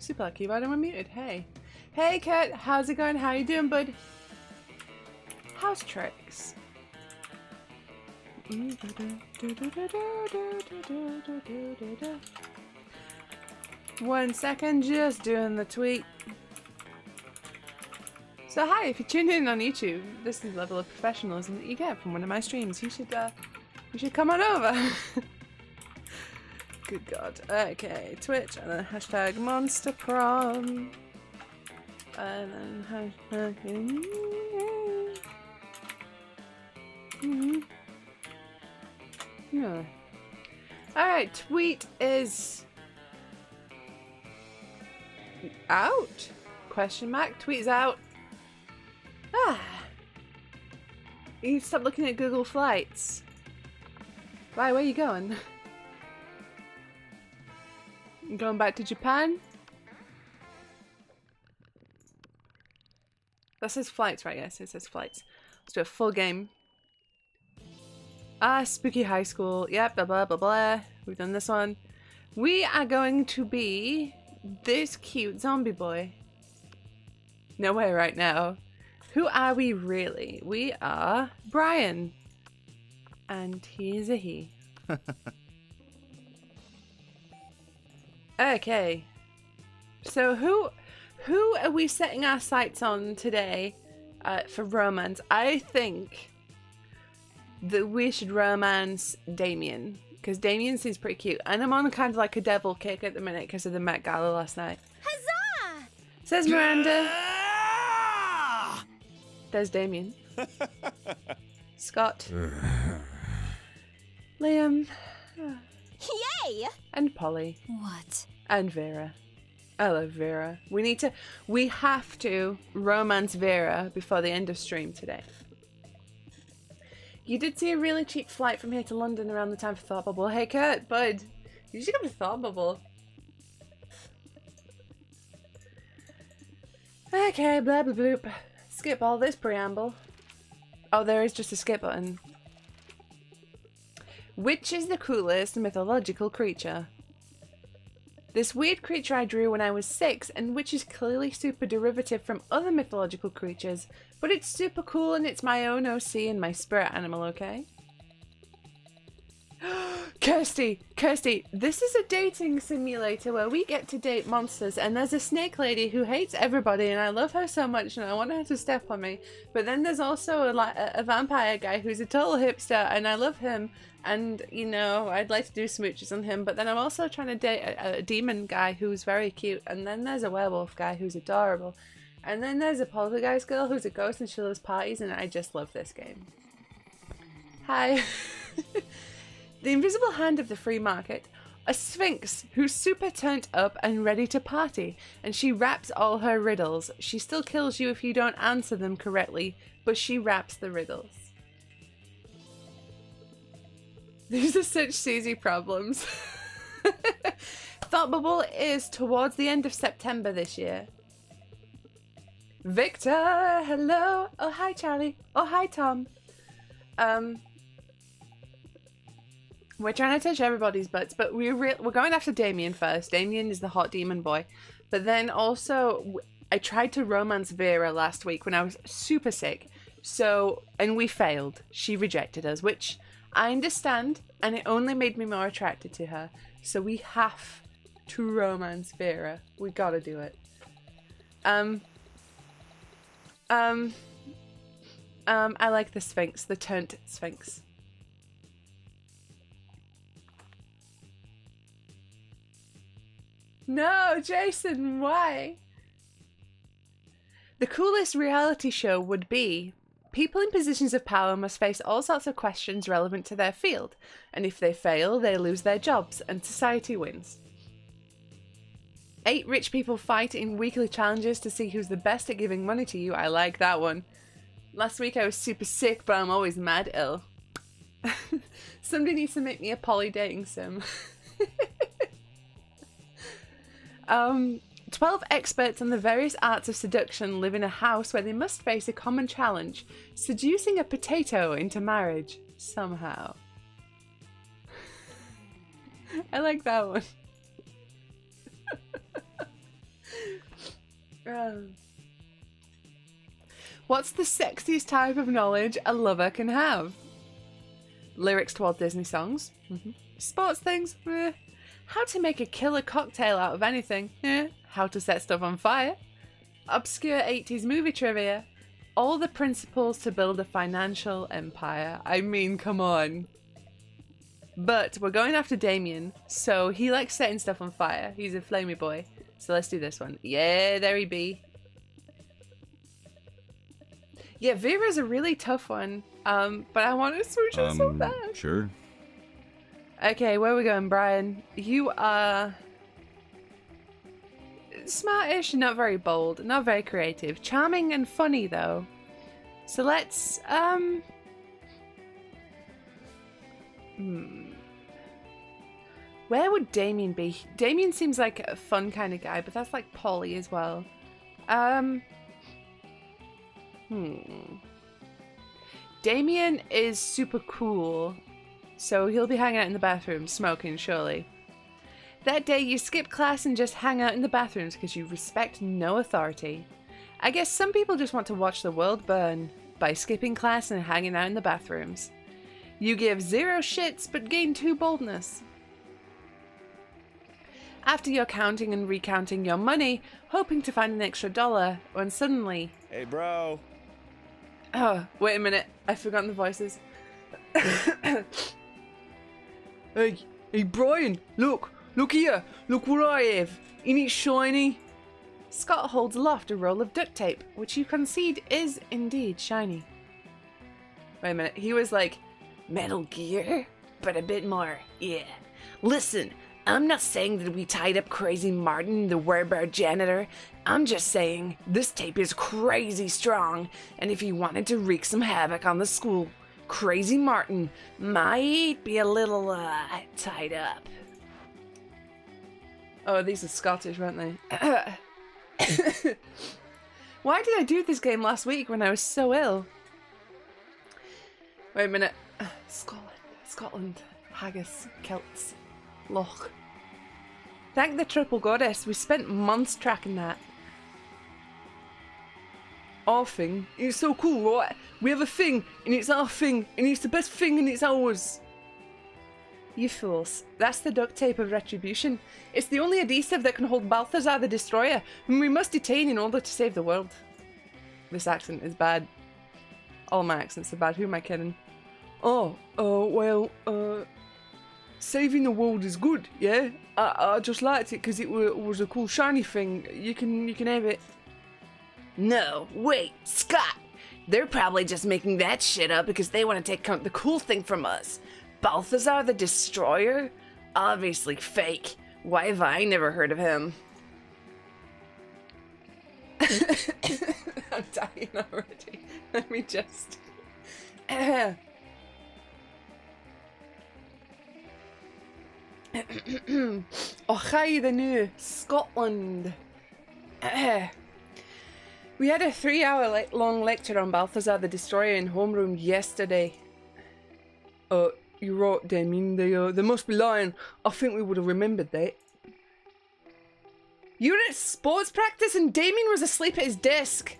Super lucky, right? I'm unmuted. Hey. Hey, Kurt. How's it going? How you doing, bud? House tricks. One second, just doing the tweet. So hi, if you tuned in on YouTube, this is the level of professionalism that you get from one of my streams. You should come on over. Good God. Okay, Twitch and then hashtag Monster Prom. And then hashtag... Yeah. Alright, tweet is... out? Question mark. Tweet's out. Ah. You need to stop looking at Google Flights. Why, where are you going? I'm going back to Japan? That says flights, right? Yes, it says flights. Let's do a full game. Ah, spooky high school. Yep, blah, blah, blah, blah. We've done this one. We are going to be this cute zombie boy. No way right now. Who are we really? We are Brian. And he's a he. Okay. So who are we setting our sights on today for romance? I think that we should romance Damien, because Damien seems pretty cute. And I'm on kind of like a devil kick at the minute because of the Met Gala last night. Huzzah! Says Miranda. Yeah! There's Damien. Scott. Liam. Yay! And Polly. What? And Vera. I love Vera. We have to romance Vera before the end of stream today. You did see a really cheap flight from here to London around the time for Thought Bubble. Hey Kurt, bud, you should come to Thought Bubble. Okay, blah blah bloop. Skip all this preamble. Oh, there is just a skip button. Which is the coolest mythological creature? This weird creature I drew when I was 6, and which is clearly super derivative from other mythological creatures, but it's super cool and it's my own OC and my spirit animal, okay? Kirsty! Kirsty, this is a dating simulator where we get to date monsters, and there's a snake lady who hates everybody and I love her so much and I want her to step on me, but then there's also a vampire guy who's a total hipster and I love him. And, you know, I'd like to do smooches on him, but then I'm also trying to date a demon guy who's very cute, and then there's a werewolf guy who's adorable, and then there's a poltergeist girl who's a ghost and she loves parties, and I just love this game. Hi. The invisible hand of the free market. A sphinx who's super turned up and ready to party, and she raps all her riddles. She still kills you if you don't answer them correctly, but she raps the riddles. These are such Susie problems. Thought Bubble is towards the end of September this year. Victor, hello. Oh, hi, Charlie. Oh, hi, Tom. We're trying to touch everybody's butts, but we're going after Damien first. Damien is the hot demon boy. But then also, I tried to romance Vera last week when I was super sick. So, and we failed. She rejected us, which... I understand, and it only made me more attracted to her. So we have to romance Vera. We gotta do it. I like the sphinx, the turned sphinx. No, Jason, why? The coolest reality show would be... people in positions of power must face all sorts of questions relevant to their field, and if they fail, they lose their jobs, and society wins. 8 rich people fight in weekly challenges to see who's the best at giving money to you. I like that one. Last week I was super sick, but I'm always mad ill. Somebody needs to make me a poly dating sim. 12 experts on the various arts of seduction live in a house where they must face a common challenge, seducing a potato into marriage, somehow. I like that one. Gross. What's the sexiest type of knowledge a lover can have? Lyrics to Walt Disney songs. Mm-hmm. Sports things. Eh. How to make a killer cocktail out of anything. Eh. How to set stuff on fire. Obscure 80s movie trivia. All the principles to build a financial empire. I mean, come on. But we're going after Damien, so he likes setting stuff on fire. He's a flamey boy. So let's do this one. Yeah, there he be. Yeah, Vera's a really tough one, but I want to switch it so bad. Sure. Okay, where are we going, Brian? You are... smartish, not very bold, not very creative. Charming and funny, though. So let's, where would Damien be? Damien seems like a fun kind of guy, but that's like Polly as well. Damien is super cool, so he'll be hanging out in the bathroom, smoking, surely. That day you skip class and just hang out in the bathrooms because you respect no authority. I guess some people just want to watch the world burn by skipping class and hanging out in the bathrooms. You give 0 shits but gain 2 boldness. After you're counting and recounting your money, hoping to find an extra $, when suddenly... Hey, bro. Oh, wait a minute. I've forgotten the voices. Hey, hey, Brian, look. Look here! Look what I have! Ain't it shiny? Scott holds aloft a roll of duct tape, which you concede is indeed shiny. Wait a minute, he was like, Metal Gear? But a bit more, yeah. Listen, I'm not saying that we tied up Crazy Martin, the werebear janitor. I'm just saying, this tape is crazy strong, and if he wanted to wreak some havoc on the school, Crazy Martin might be a little, tied up. Oh, these are Scottish, weren't they? Why did I do this game last week when I was so ill? Wait a minute. Scotland. Scotland. Haggis. Celts. Loch. Thank the triple goddess. We spent months tracking that. Our thing. It's so cool, right? We have a thing, and it's our thing, and it's the best thing, and it's ours. You fools. That's the duct tape of retribution. It's the only adhesive that can hold Balthazar the Destroyer, whom we must detain in order to save the world. This accent is bad. All my accents are bad. Who am I kidding? Oh, well, saving the world is good, yeah? I just liked it because it was a cool shiny thing. You can have it. No, wait, Scott! They're probably just making that shit up because they want to take the cool thing from us. Balthazar the Destroyer? Obviously fake. Why have I never heard of him? I'm dying already. Let me just... Och, hi the new Scotland. We had a 3-hour long lecture on Balthazar the Destroyer in homeroom yesterday. You're right, Damien. They must be lying. I think we would have remembered that. You were at sports practice and Damien was asleep at his desk.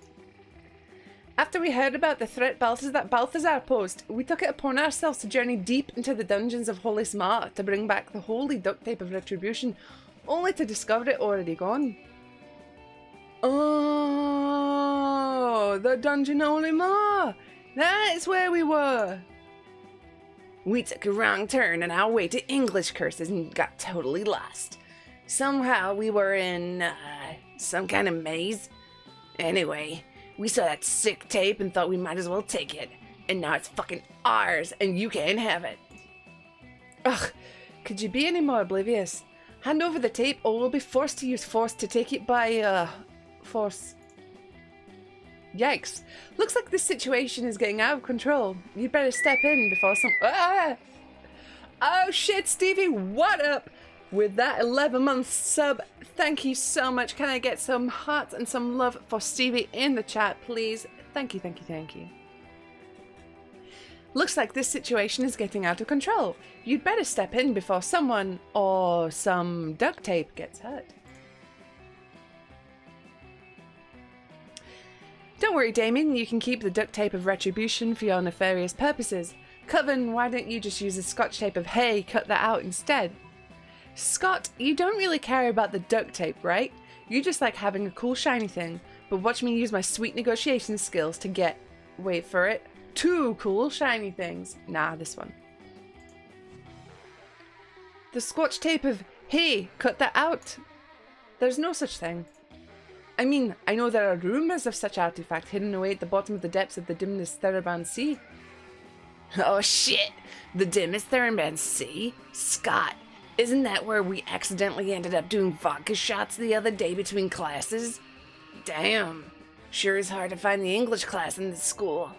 After we heard about the threat Balthazar posed, we took it upon ourselves to journey deep into the dungeons of Holy Smart to bring back the holy duct tape of retribution, only to discover it already gone. Oh, the dungeon Holy Smart. That's where we were. We took a wrong turn on our way to English curses and got totally lost. Somehow we were in some kind of maze. Anyway, we saw that sick tape and thought we might as well take it. And now it's fucking ours and you can't have it. Ugh, could you be any more oblivious? Hand over the tape or we'll be forced to use force to take it by, force. Yikes. Looks like this situation is getting out of control. You'd better step in before some... Ah! Oh shit, Stevie, what up? With that 11-month sub, thank you so much. Can I get some hearts and some love for Stevie in the chat, please? Thank you, thank you, thank you. Looks like this situation is getting out of control. You'd better step in before someone or some duct tape gets hurt. Don't worry, Damien, you can keep the duct tape of retribution for your nefarious purposes. Coven, why don't you just use the Scotch Tape of Hey, Cut That Out instead? Scott, you don't really care about the duct tape, right? You just like having a cool shiny thing, but watch me use my sweet negotiation skills to get, wait for it, two cool shiny things. Nah, this one. The Scotch Tape of Hey, Cut That Out. There's no such thing. I mean, I know there are rumors of such artifact hidden away at the bottom of the depths of the dimness Theraban Sea. Oh shit! The dimnest Theraban Sea? Scott, isn't that where we accidentally ended up doing vodka shots the other day between classes? Damn. Sure is hard to find the English class in this school.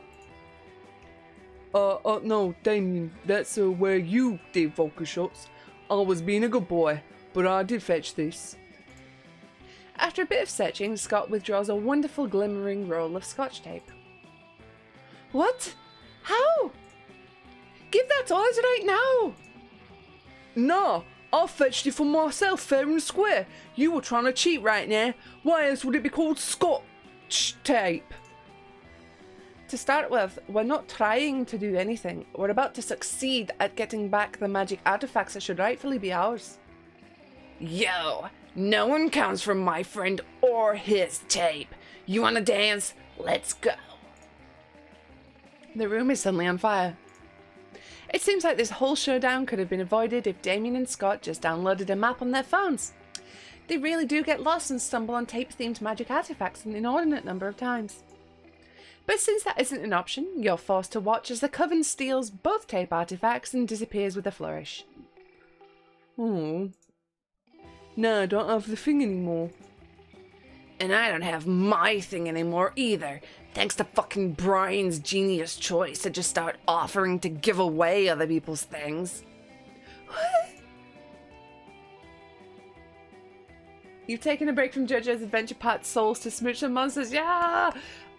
No, Damien, that's where you did vodka shots. I was being a good boy, but I did fetch this. After a bit of searching, Scott withdraws a wonderful glimmering roll of Scotch tape. What? How? Give that to us right now! No, I fetched it for myself, fair and square. You were trying to cheat right now. Why else would it be called Scotch tape? To start with, we're not trying to do anything. We're about to succeed at getting back the magic artifacts that should rightfully be ours. Yo, no one counts for my friend or his tape. You wanna dance? Let's go. The room is suddenly on fire. It seems like this whole showdown could have been avoided if Damien and Scott just downloaded a map on their phones. They really do get lost and stumble on tape-themed magic artifacts an inordinate number of times. But since that isn't an option, you're forced to watch as the Coven steals both tape artifacts and disappears with a flourish. Oh. No, I don't have the thing anymore. And I don't have my thing anymore either, thanks to fucking Brian's genius choice to just start offering to give away other people's things. What? You've taken a break from JoJo's Adventure Part Souls to smooch some monsters, yeah!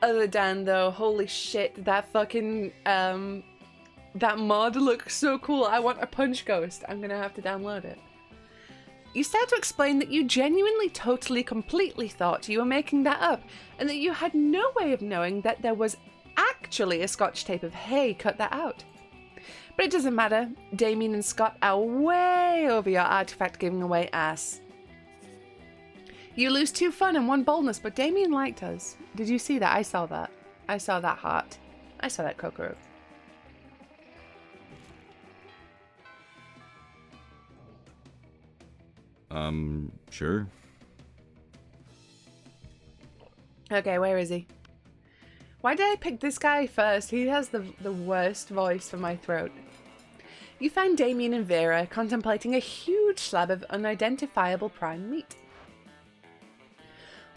Other than though, holy shit, that fucking, that mod looks so cool. I want a punch ghost. I'm gonna have to download it. You start to explain that you genuinely, totally, completely thought you were making that up and that you had no way of knowing that there was actually a Scotch Tape of Hey, Cut That Out. But it doesn't matter. Damien and Scott are way over your artifact giving away ass. You lose two fun and one boldness, but Damien liked us. Did you see that? I saw that. I saw that heart. I saw that cockroach. Sure. Okay, where is he? Why did I pick this guy first? He has the worst voice for my throat. You find Damien and Vera contemplating a huge slab of unidentifiable prime meat.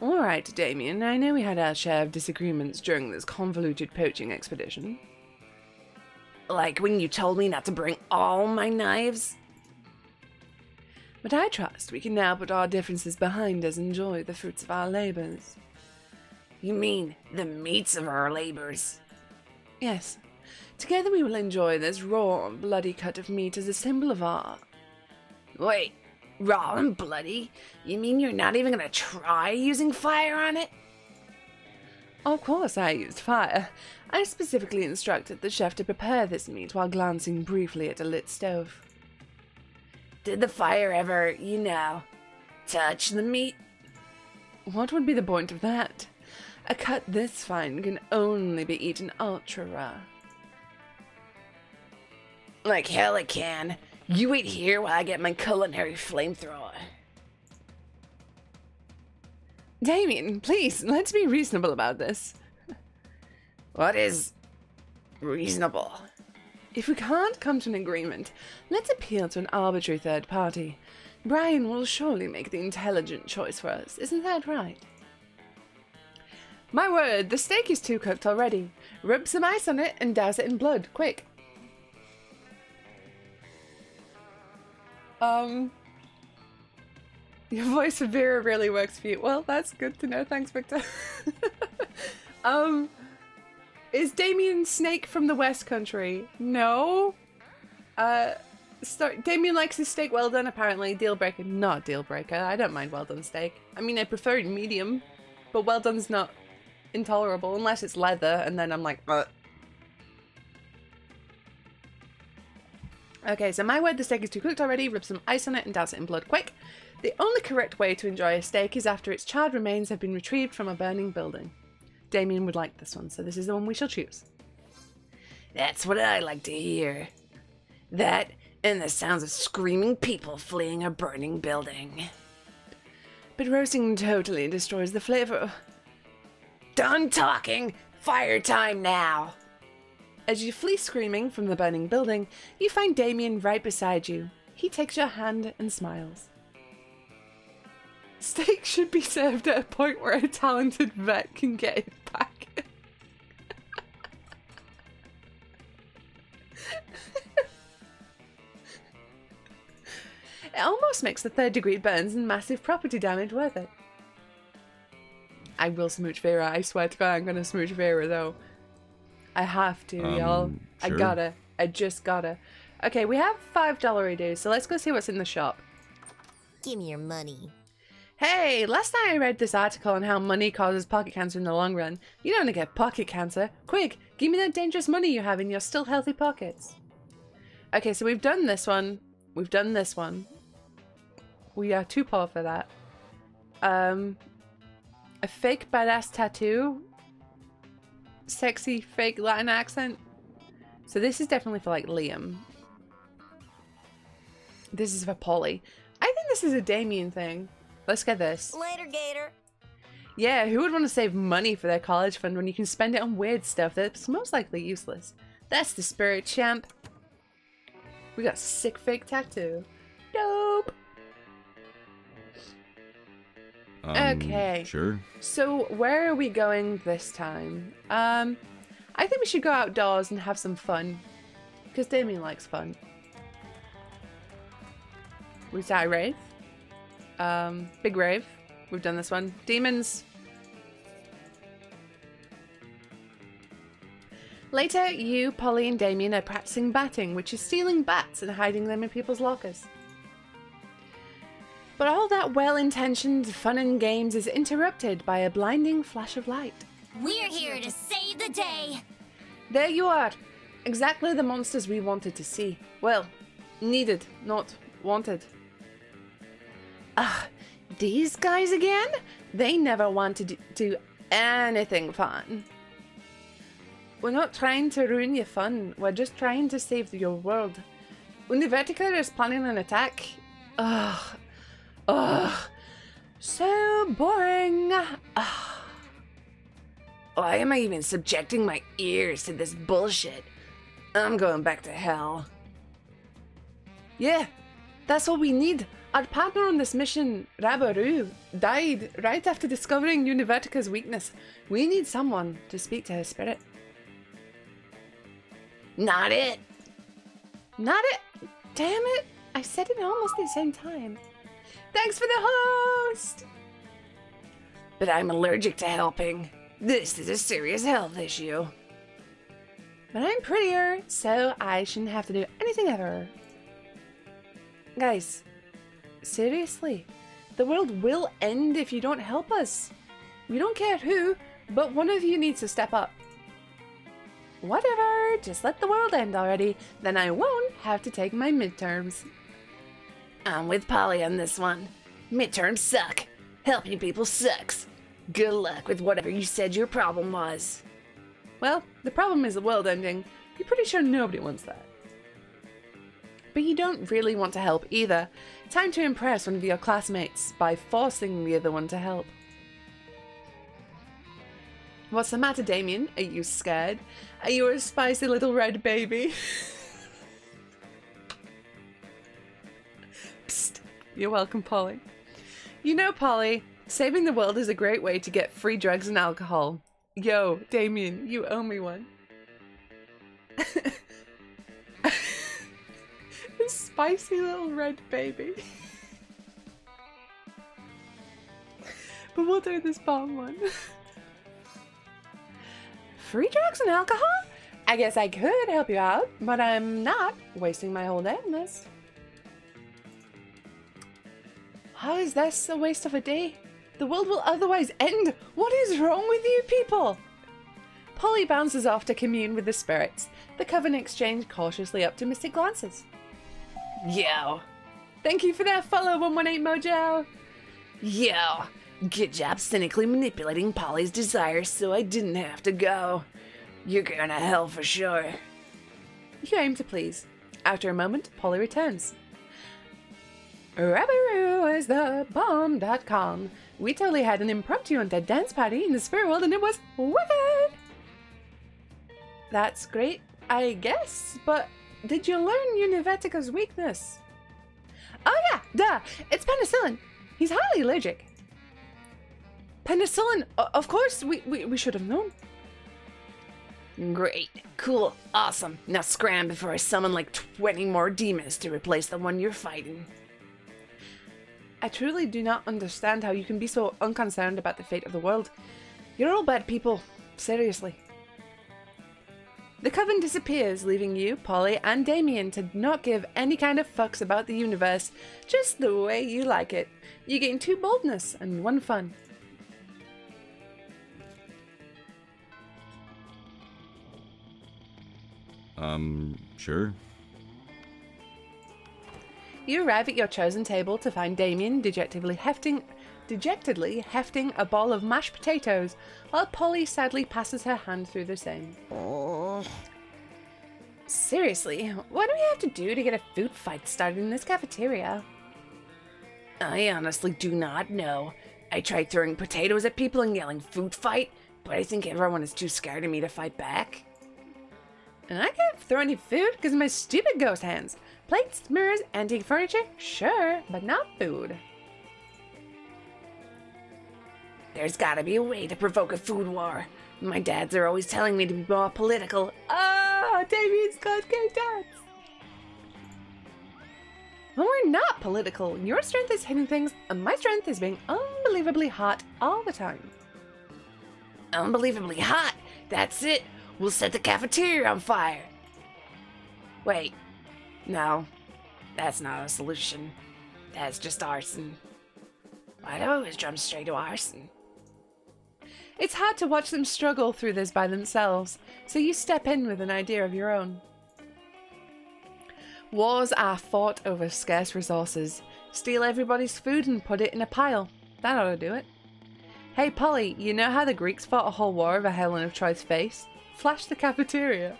Alright, Damien, I know we had our share of disagreements during this convoluted poaching expedition. Like when you told me not to bring all my knives? But I trust we can now put our differences behind us and enjoy the fruits of our labours. You mean the meats of our labours? Yes. Together we will enjoy this raw and bloody cut of meat as a symbol of our... Wait. Raw and bloody? You mean you're not even gonna try using fire on it? Of course I used fire. I specifically instructed the chef to prepare this meat while glancing briefly at a lit stove. Did the fire ever, you know, touch the meat? What would be the point of that? A cut this fine can only be eaten ultra raw. Like hell it can. You wait here while I get my culinary flamethrower. Damien, please, let's be reasonable about this. What is reasonable? If we can't come to an agreement, let's appeal to an arbitrary third party. Brian will surely make the intelligent choice for us, isn't that right? My word, the steak is too cooked already. Rub some ice on it and douse it in blood, quick. Your voice of Vera really works for you. Well, that's good to know. Thanks, Victor. Is Damien Snake from the West Country? No. Damien likes his steak well done, apparently. Deal breaker. Not deal breaker. I don't mind well done steak. I mean, I prefer it medium, but well done's not intolerable unless it's leather, and then I'm like, ugh. Okay, so my word, the steak is too cooked already. Rub some ice on it and douse it in blood quick. The only correct way to enjoy a steak is after its charred remains have been retrieved from a burning building. Damien would like this one, so this is the one we shall choose. That's what I like to hear. That and the sounds of screaming people fleeing a burning building. But roasting totally destroys the flavor. Done talking! Fire time now! As you flee screaming from the burning building, you find Damien right beside you. He takes your hand and smiles. Steak should be served at a point where a talented vet can get it back. It almost makes the third-degree burns and massive property damage worth it. I will smooch Vera. I swear to God, I'm going to smooch Vera, though. I have to, y'all. Sure. I gotta. I just gotta. Okay, we have $5 dues, so let's go see what's in the shop. Give me your money. Hey, last night I read this article on how money causes pocket cancer in the long run. You don't want to get pocket cancer. Quick, give me that dangerous money you have in your still healthy pockets. Okay, so we've done this one. We've done this one. We are too poor for that. A fake badass tattoo. Sexy fake Latin accent. So this is definitely for like Liam. This is for Polly. I think this is a Damien thing. Let's get this. Later, Gator. Yeah, who would want to save money for their college fund when you can spend it on weird stuff that's most likely useless? That's the spirit, champ. We got a sick fake tattoo. Dope. Okay. Sure. So where are we going this time? I think we should go outdoors and have some fun, because Damien likes fun. We started rave. Big rave. We've done this one. Demons. Later, you, Polly, and Damien are practicing batting, which is stealing bats and hiding them in people's lockers. But all that well-intentioned fun and games is interrupted by a blinding flash of light. We're here to save the day! There you are. Exactly the monsters we wanted to see. Well, needed, not wanted. Ugh, these guys again? They never want to do anything fun. We're not trying to ruin your fun. We're just trying to save your world. Univercita is planning an attack. Ugh. Ugh, so boring. Ugh. Why am I even subjecting my ears to this bullshit? I'm going back to hell. Yeah, that's what we need. Our partner on this mission, Rabaru, died right after discovering Univertica's weakness. We need someone to speak to her spirit. Not it. Not it? Damn it. I said it almost at the same time. Thanks for the host! But I'm allergic to helping. This is a serious health issue. But I'm prettier, so I shouldn't have to do anything ever. Guys, seriously, the world will end if you don't help us. We don't care who, but one of you needs to step up. Whatever, just let the world end already, then I won't have to take my midterms. I'm with Polly on this one. Midterms suck. Helping people sucks. Good luck with whatever you said your problem was. Well, the problem is the world ending. You're pretty sure nobody wants that. But you don't really want to help either. Time to impress one of your classmates by forcing the other one to help. What's the matter, Damien? Are you scared? Are you a spicy little red baby? You're welcome, Polly. You know, Polly, saving the world is a great way to get free drugs and alcohol. Yo, Damien, you owe me one. Spicy little red baby. But we'll do this bomb one. Free drugs and alcohol? I guess I could help you out, but I'm not wasting my whole day on this. How is this a waste of a day? The world will otherwise end. What is wrong with you people? Polly bounces off to commune with the spirits. The coven exchange cautiously optimistic glances. Yo. Thank you for that follow, 118 Mojo. Yo. Good job cynically manipulating Polly's desires so I didn't have to go. You're going to hell for sure. You aim to please. After a moment, Polly returns. Rabaroo is the bomb.com. We totally had an impromptu on that dance party in the spirit world and it was wicked. That's great, I guess, but did you learn Univertica's weakness? Oh yeah, duh, it's penicillin. He's highly allergic. Penicillin, of course, we should have known. Great, cool, awesome. Now scram before I summon like 20 more demons to replace the one you're fighting. I truly do not understand how you can be so unconcerned about the fate of the world. You're all bad people, seriously. The coven disappears, leaving you, Polly, and Damien to not give any kind of fucks about the universe, just the way you like it. You gain 2 boldness and 1 fun. Sure. You arrive at your chosen table to find Damien dejectedly hefting a bowl of mashed potatoes, while Polly sadly passes her hand through the same. Oh. Seriously, what do we have to do to get a food fight started in this cafeteria? I honestly do not know. I tried throwing potatoes at people and yelling food fight, but I think everyone is too scared of me to fight back. And I can't throw any food because of my stupid ghost hands. Plates, mirrors, antique furniture, sure, but not food. There's gotta be a way to provoke a food war. My dads are always telling me to be more political. Oh, Damien's Scotch Cake Dads! Well, we're not political. Your strength is hitting things, and my strength is being unbelievably hot all the time. Unbelievably hot? That's it. We'll set the cafeteria on fire. Wait. No, that's not a solution. That's just arson. Why do I always jump straight to arson? It's hard to watch them struggle through this by themselves, so you step in with an idea of your own. Wars are fought over scarce resources. Steal everybody's food and put it in a pile. That ought to do it. Hey Polly, you know how the Greeks fought a whole war over Helen of Troy's face? Flash the cafeteria.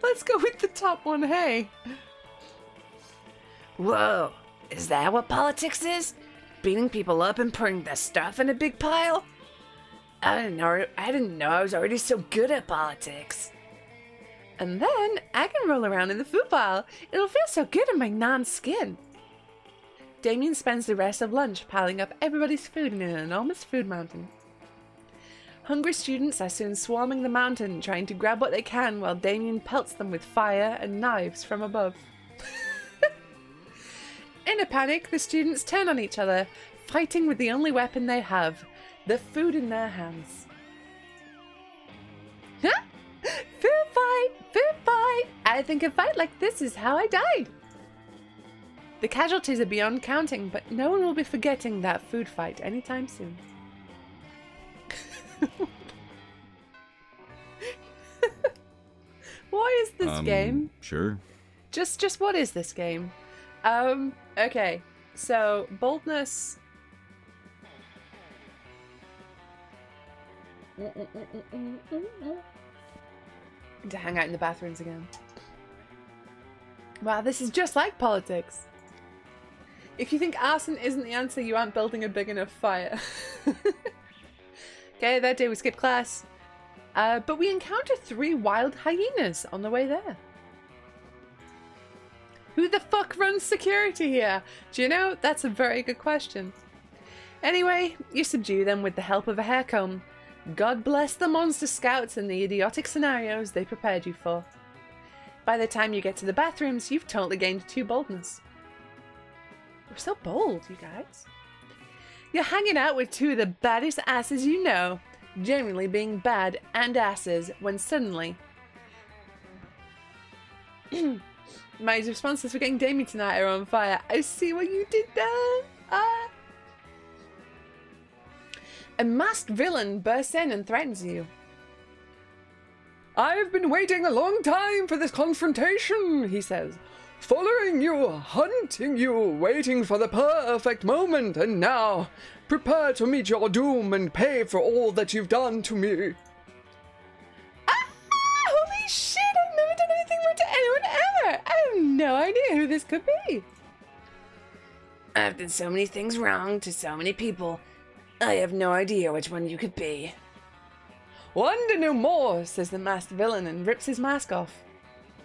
Let's go with the top one, hey? Whoa, is that what politics is? Beating people up and putting the stuff in a big pile? I didn't know I was already so good at politics. And then I can roll around in the food pile. It'll feel so good in my non-skin. Damien spends the rest of lunch piling up everybody's food in an enormous food mountain. Hungry students are soon swarming the mountain, trying to grab what they can while Damien pelts them with fire and knives from above. In a panic, the students turn on each other, fighting with the only weapon they have, the food in their hands. Huh? Food fight! Food fight! I think a fight like this is how I died! The casualties are beyond counting, but no one will be forgetting that food fight anytime soon. What is this game? Sure. Just what is this game? Okay. So, boldness. To hang out in the bathrooms again. Wow, this is just like politics. If you think arson isn't the answer, you aren't building a big enough fire. Okay, that day we skipped class, but we encounter 3 wild hyenas on the way there. Who the fuck runs security here? Do you know? That's a very good question. Anyway, you subdue them with the help of a hair comb. God bless the monster scouts and the idiotic scenarios they prepared you for. By the time you get to the bathrooms, you've totally gained 2 boldness. We're so bold, you guys. You're hanging out with 2 of the baddest asses you know, genuinely being bad and asses, when suddenly My responses for getting Damien tonight are on fire. I see what you did there. A masked villain bursts in and threatens you. I have been waiting a long time for this confrontation, he says. Following you, hunting you, waiting for the perfect moment, and now, prepare to meet your doom and pay for all that you've done to me. Ah, holy shit, I've never done anything wrong to anyone ever. I have no idea who this could be. I've done so many things wrong to so many people. I have no idea which one you could be. Wonder no more, says the masked villain and rips his mask off.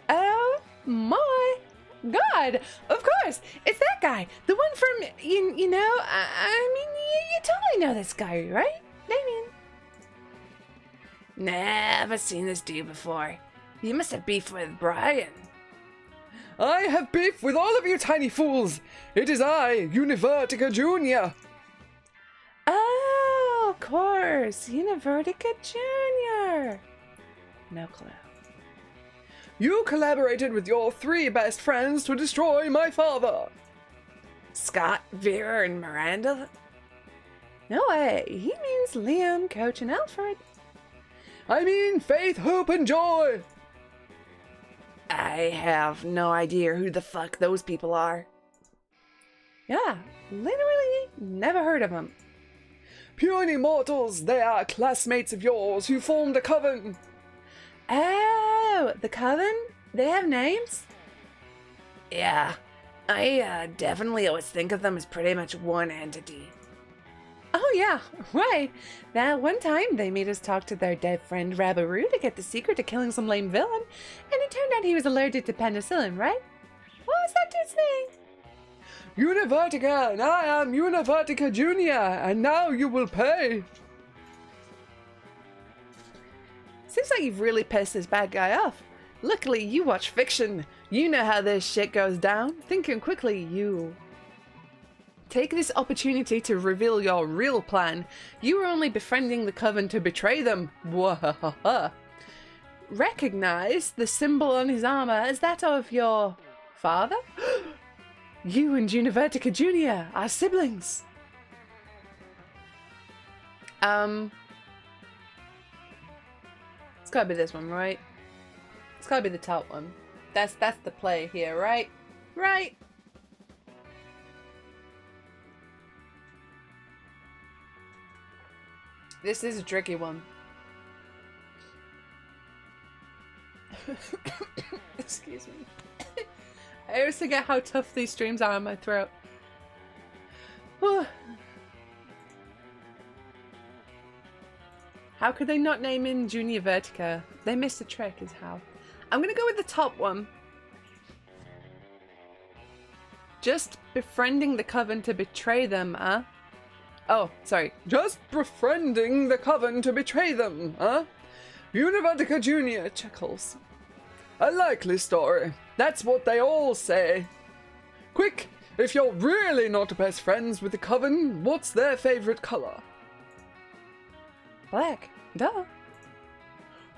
Oh my god, of course, it's that guy, the one from, you know, I mean, you totally know this guy, right, Damien? Never seen this dude before. You must have beef with Brian. I have beef with all of you tiny fools. It is I, Univercita Jr. Oh, of course, Univercita Jr. No clue. You collaborated with your three best friends to destroy my father. Scott, Vera, and Miranda? No way, he means Liam, Coach, and Alfred. I mean Faith, Hope, and Joy. I have no idea who the fuck those people are. Yeah, literally never heard of them. Puny mortals, they are classmates of yours who formed a coven. Oh, the coven? They have names? Yeah, I definitely always think of them as pretty much one entity. Oh yeah, right. That one time they made us talk to their dead friend Rabaroo to get the secret to killing some lame villain, and it turned out he was allergic to penicillin, right? What was that dude's name? Univercita, and I am Univercita Jr., and now you will pay. Seems like you've really pissed this bad guy off. Luckily, you watch fiction. You know how this shit goes down. Thinking quickly, you take this opportunity to reveal your real plan. You were only befriending the coven to betray them. Wahahaha. Recognize the symbol on his armor as that of your father? You and Univercita Jr. are siblings. It's gotta be this one, right? It's gotta be the top one. That's the play here, right? Right? This is a tricky one. Excuse me. I always forget how tough these streams are on my throat. How could they not name in Univercita? They missed a trick is how. I'm gonna go with the top one. Just befriending the coven to betray them, huh? Oh, sorry. Just befriending the coven to betray them, huh? Univercita Jr. chuckles. A likely story. That's what they all say. Quick, if you're really not best friends with the coven, what's their favorite color? Black. Duh.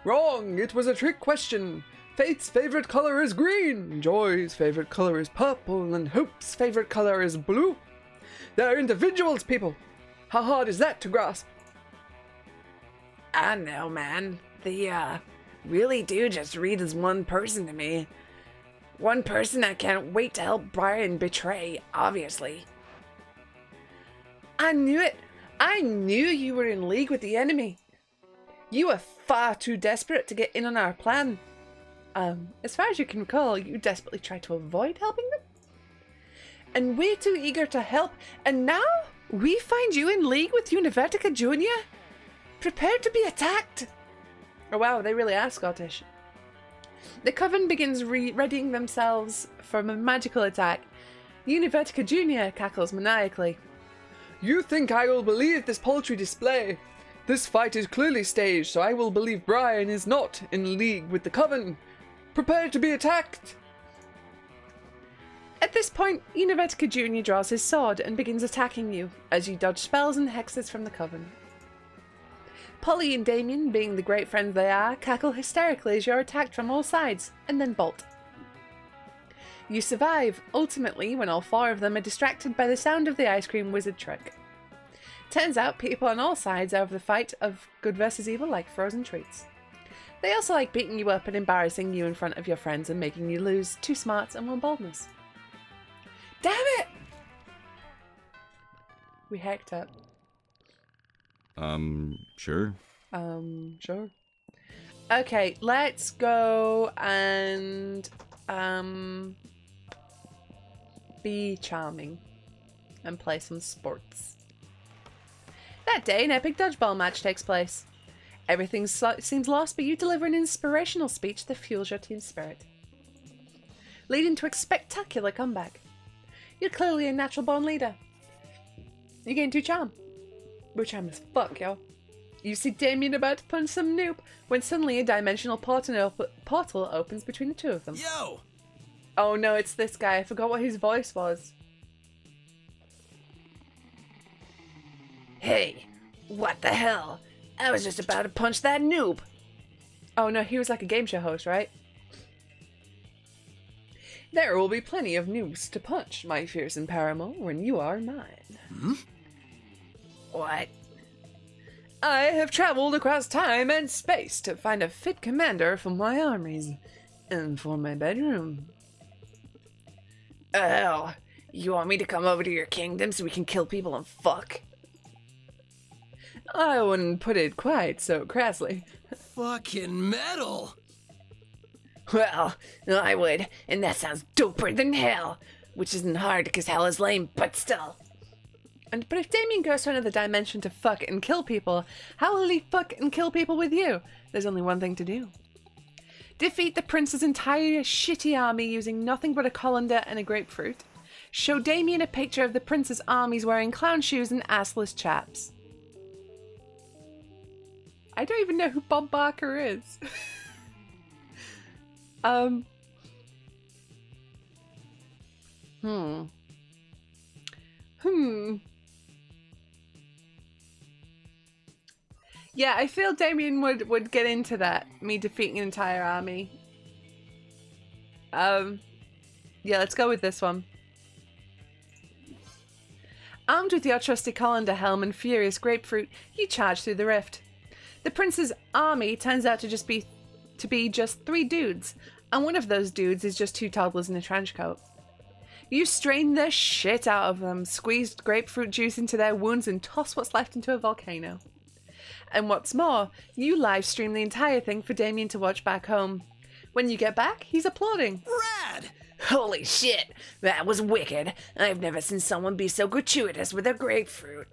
Wrong. It was a trick question. Faith's favorite color is green. Joy's favorite color is purple. And Hope's favorite color is blue. They're individuals, people. How hard is that to grasp? I know, man. They really do just read as one person to me. One person I can't wait to help Brian betray, obviously. I knew it. I knew you were in league with the enemy. You were far too desperate to get in on our plan. As far as you can recall, you desperately tried to avoid helping them. And way too eager to help. And now we find you in league with Univercita Jr. Prepared to be attacked. Oh wow, they really are Scottish. The coven begins readying themselves from a magical attack. Univercita Jr. cackles maniacally. You think I will believe this paltry display? This fight is clearly staged, so I will believe Brian is not in league with the coven. Prepare to be attacked. At this point, Univercita Jr. draws his sword and begins attacking you as you dodge spells and hexes from the coven. Polly and Damien, being the great friends they are, cackle hysterically as you're attacked from all sides, and then bolt. You survive, ultimately, when all four of them are distracted by the sound of the ice cream wizard truck. Turns out people on all sides are of the fight of good versus evil like frozen treats. They also like beating you up and embarrassing you in front of your friends and making you lose 2 smarts and 1 boldness. Damn it! We hacked up. Sure. Sure. Okay, let's go and be charming and play some sports. That day, an epic dodgeball match takes place. Everything seems lost, but you deliver an inspirational speech that fuels your team's spirit, leading to a spectacular comeback. You're clearly a natural-born leader. You gain 2 charm, which I'm as fuck, yo. You see Damien about to punch some noob when suddenly a dimensional portal opens between the two of them. Yo! Oh no, it's this guy. I forgot what his voice was. Hey, what the hell? I was just about to punch that noob. Oh no, he was like a game show host, right? There will be plenty of noobs to punch, my fearsome paramour, when you are mine. Hmm? What? I have traveled across time and space to find a fit commander for my armies and for my bedroom. Oh, you want me to come over to your kingdom so we can kill people and fuck? I wouldn't put it quite so crassly. Fucking metal! Well, I would, and that sounds doper than hell, which isn't hard because hell is lame, but still. But if Damien goes to another dimension to fuck and kill people, how will he fuck and kill people with you? There's only one thing to do. Defeat the prince's entire shitty army using nothing but a colander and a grapefruit. Show Damien a picture of the prince's armies wearing clown shoes and assless chaps. I don't even know who Bob Barker is. Yeah, I feel Damien would get into that. Me defeating an entire army. Yeah, let's go with this one. Armed with your trusty colander helm and furious grapefruit, you charge through the rift. The prince's army turns out to just be just 3 dudes, and one of those dudes is just 2 toddlers in a trench coat. You strain the shit out of them, squeeze grapefruit juice into their wounds, and toss what's left into a volcano. And what's more, you livestream the entire thing for Damien to watch back home. When you get back, he's applauding. Rad! Holy shit, that was wicked. I've never seen someone be so gratuitous with a grapefruit.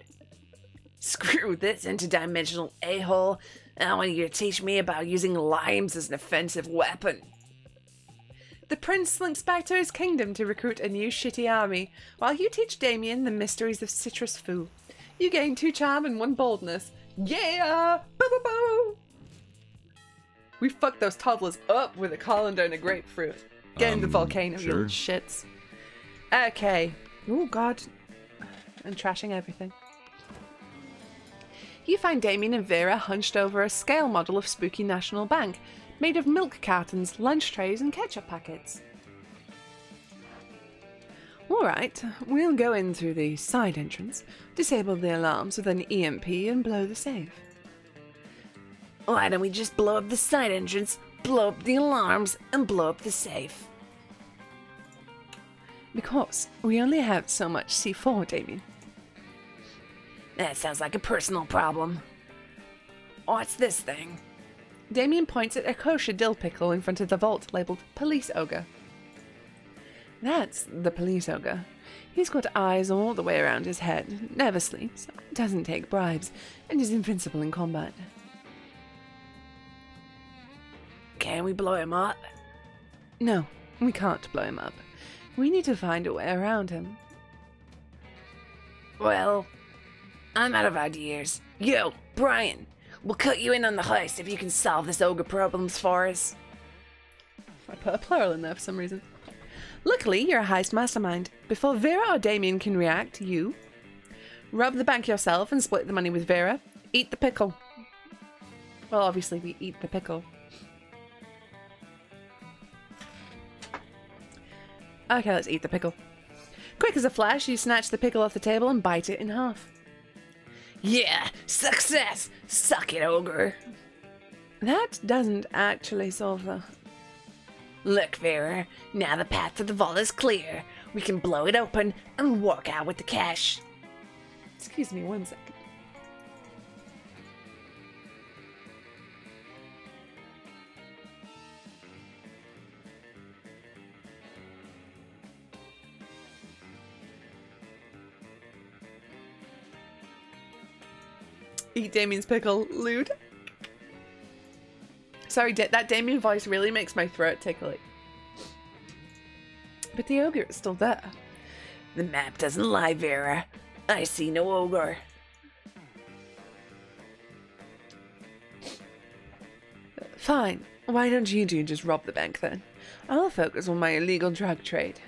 Screw this interdimensional a-hole. I want you to teach me about using limes as an offensive weapon. The prince slinks back to his kingdom to recruit a new shitty army, while you teach Damien the mysteries of citrus foo. You gain 2 charm and 1 boldness. Yeah! Boo boo boo! We fucked those toddlers up with a colander and a grapefruit. Get in the volcano, sure. You little shits. Okay. Oh god. I'm trashing everything. You find Damien and Vera hunched over a scale model of Spooky National Bank, made of milk cartons, lunch trays, and ketchup packets. Alright, we'll go in through the side entrance, disable the alarms with an EMP and blow the safe. Why don't we just blow up the side entrance, blow up the alarms, and blow up the safe? Because we only have so much C4, Damien. That sounds like a personal problem. What's this thing? Damien points at a kosher dill pickle in front of the vault labelled Police Ogre. That's the police ogre. He's got eyes all the way around his head, never sleeps, doesn't take bribes, and is invincible in combat. Can we blow him up? No, we can't blow him up. We need to find a way around him. Well, I'm out of ideas. Yo, Brian, we'll cut you in on the heist if you can solve this ogre problems for us. I put a plural in there for some reason. Luckily, you're a heist mastermind. Before Vera or Damien can react, you rob the bank yourself and split the money with Vera. Eat the pickle. Well, obviously we eat the pickle. Okay, let's eat the pickle. Quick as a flash, you snatch the pickle off the table and bite it in half. Yeah! Success! Suck it, ogre! That doesn't actually solve the... Look, Vera, now the path to the vault is clear. We can blow it open and walk out with the cash. Excuse me one second. Eat Damien's pickle, lewd. Sorry, that Damien voice really makes my throat tickly. But the ogre is still there. The map doesn't lie, Vera. I see no ogre. Fine. Why don't you two just rob the bank then? I'll focus on my illegal drug trade.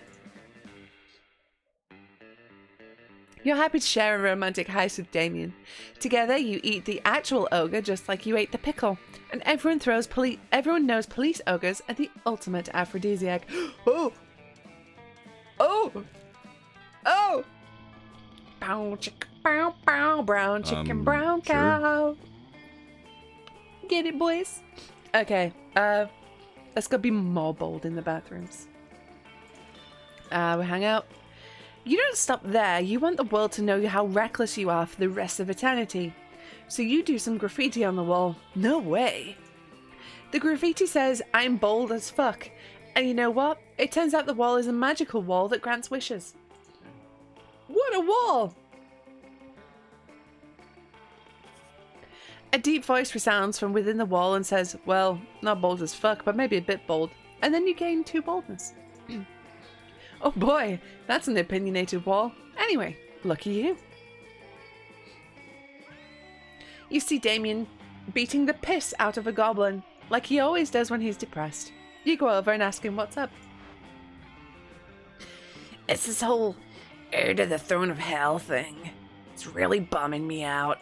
You're happy to share a romantic heist with Damien. Together, you eat the actual ogre just like you ate the pickle, and everyone knows police ogres are the ultimate aphrodisiac. Oh, oh, oh! Bow chick, bow bow, brown chicken, brown cow. Sure. Get it, boys? Okay, let's go be more bold in the bathrooms. We hang out. You don't stop there, you want the world to know how reckless you are for the rest of eternity. So you do some graffiti on the wall. No way! The graffiti says, I'm bold as fuck. And you know what? It turns out the wall is a magical wall that grants wishes. What a wall! A deep voice resounds from within the wall and says, well, not bold as fuck, but maybe a bit bold. And then you gain 2 boldness. Oh boy, that's an opinionated wall. Anyway, lucky you. You see Damien beating the piss out of a goblin, like he always does when he's depressed. You go over and ask him what's up. It's this whole heir to the throne of hell thing. It's really bumming me out.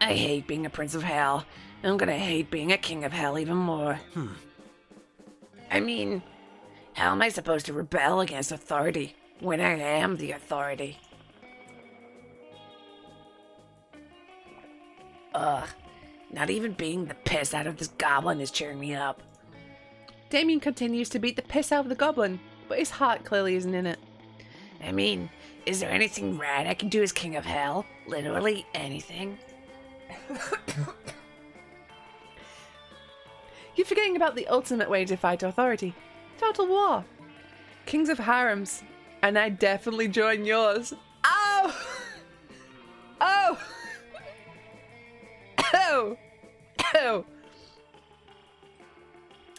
I hate being a prince of hell. I'm gonna hate being a king of hell even more. I mean... how am I supposed to rebel against authority when I am the authority? Ugh, not even being the piss out of this goblin is cheering me up. Damien continues to beat the piss out of the goblin, but his heart clearly isn't in it. I mean, is there anything rad I can do as King of Hell? Literally anything? You're forgetting about the ultimate way to fight authority. Total war. Kings of harems. And I definitely join yours. Ow! Oh! Oh! Oh!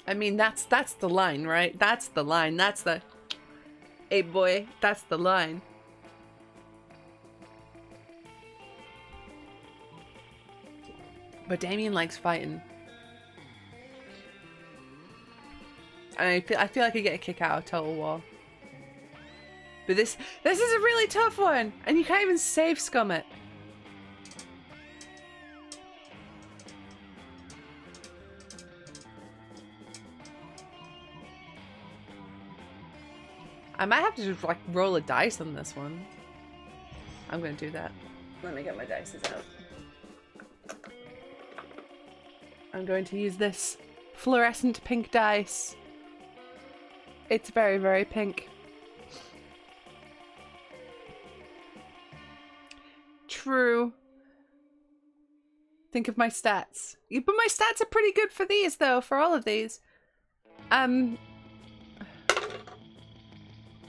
I mean, that's the line, right? That's the line. That's the... hey, boy. That's the line. But Damien likes fighting. I feel like I get a kick out of Total War. But this is a really tough one, and you can't even save scum it. I might have to just like roll a dice on this one. I'm gonna do that. Let me get my dices out. I'm going to use this fluorescent pink dice. It's very, very pink. True. Think of my stats. But my stats are pretty good for these, though, for all of these.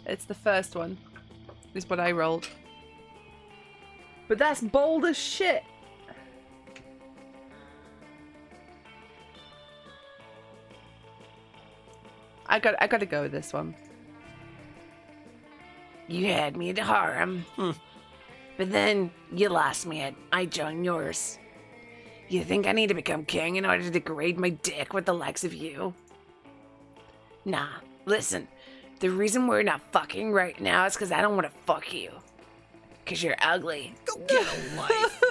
It's the first one, is what I rolled. But that's bold as shit. I got to go with this one. You had me at harem, but then you lost me at I join yours. You think I need to become king in order to degrade my dick with the likes of you? Nah, listen. The reason we're not fucking right now is because I don't want to fuck you. Because you're ugly. Get a life.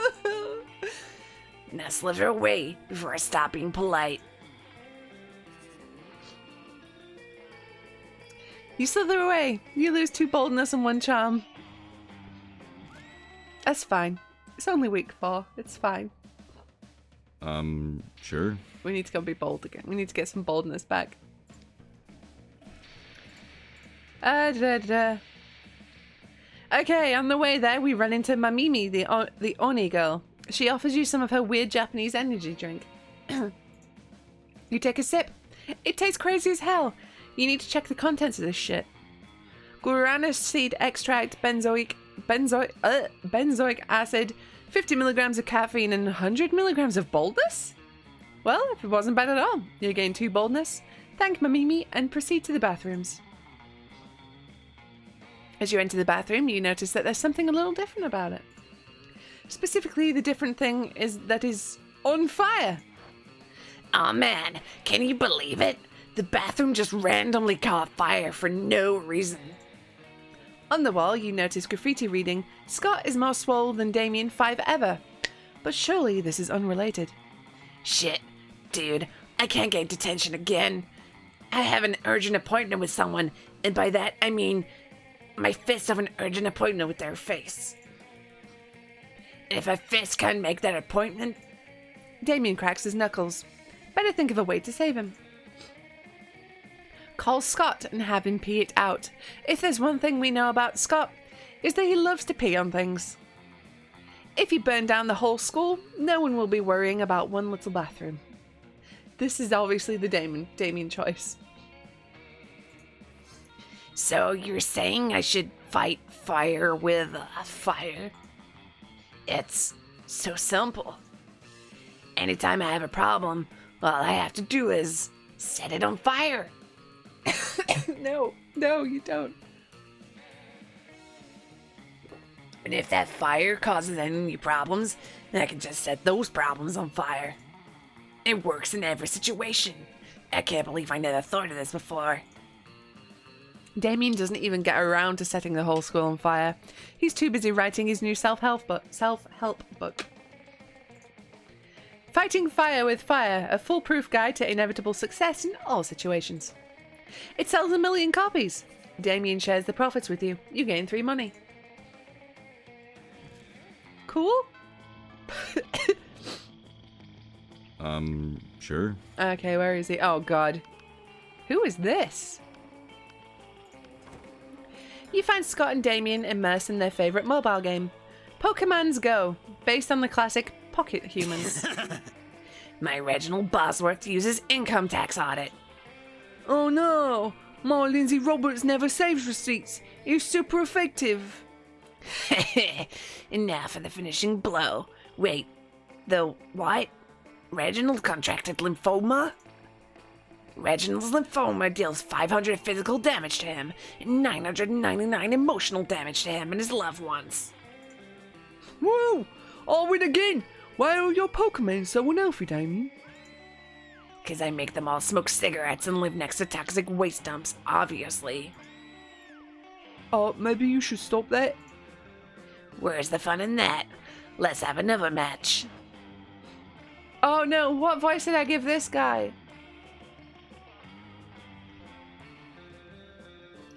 Now slither away before I stop being polite. You slither away. You lose 2 boldness and 1 charm. That's fine. It's only week 4. It's fine. Sure. We need to go be bold again. We need to get some boldness back. Okay, on the way there, we run into Mamimi, the Oni girl. She offers you some of her weird Japanese energy drink. You take a sip. It tastes crazy as hell. You need to check the contents of this shit. Guarana seed extract, benzoic acid, 50 milligrams of caffeine, and 100 milligrams of boldness? Well, if it wasn't bad at all. You gain 2 boldness, thank Mamimi, and proceed to the bathrooms. As you enter the bathroom, you notice that there's something a little different about it. Specifically, the different thing is that is on fire. Aw, man, can you believe it? The bathroom just randomly caught fire for no reason. On the wall, you notice graffiti reading, Scott is more swole than Damien 5 ever. But surely this is unrelated. Shit, dude, I can't get detention again. I have an urgent appointment with someone, and by that I mean my fists have an urgent appointment with their face. And if a fist can't make that appointment... Damien cracks his knuckles. Better think of a way to save him. Call Scott and have him pee it out. If there's one thing we know about Scott, is that he loves to pee on things. If you burn down the whole school, no one will be worrying about one little bathroom. This is obviously the Damien choice. So you're saying I should fight fire with fire? It's so simple. Anytime I have a problem, all I have to do is set it on fire. No, you don't. And if that fire causes any problems, then I can just set those problems on fire. It works in every situation. I can't believe I never thought of this before. Damien doesn't even get around to setting the whole school on fire. He's too busy writing his new self-help book. Fighting Fire with Fire, a foolproof guide to inevitable success in all situations. It sells 1 million copies. Damien shares the profits with you. You gain 3 money. Cool? Sure. Okay, where is he? Oh, God. Who is this? You find Scott and Damien immersed in their favorite mobile game, Pokemon's Go, based on the classic Pocket Humans. My Reginald Bosworth uses income tax audit. Oh no, my Lindsay Roberts never saves receipts. He's super effective. And now for the finishing blow. Wait, the what? Reginald contracted lymphoma? Reginald's lymphoma deals 500 physical damage to him and 999 emotional damage to him and his loved ones. Woo! I'll win again! Why are your Pokemon so unhealthy, Damien? Because I make them all smoke cigarettes and live next to toxic waste dumps, obviously. Oh, maybe you should stop that? Where's the fun in that? Let's have another match. Oh no, what voice did I give this guy?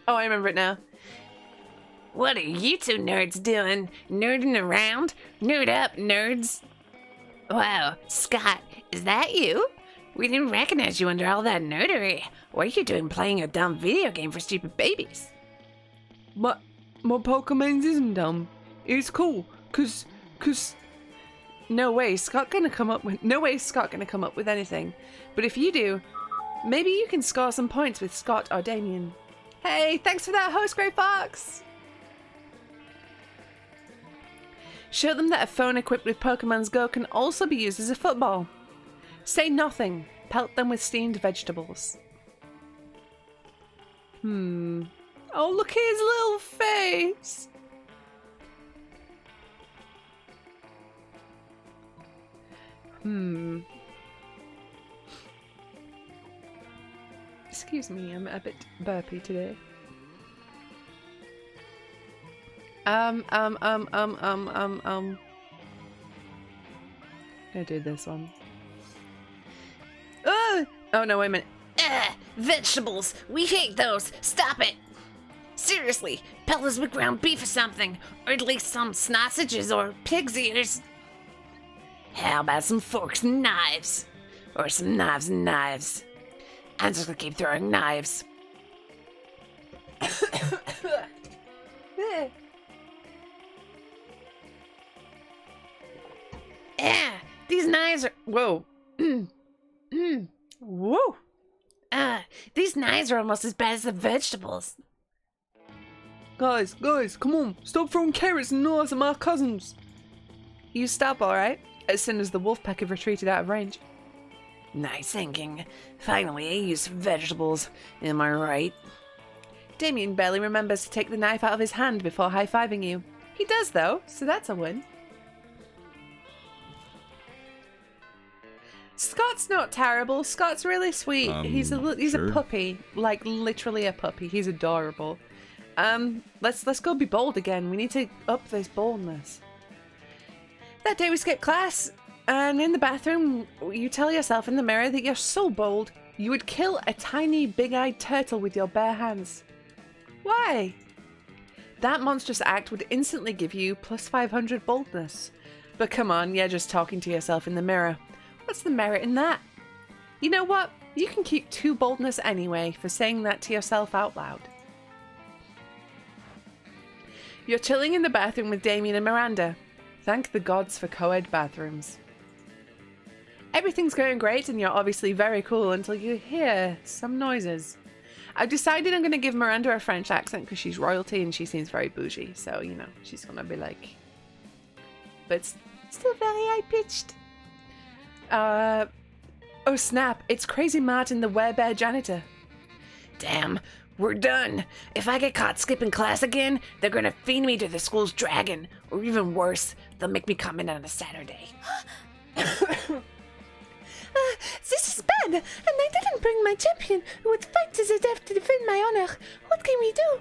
Oh, I remember it now. What are you two nerds doing? Nerding around? Nerd up, nerds. Wow, Scott, is that you? We didn't recognize you under all that nerdery. What are you doing playing a dumb video game for stupid babies? My Pokemon's isn't dumb. It's cool, cause... No way is Scott gonna come up with anything. But if you do, maybe you can score some points with Scott or Damien. Hey, thanks for that host, Grey Fox! Show them that a phone equipped with Pokemon's Go can also be used as a football. Say nothing. Pelt them with steamed vegetables. Oh, look at his little face! Excuse me, I'm a bit burpy today. I did this one. Oh no, wait a minute. Vegetables! We hate those! Stop it! Seriously, pillows with ground beef or something, or at least some sausages or pig's ears. How about some forks and knives? Or some knives and knives. I'm just gonna keep throwing knives. Yeah, these knives are... Whoa. Whoa. These knives are almost as bad as the vegetables. Guys, come on. Stop throwing carrots and knives at my cousins. You stop, alright? As soon as the wolf pack have retreated out of range. Nice thinking. Finally, I use vegetables. Am I right? Damien barely remembers to take the knife out of his hand before high-fiving you. He does, though, so that's a win. Scott's not terrible. Scott's really sweet. He's a puppy, like literally a puppy. He's adorable. Let's go be bold again. We need to up this boldness. That day we skipped class, and in the bathroom, you tell yourself in the mirror that you're so bold you would kill a tiny big-eyed turtle with your bare hands. Why? That monstrous act would instantly give you plus 500 boldness. But come on, you're just talking to yourself in the mirror. What's the merit in that? You know what? You can keep 2 boldness anyway for saying that to yourself out loud. You're chilling in the bathroom with Damien and Miranda. Thank the gods for co-ed bathrooms. Everything's going great and you're obviously very cool until you hear some noises. I've decided I'm going to give Miranda a French accent because she's royalty and she seems very bougie. So, you know, she's going to be like... But still very high-pitched. Oh snap, it's Crazy Martin the Werebear janitor. Damn, we're done. If I get caught skipping class again, they're gonna feed me to the school's dragon. Or even worse, they'll make me come in on a Saturday. This is bad, and I didn't bring my champion who would fight to the death to defend my honor. What can we do?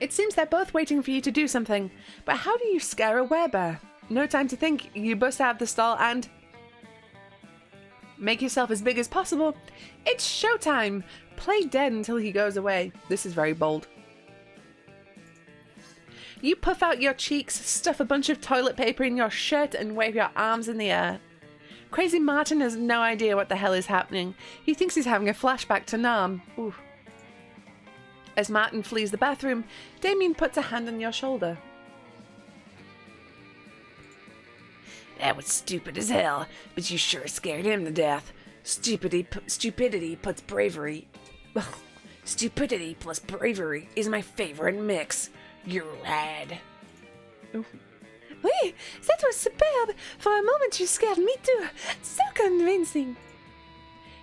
It seems they're both waiting for you to do something, but how do you scare a werebear? No time to think, you bust out of the stall and make yourself as big as possible. It's showtime. Play dead until he goes away. This is very bold. You puff out your cheeks, stuff a bunch of toilet paper in your shirt and wave your arms in the air. Crazy Martin has no idea what the hell is happening. He thinks he's having a flashback to Nam. Ooh. As Martin flees the bathroom, Damien puts a hand on your shoulder. That was stupid as hell, but you sure scared him to death. Stupidity plus bravery. Stupidity plus bravery is my favorite mix. You're rad. Oui, that was superb. For a moment you scared me too. So convincing.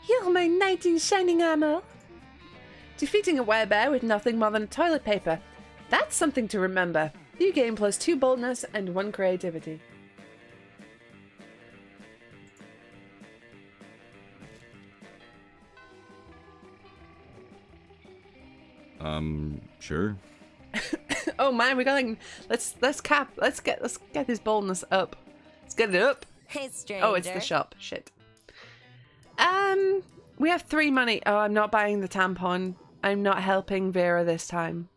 You're my knight in shining armor. Defeating a werebear with nothing more than toilet paper. That's something to remember. You gain plus 2 boldness and 1 creativity. Sure. Oh man, we got like let's get this boldness up. Let's get it up. Hey, stranger. Oh, it's the shop. Shit. We have 3 money. Oh, I'm not buying the tampon. I'm not helping Vera this time.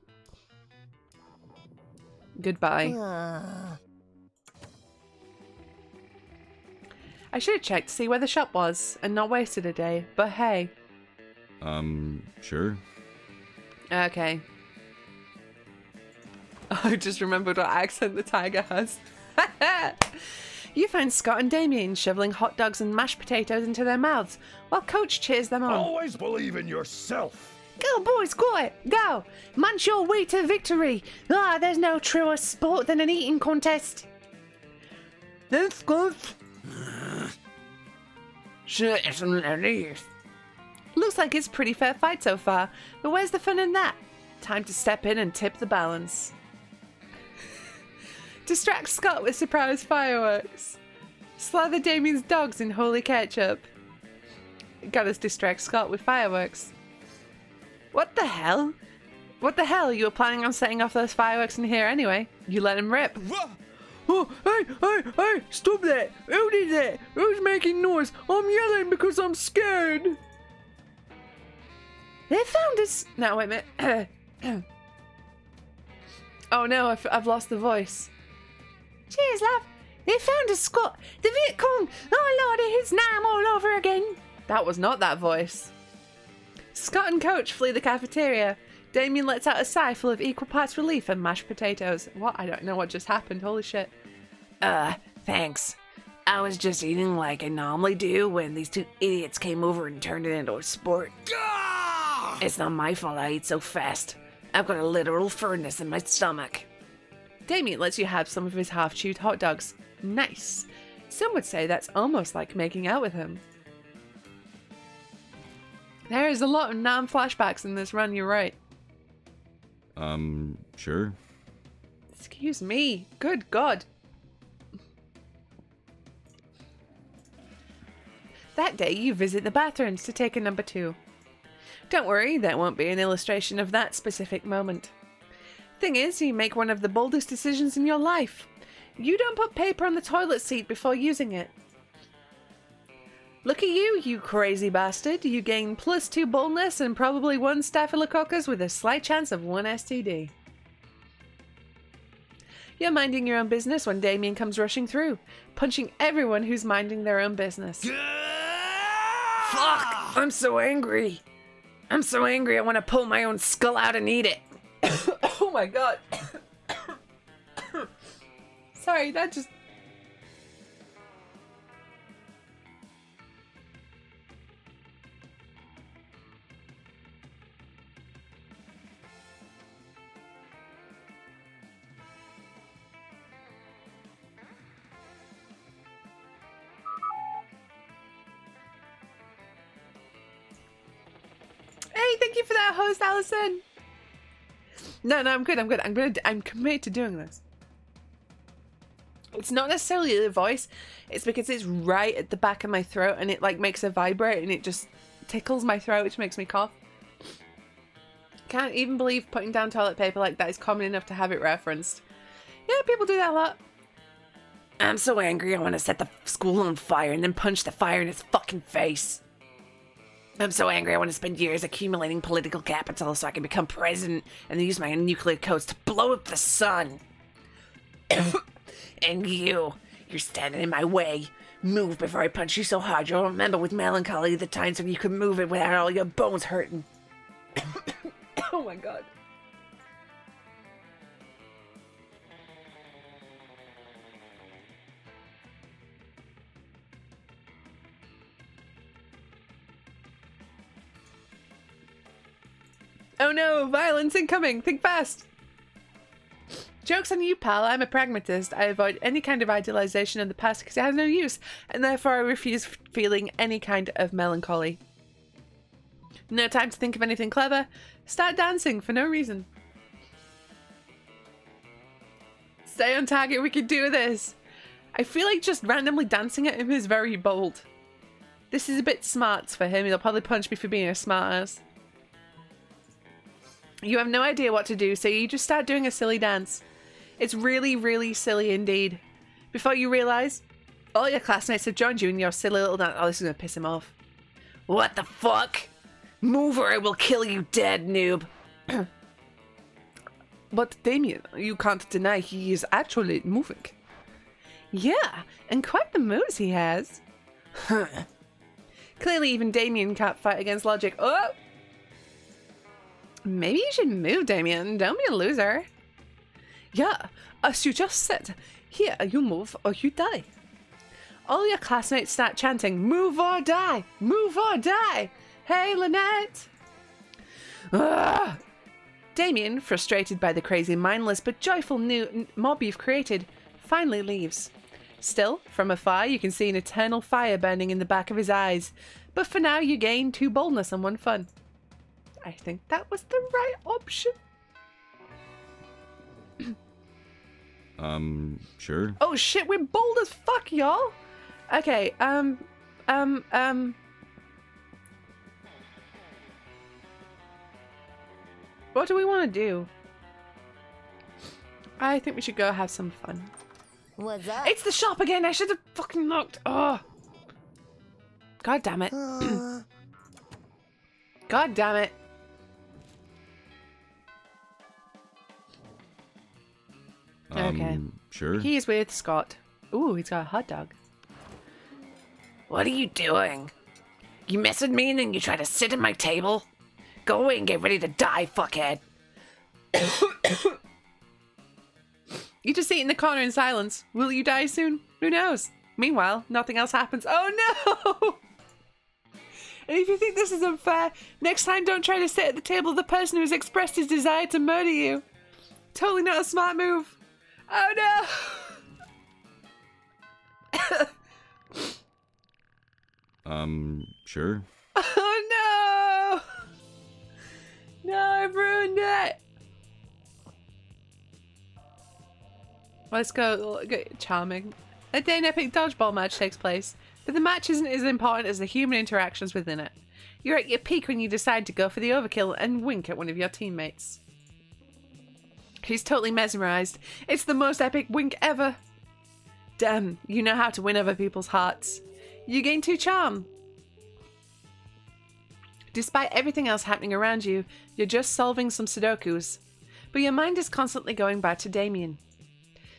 Goodbye. I should have checked to see where the shop was and not wasted a day. But hey. Sure. Okay. Oh, I just remembered what accent the tiger has. You find Scott and Damien shoveling hot dogs and mashed potatoes into their mouths while Coach cheers them on. Always believe in yourself. Go, boys, go, go. Munch your way to victory. Ah, there's no truer sport than an eating contest. That's good. Looks like it's a pretty fair fight so far, but where's the fun in that? Time to step in and tip the balance. Distract Scott with surprise fireworks. Slather Damien's dogs in holy ketchup. Gotta distract Scott with fireworks. What the hell? What the hell? You were planning on setting off those fireworks in here anyway. You let him rip. Oh, hey, stop that. Who did that? Who's making noise? I'm yelling because I'm scared. They found us! No, wait a minute. Oh no, I've lost the voice. Cheers, love. They found a squad. The Viet Cong. Oh lordy, it's Nam all over again. That was not that voice. Scott and Coach flee the cafeteria. Damien lets out a sigh full of equal parts relief and mashed potatoes. What? I don't know what just happened. Holy shit. Thanks. I was just eating like I normally do when these two idiots came over and turned it into a sport. Gah! It's not my fault I eat so fast. I've got a literal furnace in my stomach. Damien lets you have some of his half-chewed hot dogs. Nice. Some would say that's almost like making out with him. There is a lot of Nam flashbacks in this run, you're right. Sure. Excuse me. Good God. That day, you visit the bathrooms to take a number 2. Don't worry, there won't be an illustration of that specific moment. Thing is, you make one of the boldest decisions in your life. You don't put paper on the toilet seat before using it. Look at you, you crazy bastard. You gain +2 boldness and probably 1 staphylococcus with a slight chance of 1 STD. You're minding your own business when Damien comes rushing through, punching everyone who's minding their own business. Fuck! I'm so angry. I'm so angry I want to pull my own skull out and eat it. Oh my god. Sorry, that just... Thank you for that host, Allison. No, I'm good. I'm committed to doing this. It's not necessarily the voice. It's because it's right at the back of my throat and it like makes a vibrate and it just tickles my throat, which makes me cough. Can't even believe putting down toilet paper like that is common enough to have it referenced. Yeah, people do that a lot. I'm so angry I want to set the school on fire and then punch the fire in its fucking face. I'm so angry I want to spend years accumulating political capital so I can become president and then use my nuclear codes to blow up the sun. And you're standing in my way. Move before I punch you so hard you'll remember with melancholy the times when you could move it without all your bones hurting. Oh my god. Oh no, violence incoming, think fast! Joke's on you, pal, I'm a pragmatist. I avoid any kind of idealization of the past because it has no use, and therefore I refuse feeling any kind of melancholy. No time to think of anything clever. Start dancing for no reason. Stay on target, we can do this! I feel like just randomly dancing at him is very bold. This is a bit smarts for him, he'll probably punch me for being a smartass. You have no idea what to do, so you just start doing a silly dance. It's really, really silly indeed. Before you realise, all your classmates have joined you in your silly little dance. Oh, this is gonna piss him off. What the fuck? Move or I will kill you dead, noob. But Damien, you can't deny he is actually moving. Yeah, and quite the moves he has. Huh. Clearly even Damien can't fight against logic. Oh! Maybe you should move, Damien. Don't be a loser. Yeah, as you just said, here you move or you die. All your classmates start chanting, move or die, move or die. Hey, Lynette. Ugh. Damien, frustrated by the crazy, mindless, but joyful new mob you've created, finally leaves. Still, from afar, you can see an eternal fire burning in the back of his eyes. But for now, you gain 2 boldness and 1 fun. I think that was the right option. Sure. Oh shit, we're bold as fuck, y'all. Okay, what do we want to do? I think we should go have some fun. What's up? It's the shop again. I should have fucking knocked. Oh. God damn it. God damn it. Okay. Sure. He's with Scott. Ooh, he's got a hot dog. What are you doing? You mess with me and then you try to sit at my table? Go away and get ready to die, fuckhead. You just sit in the corner in silence. Will you die soon? Who knows? Meanwhile, nothing else happens. Oh no! And if you think this is unfair, next time don't try to sit at the table of the person who has expressed his desire to murder you. Totally not a smart move. Oh no! Sure. Oh no! No, I've ruined it! Let's go. Charming. A day an epic dodgeball match takes place, but the match isn't as important as the human interactions within it. You're at your peak when you decide to go for the overkill and wink at one of your teammates. He's totally mesmerized. It's the most epic wink ever. Damn, you know how to win over people's hearts. You gain 2 charm. Despite everything else happening around you, you're just solving some Sudokus. But your mind is constantly going back to Damien.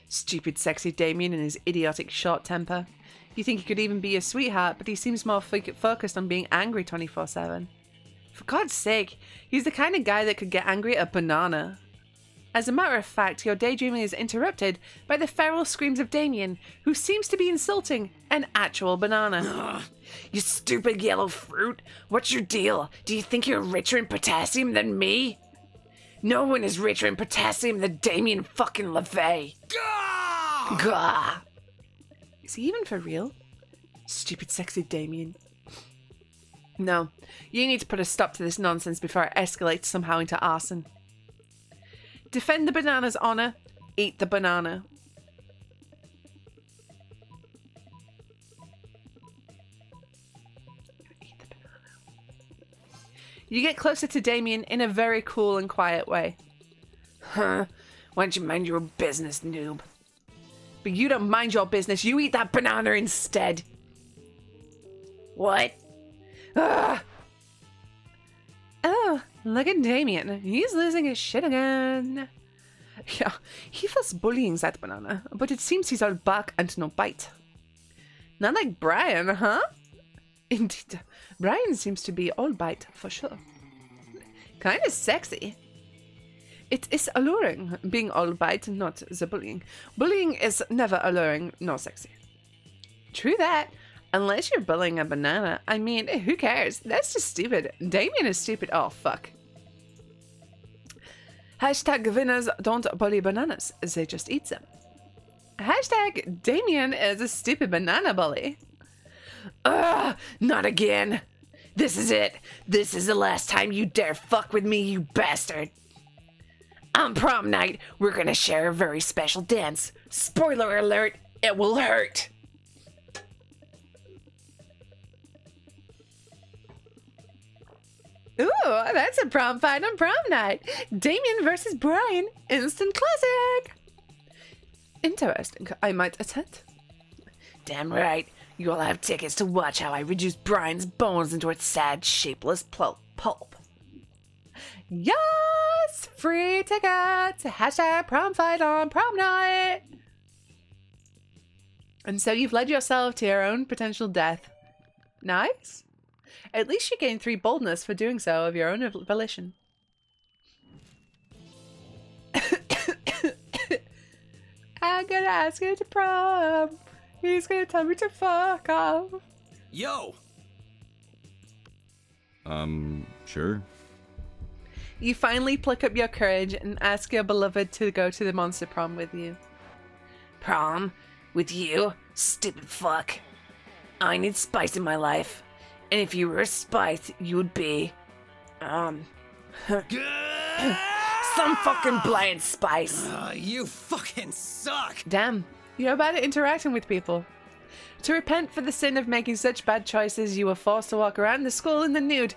Stupid, sexy Damien and his idiotic short temper. You think he could even be your sweetheart, but he seems more focused on being angry 24/7. For God's sake, he's the kind of guy that could get angry at a banana. As a matter of fact, your daydreaming is interrupted by the feral screams of Damien, who seems to be insulting an actual banana. Ugh, you stupid yellow fruit! What's your deal? Do you think you're richer in potassium than me? No one is richer in potassium than Damien fucking LeVay. Gah! Gah! Is he even for real? Stupid, sexy Damien. No, you need to put a stop to this nonsense before it escalates somehow into arson. Defend the banana's honor. Eat the banana. Eat the banana. You get closer to Damien in a very cool and quiet way. Huh? Why don't you mind your own business, noob? But you don't mind your business. You eat that banana instead. What? Ugh. Oh. Look at Damien. He's losing his shit again. Yeah, he was bullying that banana, but it seems he's all bark and no bite. Not like Brian, huh? Indeed. Brian seems to be all bite, for sure. Kind of sexy. It is alluring, being all bite, not the bullying. Bullying is never alluring, nor sexy. True that. Unless you're bullying a banana. I mean, who cares? That's just stupid. Damien is stupid. Oh, fuck. Hashtag winners don't bully bananas. They just eat them. Hashtag Damien is a stupid banana bully. Ugh, not again. This is it. This is the last time you dare fuck with me, you bastard. On prom night, we're gonna share a very special dance. Spoiler alert, it will hurt. Ooh, that's a prom fight on prom night. Damien versus Brian, instant classic. Interesting. I might attend. Damn right. You all have tickets to watch how I reduce Brian's bones into a sad, shapeless pulp. Yes, free tickets. Hashtag prom fight on prom night. And so you've led yourself to your own potential death. Nice. At least you gain 3 boldness for doing so of your own volition. I'm gonna ask him to prom. He's gonna tell me to fuck off. Yo! Sure. You finally pluck up your courage and ask your beloved to go to the monster prom with you. Prom? With you? Stupid fuck. I need spice in my life. And if you were a spice, you would be, some fucking blind spice. You fucking suck. Damn, you're bad at interacting with people. To repent for the sin of making such bad choices, you were forced to walk around the school in the nude,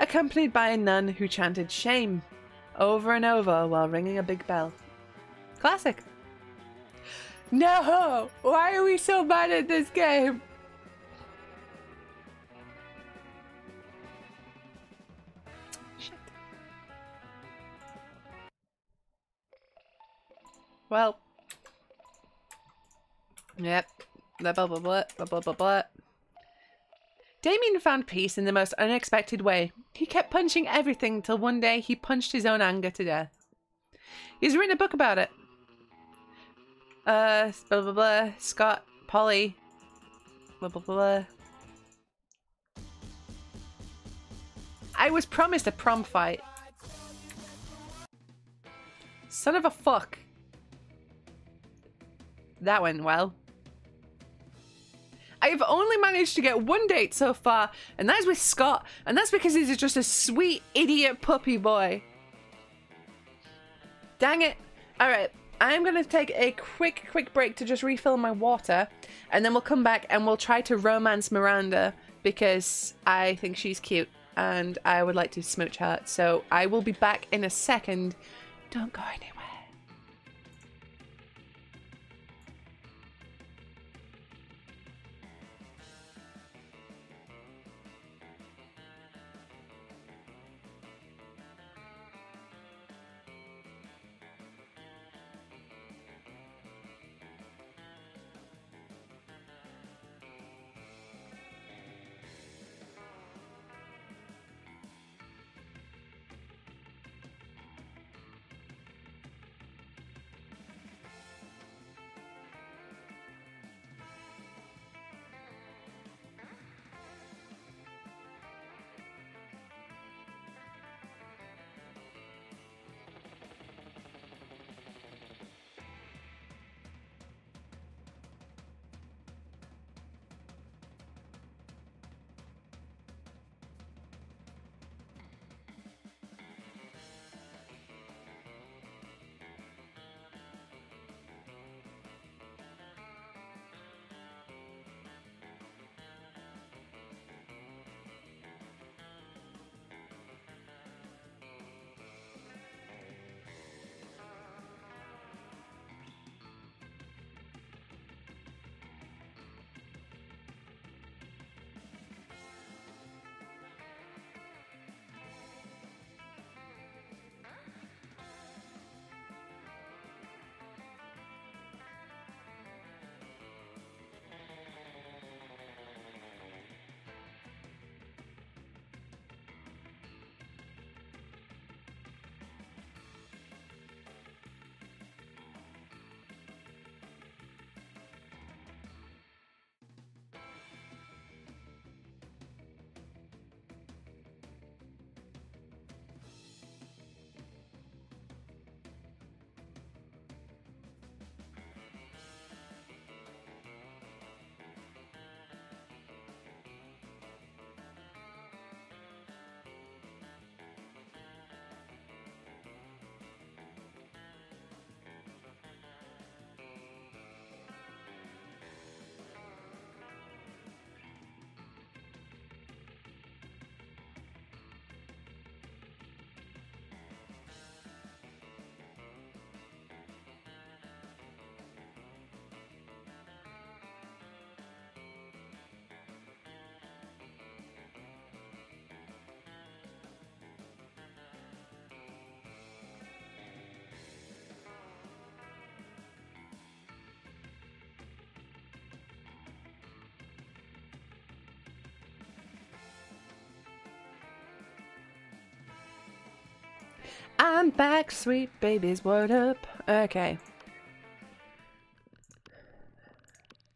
accompanied by a nun who chanted shame over and over while ringing a big bell. Classic. No, why are we so bad at this game? Well, Yep. Blah, blah, blah, blah, blah, blah, blah. Damien found peace in the most unexpected way. He kept punching everything till one day he punched his own anger to death. He's written a book about it. Blah, blah, blah. Scott, Polly. Blah, blah, blah. I was promised a prom fight. Son of a fuck. That went well. I have only managed to get one date so far, and that is with Scott, and that's because he's just a sweet idiot puppy boy. Dang it. Alright, I'm gonna take a quick break to just refill my water, and then we'll come back and we'll try to romance Miranda, because I think she's cute and I would like to smooch her, so I will be back in a second. Don't go anywhere. I'm back, sweet babies, what up? Okay.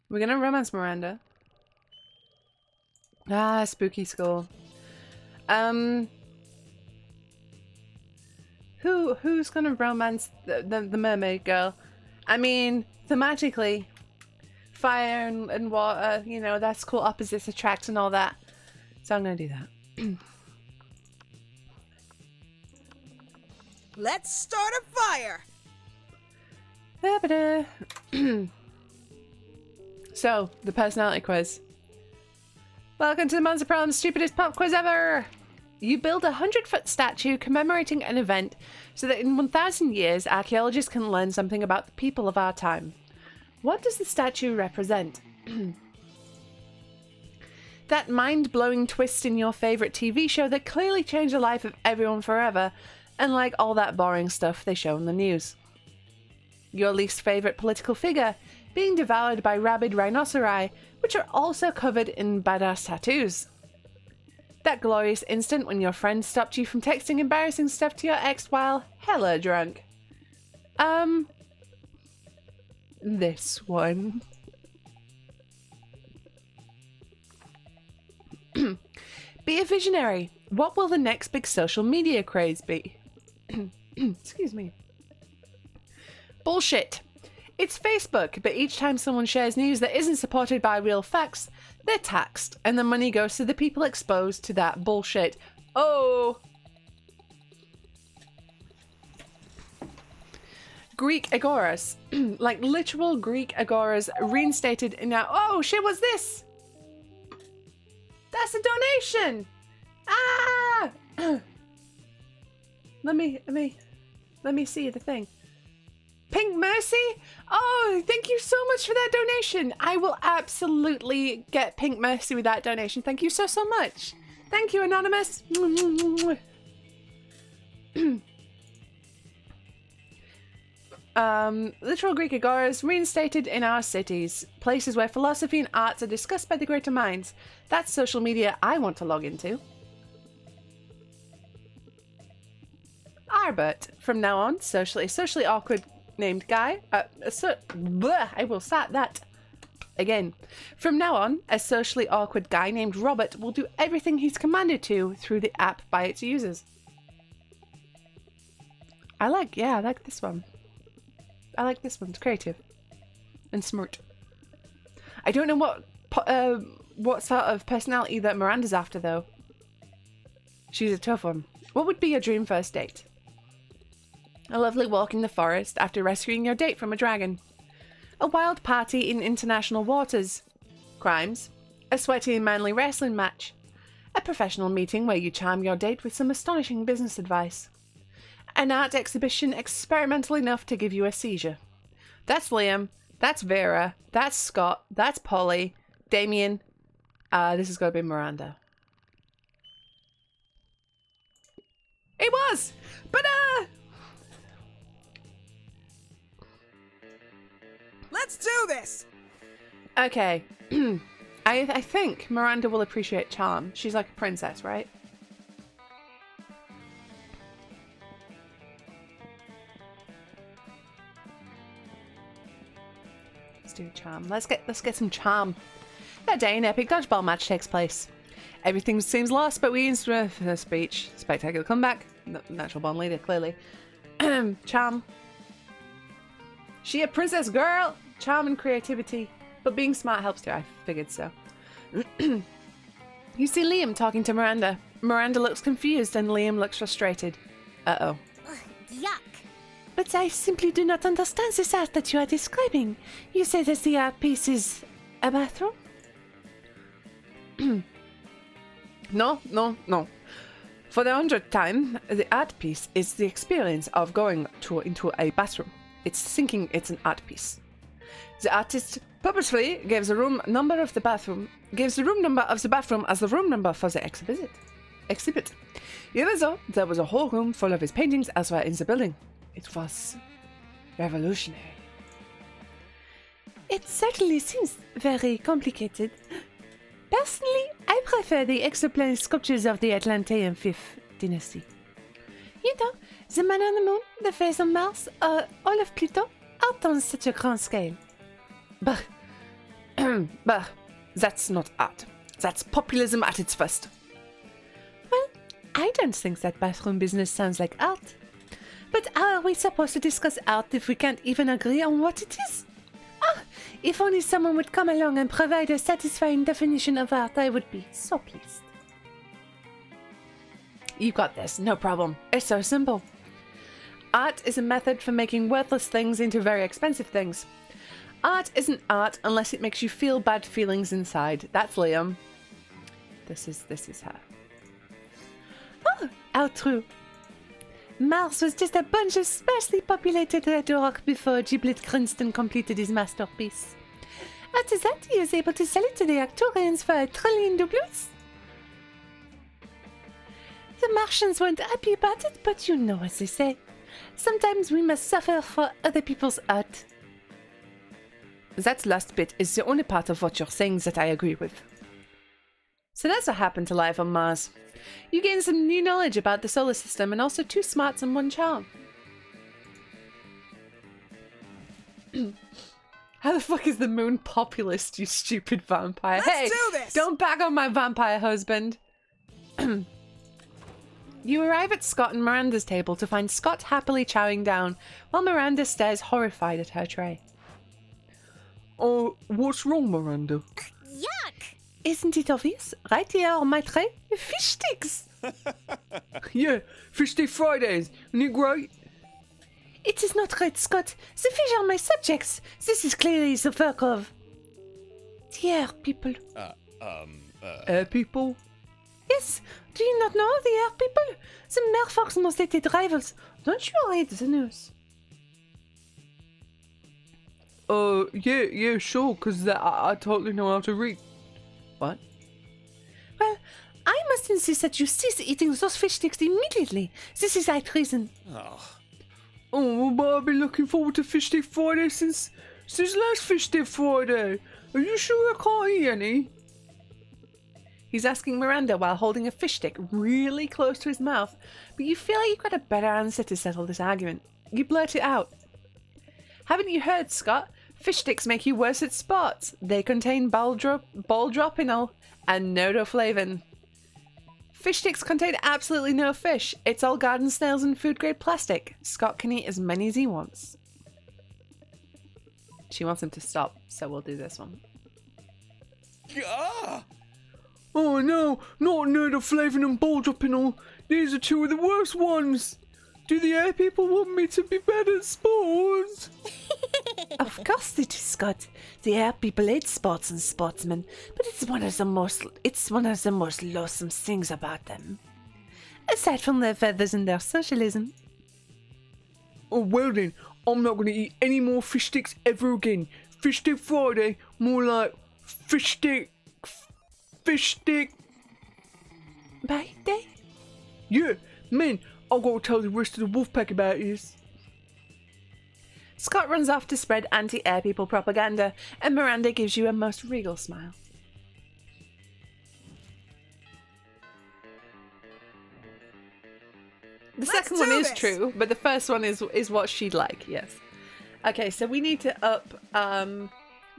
We're gonna romance Miranda. Ah, spooky school. Who's gonna romance the mermaid girl? I mean, thematically, fire and water, you know, that's cool, opposites attract and all that. So I'm gonna do that. Let's start a fire! So, the personality quiz. Welcome to the Monster Prom, stupidest pop quiz ever! You build a 100-foot statue commemorating an event so that in 1,000 years, archaeologists can learn something about the people of our time. What does the statue represent? That mind-blowing twist in your favorite TV show that clearly changed the life of everyone forever, and like all that boring stuff they show on the news. Your least favorite political figure, being devoured by rabid rhinoceri, which are also covered in badass tattoos. That glorious instant when your friend stopped you from texting embarrassing stuff to your ex while hella drunk. This one. Be a visionary. What will the next big social media craze be? Excuse me. Bullshit. It's Facebook, but each time someone shares news that isn't supported by real facts, they're taxed, and the money goes to the people exposed to that bullshit. Oh! Greek agoras. Like literal Greek agoras reinstated in our— oh shit, what's this? That's a donation! Ah! Let me see the thing. Pink Mercy? Oh, thank you so much for that donation. I will absolutely get Pink Mercy with that donation. Thank you so, so much. Thank you, Anonymous. Literal Greek agoras reinstated in our cities. Places where philosophy and arts are discussed by the greater minds. That's social media I want to log into. Arbert. From now on, socially awkward named guy. I will start that again. From now on, a socially awkward guy named Robert will do everything he's commanded to through the app by its users. I like this one. I like this one. It's creative and smart. I don't know what sort of personality that Miranda's after though. She's a tough one. What would be your dream first date? A lovely walk in the forest after rescuing your date from a dragon. A wild party in international waters. Crimes. A sweaty and manly wrestling match. A professional meeting where you charm your date with some astonishing business advice. An art exhibition experimental enough to give you a seizure. That's Liam. That's Vera. That's Scott. That's Polly. Damien. This is going to be Miranda. It was! But let's do this! Okay. I think Miranda will appreciate charm. She's like a princess, right? Let's do charm. Let's get some charm. That day an epic dodgeball match takes place. Everything seems lost, but we instruct her speech. Spectacular comeback. Natural born leader, clearly. Charm. She a princess girl! Charm and creativity. But being smart helps too, I figured so. You see Liam talking to Miranda. Miranda looks confused and Liam looks frustrated. Uh-oh. Yuck. But I simply do not understand this art that you are describing. You say that the art piece is a bathroom? No, no, no. For the 100th time, the art piece is the experience of going into a bathroom. It's thinking it's an art piece. The artist purposefully gives the room number of the bathroom as the room number for the exhibit. Even though there was a whole room full of his paintings elsewhere in the building. It was revolutionary. It certainly seems very complicated. Personally, I prefer the exoplanet sculptures of the Atlantean 5th Dynasty. You know, the man on the moon, the face on Mars, all of Pluto, out on such a grand scale. Bah. Bah. That's not art. That's populism at its first. Well, I don't think that bathroom business sounds like art. But are we supposed to discuss art if we can't even agree on what it is? Ah, if only someone would come along and provide a satisfying definition of art, I would be so pleased. You got this, no problem. It's so simple. Art is a method for making worthless things into very expensive things. Art isn't art unless it makes you feel bad feelings inside. That's Liam. This is her. Oh, how true. Mars was just a bunch of sparsely populated red rock before Giblet Cranston completed his masterpiece. After that, he was able to sell it to the Arcturians for $1 trillion doubloons. The Martians weren't happy about it, but you know what they say. Sometimes we must suffer for other people's art. That last bit is the only part of what you're saying that I agree with. So that's what happened to life on Mars. You gain some new knowledge about the solar system and also two smarts and one charm. How the fuck is the moon populist, you stupid vampire? Let's do this! Don't bag on my vampire husband. You arrive at Scott and Miranda's table to find Scott happily chowing down while Miranda stares horrified at her tray. Oh, what's wrong, Miranda? Yuck! Isn't it obvious? Right here on my tray, fish sticks! Yeah, fish stick Fridays, isn't it great? It is not right, Scott. The fish are my subjects. This is clearly the work of... the air people. Air people? Yes, do you not know the air people? The merfolk's most hated rivals. Don't you read the news? Yeah, sure, because I totally know how to read. What? Well, I must insist that you cease eating those fish sticks immediately. This is right reason. Oh, but I've been looking forward to Fish Day Friday since last Fish Day Friday. Are you sure I can't eat any? He's asking Miranda while holding a fish stick really close to his mouth, but you feel like you've got a better answer to settle this argument. You blurt it out. Haven't you heard, Scott? Fish sticks make you worse at sports. They contain baldropinol and nodoflavin. Fish sticks contain absolutely no fish. It's all garden snails and food-grade plastic. Scott can eat as many as he wants. She wants him to stop, so we'll do this one. Ah! Oh no, not nodoflavin and baldropinol. These are two of the worst ones. Do the air people want me to be better at sports? Of course they do, Scott. The air people hate sports and sportsmen, but it's one of the most loathsome things about them. Aside from their feathers and their socialism. Oh well then, I'm not gonna eat any more fish sticks ever again. Fish Stick Friday, more like fish stick Bite Day? Yeah, man. I'll go tell the rest of the wolfpack about this. Scott runs off to spread anti-air people propaganda, and Miranda gives you a most regal smile. The second one is true, but the first one is what she'd like, yes. Okay, so we need to up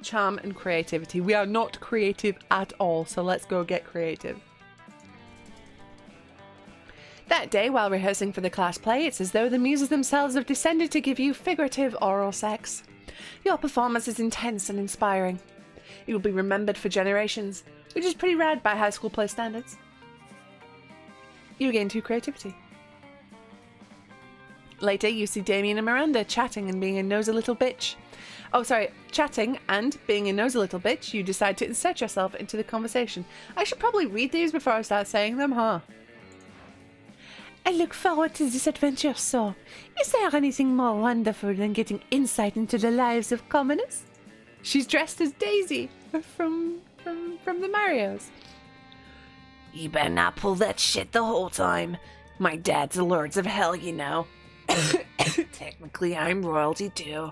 charm and creativity. We are not creative at all, so let's go get creative. That day, while rehearsing for the class play, it's as though the muses themselves have descended to give you figurative oral sex. Your performance is intense and inspiring. You will be remembered for generations, which is pretty rad by high school play standards. You gain 2 creativity. Later, you see Damien and Miranda chatting and being a nosy little bitch. Oh, sorry, chatting and being a nosy little bitch, you decide to insert yourself into the conversation. I should probably read these before I start saying them, huh? I look forward to this adventure, so is there anything more wonderful than getting insight into the lives of commoners? She's dressed as Daisy from the Marios. You better not pull that shit the whole time. My dad's the Lords of Hell, you know. Technically, I'm royalty too.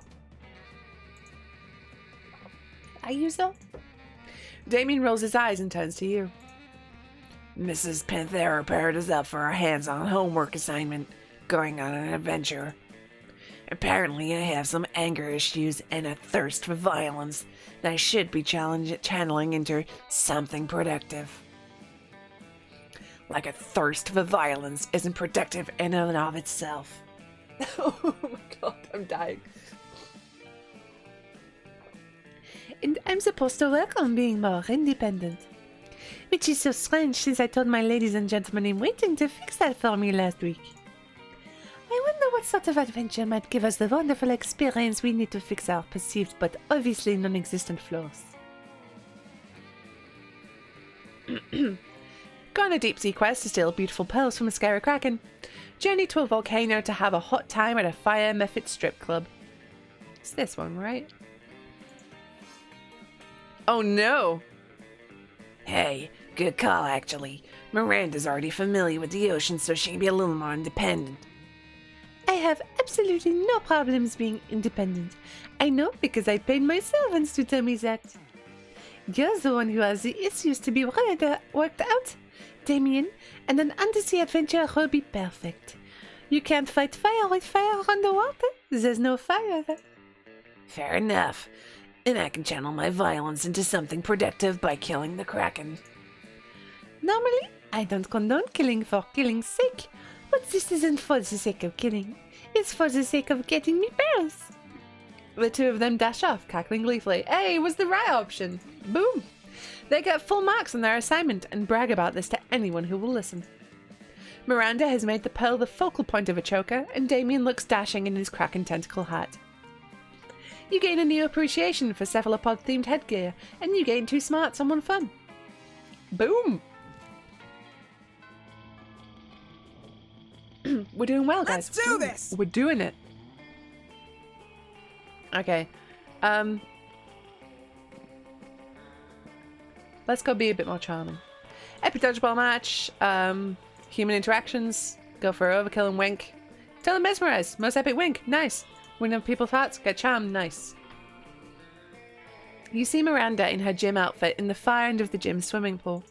Are you so? Damien rolls his eyes and turns to you. Mrs. Panthera paired us up for a hands-on homework assignment, going on an adventure. Apparently, I have some anger issues and a thirst for violence that I should be channeling into something productive. Like a thirst for violence isn't productive in and of itself. Oh my god, I'm dying. And I'm supposed to work on being more independent. Which is so strange since I told my ladies and gentlemen in waiting to fix that for me last week. I wonder what sort of adventure might give us the wonderful experience we need to fix our perceived but obviously non-existent flaws. Go on a deep sea quest to steal beautiful pearls from a scary kraken. Journey to a volcano to have a hot time at a fire method strip club. It's this one, right? Oh no! Hey, good call, actually. Miranda's already familiar with the ocean, so she can be a little more independent. I have absolutely no problems being independent. I know because I paid my servants to tell me that. You're the one who has the issues to be worked out, Damien, and an undersea adventure will be perfect. You can't fight fire with fire underwater. There's no fire there. Fair enough. And I can channel my violence into something productive by killing the Kraken. Normally, I don't condone killing for killing's sake, but this isn't for the sake of killing. It's for the sake of getting me pearls. The two of them dash off, cackling gleefully. Hey, it was the right option. Boom. They get full marks on their assignment and brag about this to anyone who will listen. Miranda has made the pearl the focal point of a choker, and Damien looks dashing in his Kraken tentacle hat. You gain a new appreciation for cephalopod-themed headgear, and you gain 2 smarts and 1 fun. Boom! We're doing well, guys. Let's do this! We're doing it. Okay. Let's go be a bit more charming. Epic dodgeball match. Human interactions. Go for overkill and wink. Tell them mesmerize. Most epic wink. Nice. Win of people's hearts. Get charmed. Nice. You see Miranda in her gym outfit in the far end of the gym swimming pool.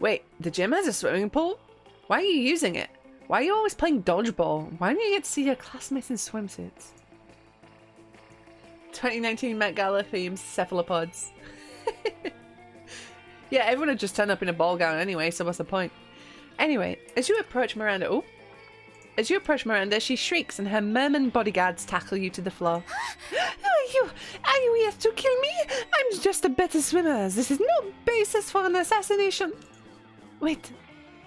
Wait, the gym has a swimming pool? Why are you using it? Why are you always playing dodgeball? Why don't you get to see your classmates in swimsuits? 2019 Met Gala themes, cephalopods. Yeah, everyone had just turned up in a ball gown anyway, so what's the point? Anyway, as you approach Miranda, she shrieks and her merman bodyguards tackle you to the floor. Who are you? Are you here to kill me? I'm just a better swimmer. This is no basis for an assassination. Wait,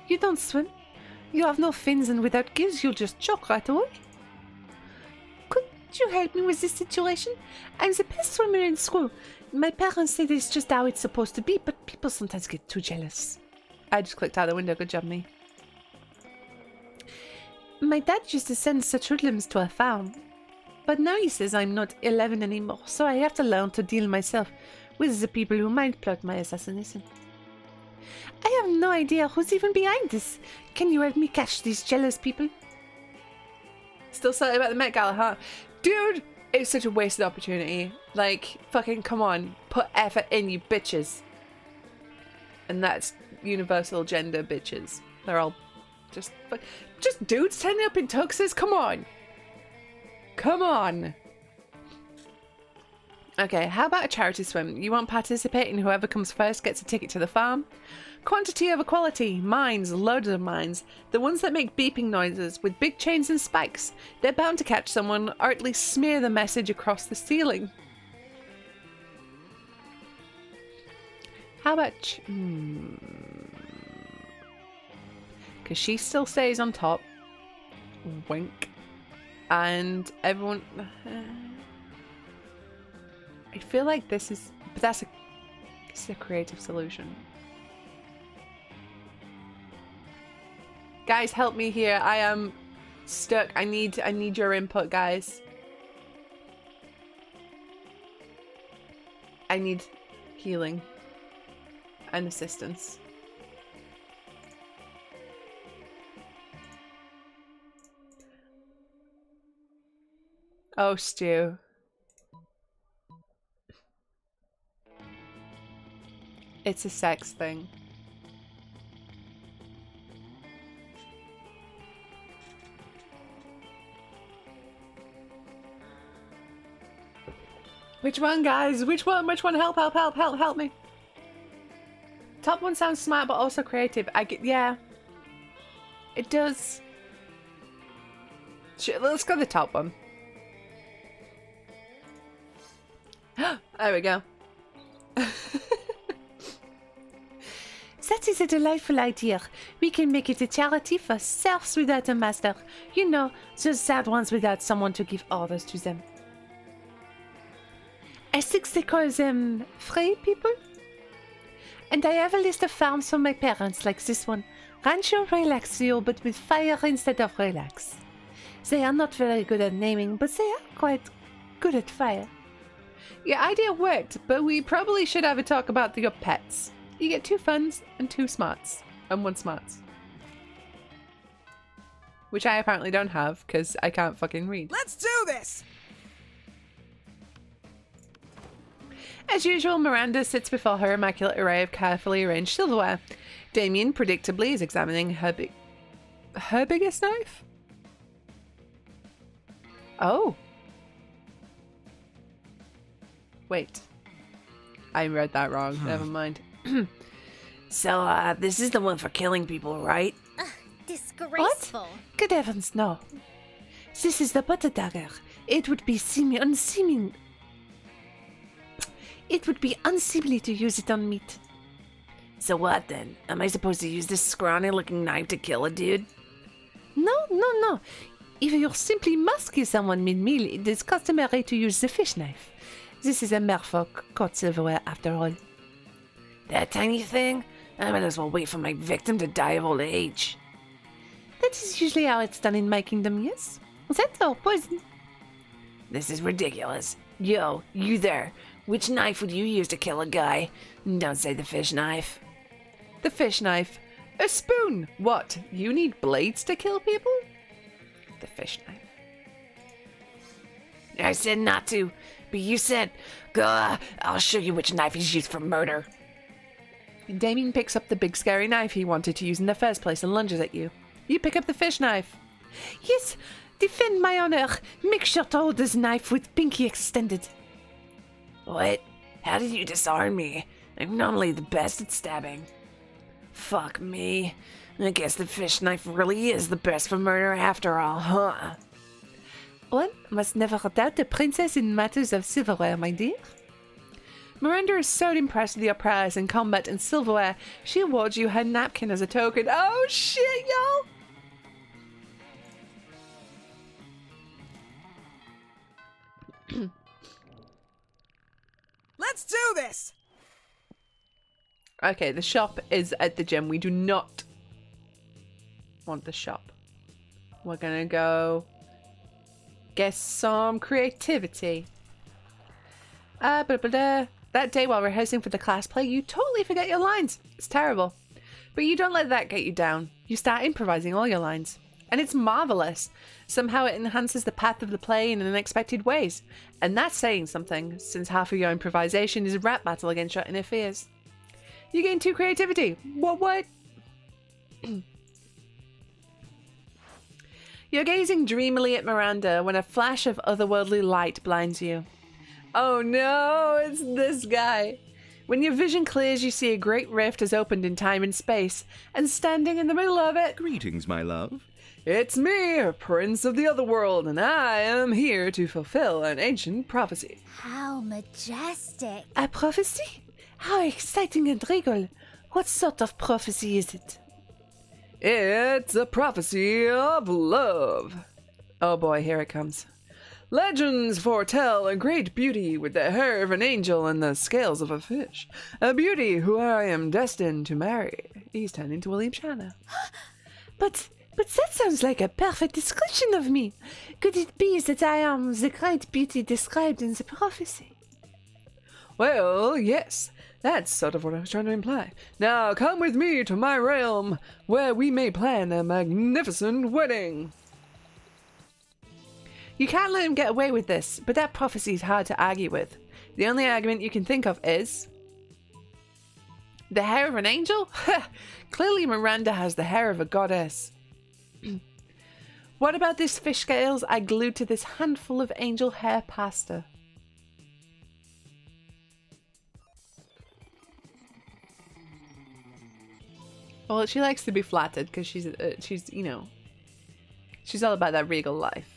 you don't swim? You have no fins, and without gills, you'll just choke right away. Could you help me with this situation? I'm the best swimmer in school. My parents say it's just how it's supposed to be, but people sometimes get too jealous. I just clicked out the window. Good job, me. My dad used to send such hoodlums to a farm, but now he says I'm not 11 anymore, so I have to learn to deal myself with the people who might plot my assassination. I have no idea who's even behind this. Can you help me catch these jealous people? Still sorry about the Met Gala, huh? Dude, it's such a wasted opportunity. Like, fucking come on. Put effort in, you bitches. And that's universal gender bitches. They're all just dudes turning up in tuxes. Come on. Come on. Okay, how about a charity swim? You won't participate and whoever comes first gets a ticket to the farm. Quantity over quality. Mines, loads of mines. The ones that make beeping noises with big chains and spikes. They're bound to catch someone or at least smear the message across the ceiling. How about... Because she still stays on top. Wink. And everyone... I feel like this is, but that's a, it's a creative solution. Guys, help me here. I am stuck. I need your input, guys. I need healing and assistance. Oh, Stu. It's a sex thing. Which one, guys? Which one? Which one? Help, help, help, help, help me. Top one sounds smart, but also creative. I get, yeah. It does. Let's go the top one. There we go. That is a delightful idea. We can make it a charity for serfs without a master. You know, those sad ones without someone to give orders to them. I think they call them free people. And I have a list of farms from my parents like this one. Rancho Relaxio, but with fire instead of relax. They are not very good at naming, but they are quite good at fire. Your idea worked, but we probably should have a talk about your pets. You get 2 funs and 2 smarts. And 1 smarts. which I apparently don't have because I can't fucking read. Let's do this! As usual, Miranda sits before her immaculate array of carefully arranged silverware. Damien predictably is examining her biggest knife? Oh. Wait. I read that wrong. Never mind. So, this is the one for killing people, right? Disgraceful. What? Good heavens, no. This is the butter dagger. It would be unseemly to use it on meat. So what then? Am I supposed to use this scrawny looking knife to kill a dude? No. If you're simply masking someone mid-meal, it is customary to use the fish knife. This is a mere for cut silverware after all. That tiny thing? I might as well wait for my victim to die of old age. That is usually how it's done in my kingdom, yes? That's all poison. This is ridiculous. Yo, you there. Which knife would you use to kill a guy? Don't say the fish knife. The fish knife? A spoon! What? You need blades to kill people? The fish knife. I said not to, but you said, "Gah, I'll show you which knife is used for murder." Damien picks up the big scary knife he wanted to use in the first place and lunges at you. You pick up the fish knife. Yes, defend my honor. Make sure to hold this knife with pinky extended. What? How did you disarm me? I'm normally the best at stabbing. Fuck me. I guess the fish knife really is the best for murder after all, huh? One must never doubt the princess in matters of silverware, my dear. Miranda is so impressed with your prowess in combat and silverware, she awards you her napkin as a token. Oh shit, y'all! Let's do this! Okay, the shop is at the gym. We do not want the shop. We're gonna go get some creativity. Blah, blah, blah. That day while rehearsing for the class play, you totally forget your lines. It's terrible. But you don't let that get you down. You start improvising all your lines. And it's marvelous. Somehow it enhances the path of the play in unexpected ways. And that's saying something, since half of your improvisation is a rap battle against your inner fears. You gain 2 creativity. What? You're gazing dreamily at Miranda when a flash of otherworldly light blinds you. Oh no, it's this guy. When your vision clears, you see a great rift has opened in time and space, and standing in the middle of it... Greetings, my love. It's me, Prince of the Otherworld, and I am here to fulfill an ancient prophecy. How majestic. A prophecy? How exciting and regal. What sort of prophecy is it? It's a prophecy of love. Oh boy, here it comes. Legends foretell a great beauty with the hair of an angel and the scales of a fish. A beauty who I am destined to marry. He's turned into William Shatner. But that sounds like a perfect description of me. Could it be that I am the great beauty described in the prophecy? Well, yes. That's sort of what I was trying to imply. Now come with me to my realm, where we may plan a magnificent wedding. You can't let him get away with this, but that prophecy is hard to argue with. The only argument you can think of is... the hair of an angel? Clearly Miranda has the hair of a goddess. What about these fish scales I glued to this handful of angel hair pasta? Well, she likes to be flattered because she's, you know, she's all about that regal life.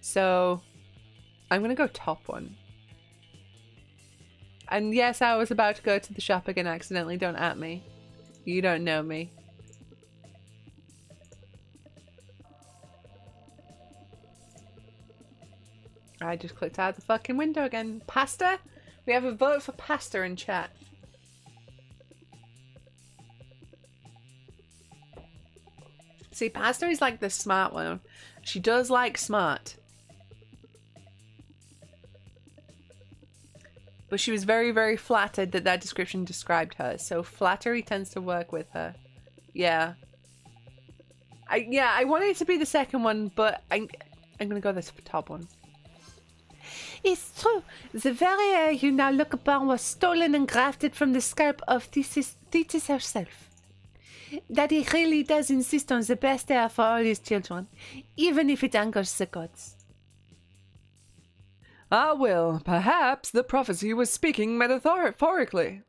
So, I'm going to go top one. And yes, I was about to go to the shop again accidentally. Don't at me. You don't know me. I just clicked out the fucking window again. Pasta? We have a vote for pasta in chat. See, pasta is like the smart one. She does like smart. But she was very, very flattered that that description described her. So flattery tends to work with her. Yeah. Yeah, I wanted it to be the second one, but I'm gonna go this top one. It's true. The very air you now look upon was stolen and grafted from the scalp of Thetis herself. Daddy really does insist on the best air for all his children, even if it angers the gods. Ah, well, perhaps the prophecy was speaking metaphorically.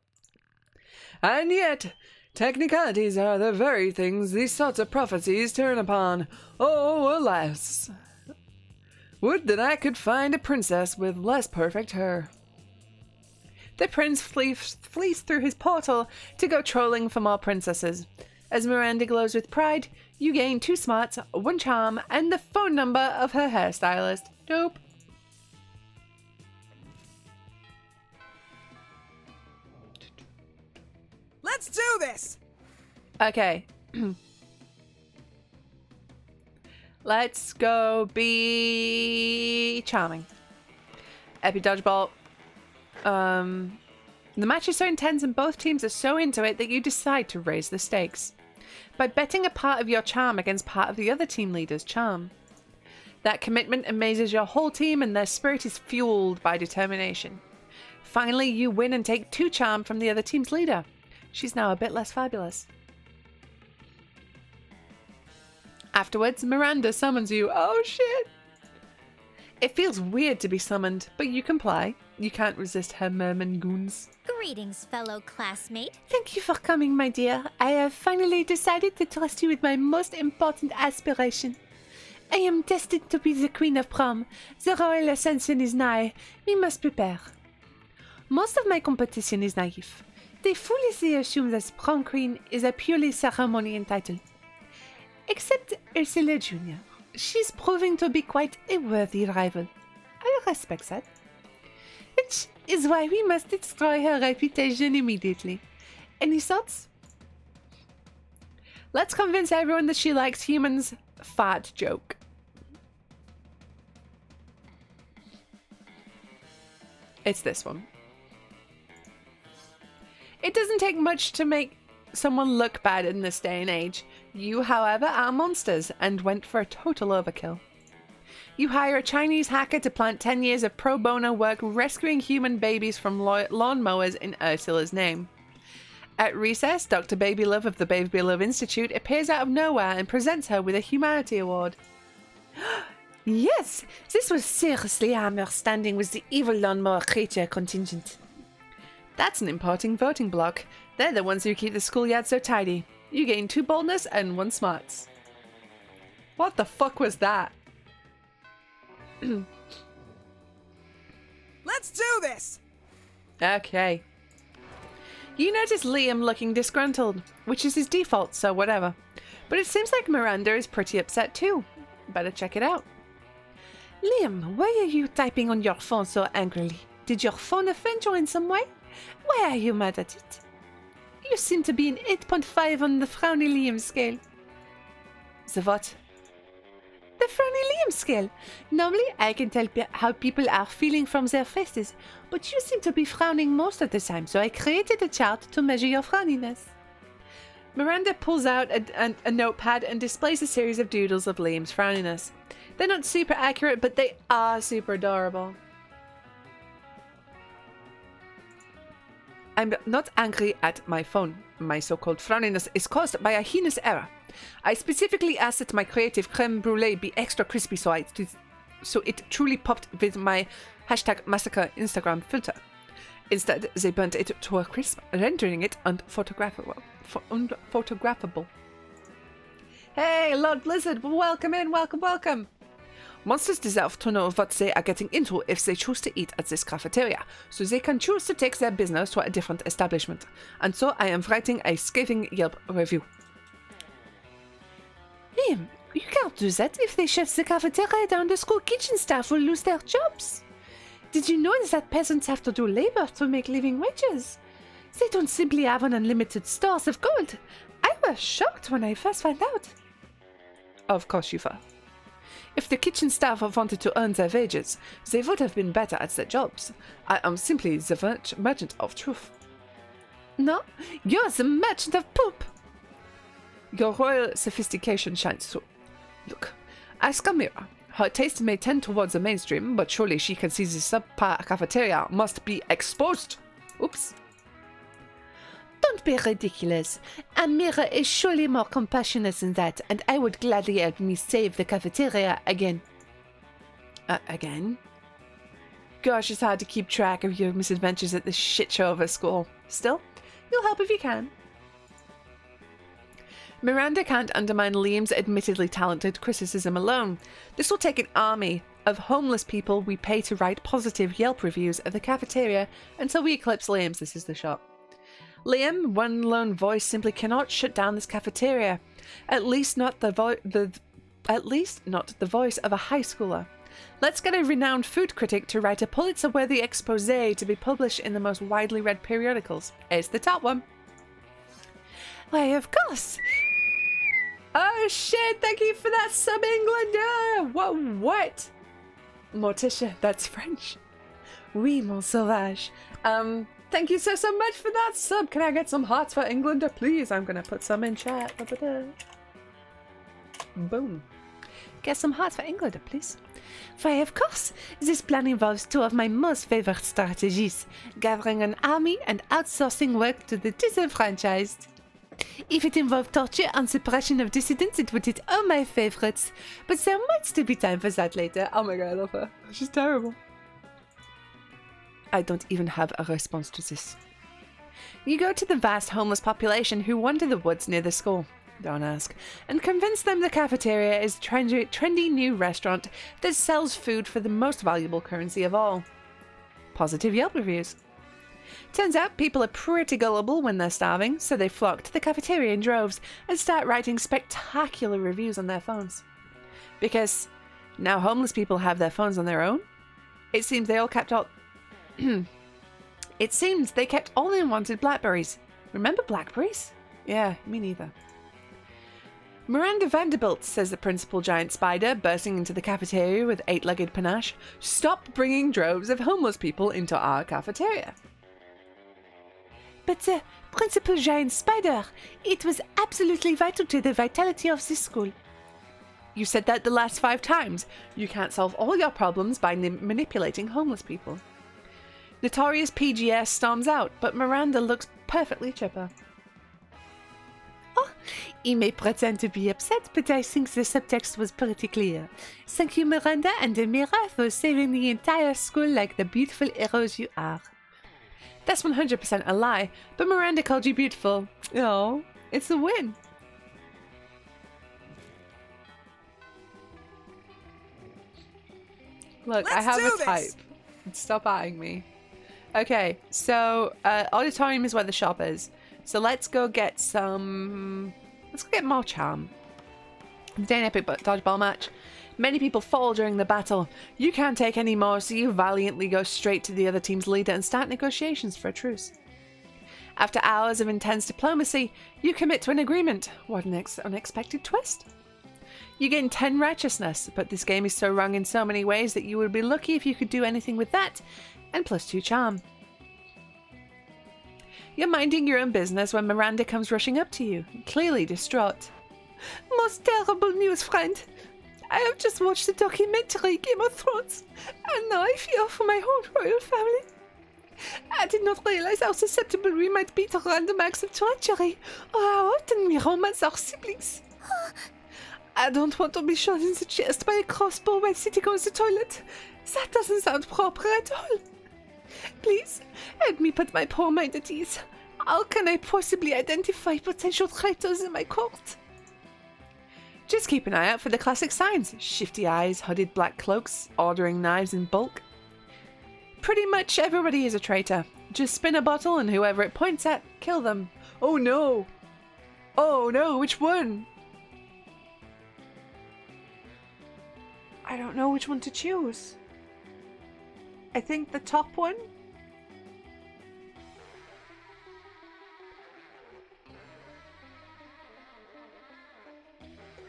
And yet, technicalities are the very things these sorts of prophecies turn upon. Oh, alas. Would that I could find a princess with less perfect hair. The prince flees through his portal to go trolling for more princesses. As Miranda glows with pride, you gain 2 smarts, 1 charm, and the phone number of her hairstylist. Nope. Let's do this! Okay. Let's go be charming. Epi dodgeball. The match is so intense and both teams are so into it that you decide to raise the stakes by betting a part of your charm against part of the other team leader's charm. That commitment amazes your whole team and their spirit is fueled by determination. Finally, you win and take 2 charm from the other team's leader. She's now a bit less fabulous. Afterwards, Miranda summons you. Oh, shit. It feels weird to be summoned, but you comply. You can't resist her merman goons. Greetings, fellow classmate. Thank you for coming, my dear. I have finally decided to trust you with my most important aspiration. I am destined to be the queen of prom. The royal ascension is nigh. We must prepare. Most of my competition is naive. They foolishly assume that prom queen is a purely ceremonial title. Except Ursula Jr. She's proving to be quite a worthy rival. I respect that. Which is why we must destroy her reputation immediately. Any thoughts? Let's convince everyone that she likes humans. Fart joke. It's this one. It doesn't take much to make someone look bad in this day and age. You, however, are monsters and went for a total overkill. You hire a Chinese hacker to plant 10 years of pro bono work rescuing human babies from lawnmowers in Ursula's name. At recess, Dr. Baby Love of the Baby Love Institute appears out of nowhere and presents her with a Humanity Award. Yes, this was seriously our standing with the evil lawnmower creature contingent. That's an important voting block. They're the ones who keep the schoolyard so tidy. You gain 2 boldness and 1 smarts. What the fuck was that? Let's do this! Okay. You notice Liam looking disgruntled, which is his default, so whatever. But it seems like Miranda is pretty upset too. Better check it out. Liam, why are you typing on your phone so angrily? Did your phone offend you in some way? Why are you mad at it? You seem to be an 8.5 on the Frowny Liam scale. The what? The Frowny Liam scale. Normally I can tell how people are feeling from their faces, but you seem to be frowning most of the time, so I created a chart to measure your frowniness. Miranda pulls out a notepad and displays a series of doodles of Liam's frowniness. They're not super accurate, but they are super adorable. I'm not angry at my phone. My so-called frowniness is caused by a heinous error. I specifically asked that my creative creme brulee be extra crispy so it truly popped with my #massacre Instagram filter. Instead, they burnt it to a crisp, rendering it unphotographable. Hey, Lord Lizard, welcome in, welcome, welcome. Monsters deserve to know what they are getting into if they choose to eat at this cafeteria, so they can choose to take their business to a different establishment. And so I am writing a scathing Yelp review. Liam, you can't do that. If they shut the cafeteria down, the school kitchen staff will lose their jobs. Did you know that peasants have to do labor to make living wages? They don't simply have an unlimited stores of gold. I was shocked when I first found out. Of course you were. If the kitchen staff wanted to earn their wages, they would have been better at their jobs. I am simply the merchant of truth. No, you're the merchant of poop. Your royal sophistication shines through. Look, ask Amira. Her taste may tend towards the mainstream, but surely she can see the subpar cafeteria must be exposed. Oops. Don't be ridiculous. Amira is surely more compassionate than that, and I would gladly help me save the cafeteria again. Again? Gosh, it's hard to keep track of your misadventures at this shit show of a school. Still, you'll help if you can. Miranda can't undermine Liam's admittedly talented criticism alone. This will take an army of homeless people we pay to write positive Yelp reviews of the cafeteria until we eclipse Liam's. This is the shop. Liam, one lone voice, simply cannot shut down this cafeteria. At least not the voice of a high schooler. Let's get a renowned food critic to write a Pulitzer-worthy exposé to be published in the most widely read periodicals. It's the top one. Why, of course. Oh shit, thank you for that sub, Englander. What? Morticia, that's French. Oui, mon sauvage. Thank you so much for that sub. Can I get some hearts for Englander, please? I'm gonna put some in chat. Boom. Get some hearts for Englander, please. Why, of course. This plan involves two of my most favorite strategies. Gathering an army and outsourcing work to the disenfranchised. If it involved torture and suppression of dissidents, it would hit all my favorites. But there might still be time for that later. Oh my god, I love her. She's terrible. I don't even have a response to this. You go to the vast homeless population who wander the woods near the school. Don't ask. And convince them the cafeteria is a trendy new restaurant that sells food for the most valuable currency of all. Positive Yelp reviews. Turns out people are pretty gullible when they're starving, so they flock to the cafeteria in droves and start writing spectacular reviews on their phones. Because now homeless people have their phones on their own, it seems they all kept all... It seems they kept all the unwanted blackberries. Remember blackberries? Yeah, me neither. Miranda Vanderbilt, says the principal giant spider, bursting into the cafeteria with eight-legged panache, stop bringing droves of homeless people into our cafeteria. But the principal giant spider, it was absolutely vital to the vitality of this school. You said that the last 5 times. You can't solve all your problems by manipulating homeless people. Notorious P.G.S. storms out, but Miranda looks perfectly chipper. Oh, he may pretend to be upset, but I think the subtext was pretty clear. Thank you, Miranda and Amira, for saving the entire school like the beautiful heroes you are. That's 100% a lie, but Miranda called you beautiful. Oh, it's a win. Look, I have a type. Stop eyeing me. Okay, so auditorium is where the shop is. So let's go get some... Let's go get more charm. Day an epic dodgeball match. Many people fall during the battle. You can't take any more, so you valiantly go straight to the other team's leader and start negotiations for a truce. After hours of intense diplomacy, you commit to an agreement. What an unexpected twist. You gain 10 righteousness, but this game is so wrong in so many ways that you would be lucky if you could do anything with that, and +2 charm. You're minding your own business when Miranda comes rushing up to you, clearly distraught. Most terrible news, friend. I have just watched the documentary Game of Thrones, and now I fear for my whole royal family. I did not realize how susceptible we might be to random acts of treachery, or how often we romance our siblings. I don't want to be shot in the chest by a crossbow while sitting on the toilet. That doesn't sound proper at all. Please, help me put my poor mind at ease. How can I possibly identify potential traitors in my court? Just keep an eye out for the classic signs. Shifty eyes, hooded black cloaks, ordering knives in bulk. Pretty much everybody is a traitor. Just spin a bottle and whoever it points at, kill them. Oh no! Oh no, which one? I don't know which one to choose. I think the top one.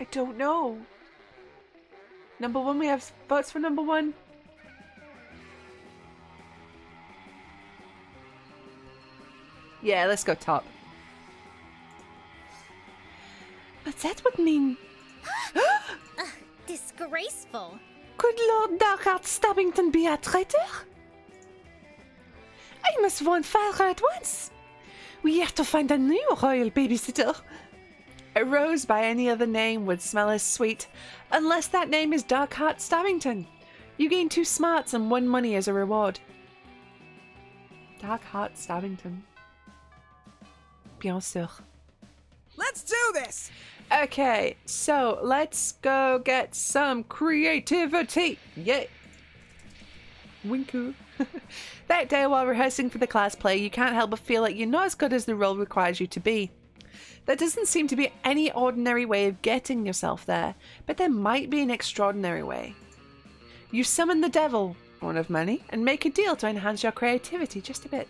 I don't know. Number one, we have votes for number one. Yeah, let's go top. What's that would mean? Disgraceful. Could Lord Darkheart Stubbington be a traitor? I must warn Falra at once. We have to find a new royal babysitter. A rose by any other name would smell as sweet, unless that name is Darkheart Stubbington. You gain 2 smarts and 1 money as a reward. Darkheart Stubbington. Bien sûr. Let's do this! Okay, so let's go get some creativity! Yay! Winku. That day while rehearsing for the class play, you can't help but feel like you're not as good as the role requires you to be. There doesn't seem to be any ordinary way of getting yourself there, but there might be an extraordinary way. You summon the devil, one of many, and make a deal to enhance your creativity just a bit.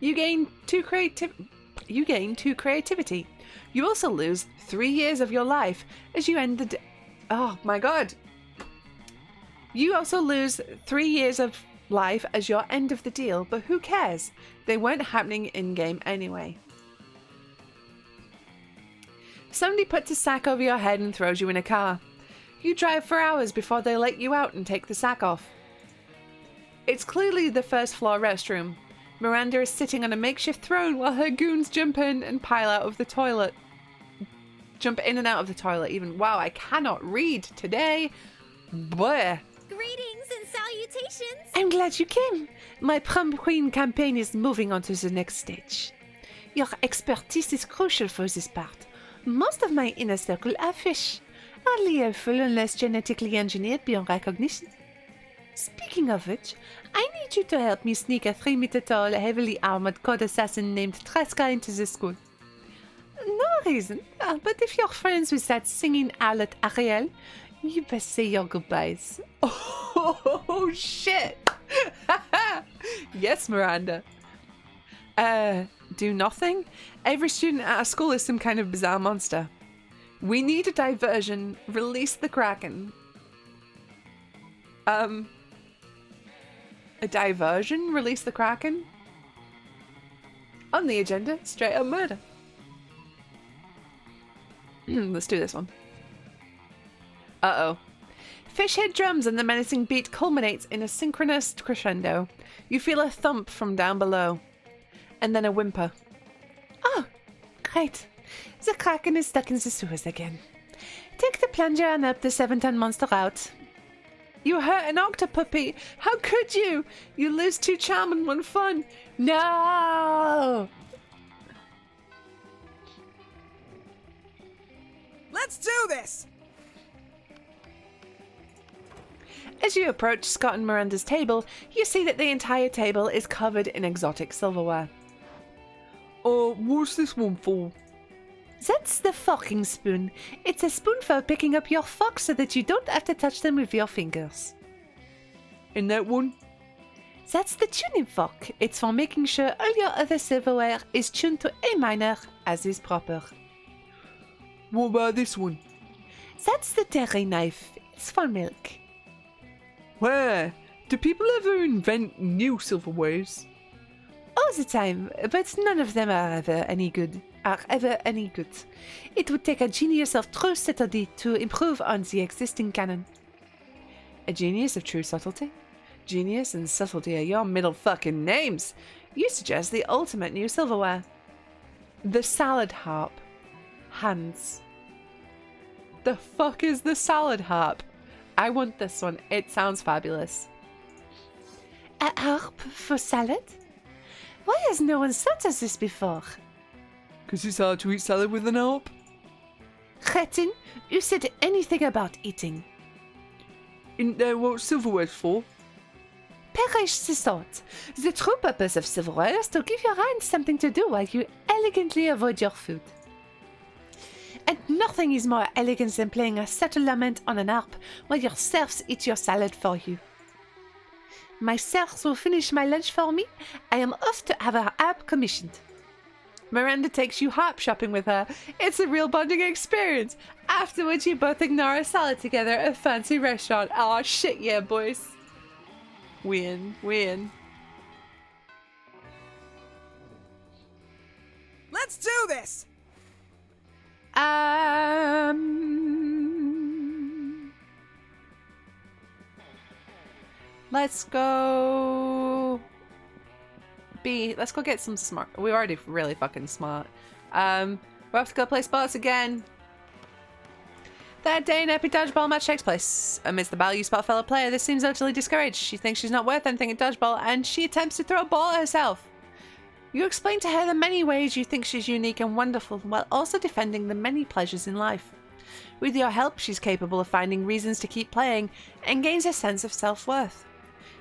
You gain 2 creativity. You also lose 3 years of your life as you end the day. Oh my god! You also lose 3 years of life as your end of the deal, but who cares? They weren't happening in-game anyway. Somebody puts a sack over your head and throws you in a car. You drive for hours before they let you out and take the sack off. It's clearly the first floor restroom. Miranda is sitting on a makeshift throne while her goons jump in and pile out of the toilet. Jump in and out of the toilet even. Wow, I cannot read today. Bleh. Greetings and salutations. I'm glad you came. My prom queen campaign is moving on to the next stage. Your expertise is crucial for this part. Most of my inner circle are fish. Hardly helpful unless genetically engineered beyond recognition. Speaking of which, I need you to help me sneak a 3-meter-tall, heavily armored code assassin named Treska into the school. No reason, but if you're friends with that singing owlet Ariel, you best say your goodbyes. Oh, shit! Yes, Miranda. Do nothing? Every student at our school is some kind of bizarre monster. We need a diversion. Release the Kraken. A diversion? Release the Kraken? On the agenda, straight up murder. Let's do this one. Uh-oh. Fish hit drums and the menacing beat culminates in a synchronous crescendo. You feel a thump from down below. And then a whimper. Oh, great. The Kraken is stuck in the sewers again. Take the plunger and help the 7-ton monster out. You hurt an octopuppy! How could you? You lose 2 charm and 1 fun! No! Let's do this! As you approach Scott and Miranda's table, you see that the entire table is covered in exotic silverware. What's this one for? That's the forking spoon. It's a spoon for picking up your forks so that you don't have to touch them with your fingers. And that one? That's the tuning fork. It's for making sure all your other silverware is tuned to A minor, as is proper. What about this one? That's the terry knife. It's for milk. Where? Do people ever invent new silverwares? All the time, but none of them are ever any good. It would take a genius of true subtlety to improve on the existing canon. A genius of true subtlety? Genius and subtlety are your middle fucking names. You suggest the ultimate new silverware. The salad harp. Hands. The fuck is the salad harp? I want this one. It sounds fabulous. A harp for salad? Why has no one thought of this before? Because it's hard to eat salad with an harp. Cretin, you said anything about eating. Isn't there what silverware's for? Perish the thought. The true purpose of silverware is to give your hands something to do while you elegantly avoid your food. And nothing is more elegant than playing a subtle lament on an harp while your serfs eat your salad for you. My serfs will finish my lunch for me. I am off to have a harp commissioned. Miranda takes you harp shopping with her. It's a real bonding experience. Afterwards, you both ignore a salad together at a fancy restaurant. Aw, shit yeah, boys. We in, we in. Let's do this! Let's go get some smart. We're already really fucking smart. We'll have to go play sports again. That day an epic dodgeball match takes place. Amidst the battle, you spot a fellow player. This seems utterly discouraged. She thinks she's not worth anything at dodgeball, and she attempts to throw a ball at herself. You explain to her the many ways you think she's unique and wonderful, while also defending the many pleasures in life. With your help, she's capable of finding reasons to keep playing and gains a sense of self-worth.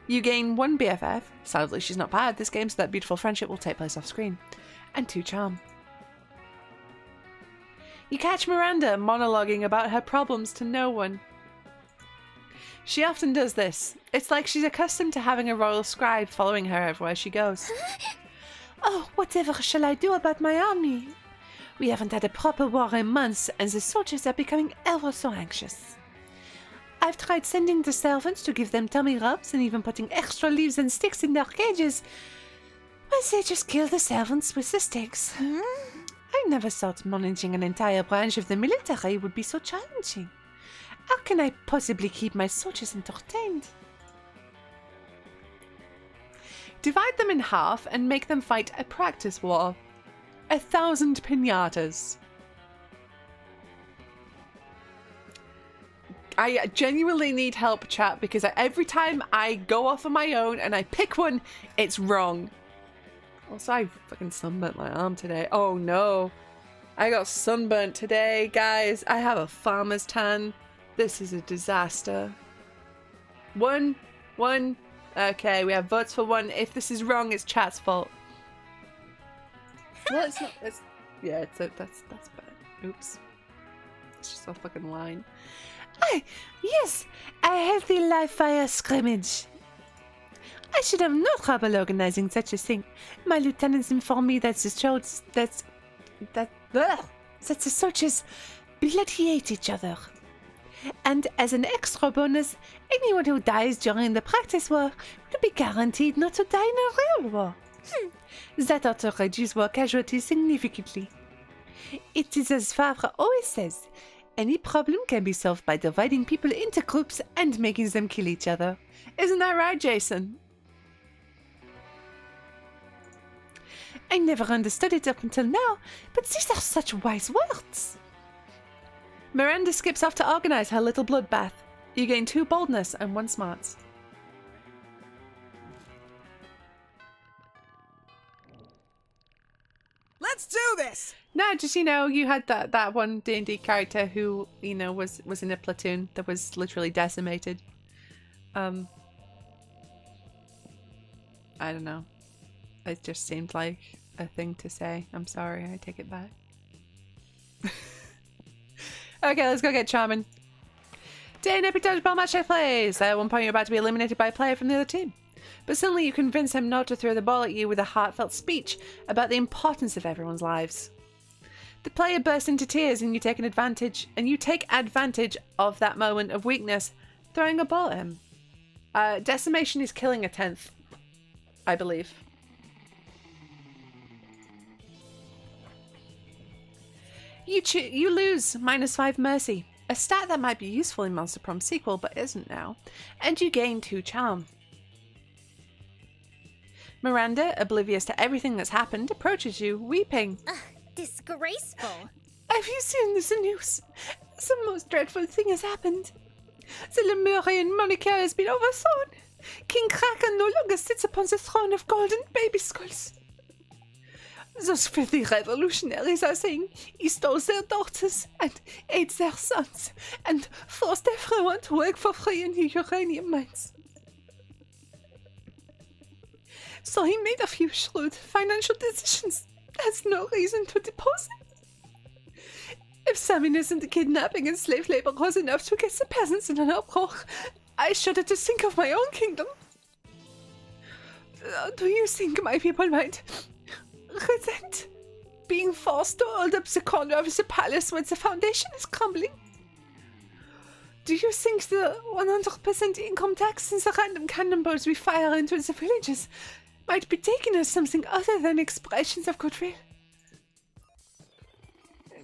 You gain one BFF. Sadly, she's not powered this game, so that beautiful friendship will take place off-screen. And two charm. You catch Miranda monologuing about her problems to no one. She often does this. It's like she's accustomed to having a royal scribe following her everywhere she goes. Oh, whatever shall I do about my army? We haven't had a proper war in months, and the soldiers are becoming ever so anxious. I've tried sending the servants to give them tummy rubs and even putting extra leaves and sticks in their cages, but they just kill the servants with the sticks. I never thought managing an entire branch of the military would be so challenging. How can I possibly keep my soldiers entertained? Divide them in half and make them fight a practice war. 1,000 piñatas. I genuinely need help, chat, because every time I go off on my own and I pick one, it's wrong. Also, I fucking sunburnt my arm today. Oh no. I got sunburnt today, guys. I have a farmer's tan. This is a disaster. One. Okay, we have votes for one. If this is wrong, it's chat's fault. No, it's not. It's, yeah, it's a, that's bad. Oops. It's just a fucking line. Ah, yes, a healthy live fire scrimmage. I should have no trouble organizing such a thing. My lieutenants informed me that the soldiers bloody hate each other. And as an extra bonus, anyone who dies during the practice war will be guaranteed not to die in a real war. That ought to reduce war casualties significantly. It is as Favre always says, any problem can be solved by dividing people into groups and making them kill each other. Isn't that right, Jason? I never understood it up until now, but these are such wise words. Miranda skips off to organize her little bloodbath. You gain 2 boldness and 1 smarts. Let's do this! No, just, you know, you had that one D&D character who, you know, was in a platoon that was literally decimated. I don't know. It just seemed like a thing to say. I'm sorry, I take it back. Okay, let's go get Charmin. Day in epic dodgeball match I plays. At one point you're about to be eliminated by a player from the other team. But suddenly you convince him not to throw the ball at you with a heartfelt speech about the importance of everyone's lives. The player bursts into tears and you take advantage of that moment of weakness, throwing a ball at him. Decimation is killing a 10th, I believe. You lose -5 mercy, a stat that might be useful in Monster Prom sequel but isn't now, and you gain 2 charm. Miranda, oblivious to everything that's happened, approaches you, weeping. Ugh, disgraceful. Have you seen this news? The most dreadful thing has happened. The Lemurian monarchy has been overthrown. King Kraken no longer sits upon the throne of golden baby skulls. Those filthy revolutionaries are saying he stole their daughters and ate their sons and forced everyone to work for free in the uranium mines. So he made a few shrewd financial decisions. That's no reason to depose him. If salmon isn't kidnapping and slave labor was enough to get the peasants in an uproar, I shudder to think of my own kingdom. Do you think my people might resent being forced to hold up the corner of the palace when the foundation is crumbling? Do you think the 100% income tax and the random cannonballs we fire into the villages might be taken as something other than expressions of goodwill?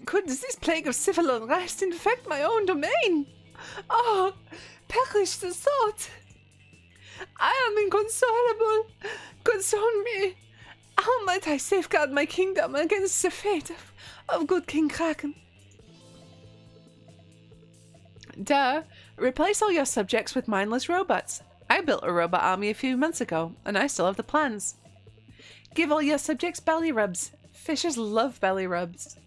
Could this plague of civil unrest infect my own domain? Oh, perish the thought! I am inconsolable. Console me. How might I safeguard my kingdom against the fate of good King Kraken? Duh. Replace all your subjects with mindless robots. I built a robot army a few months ago, and I still have the plans. Give all your subjects belly rubs. Fishes love belly rubs.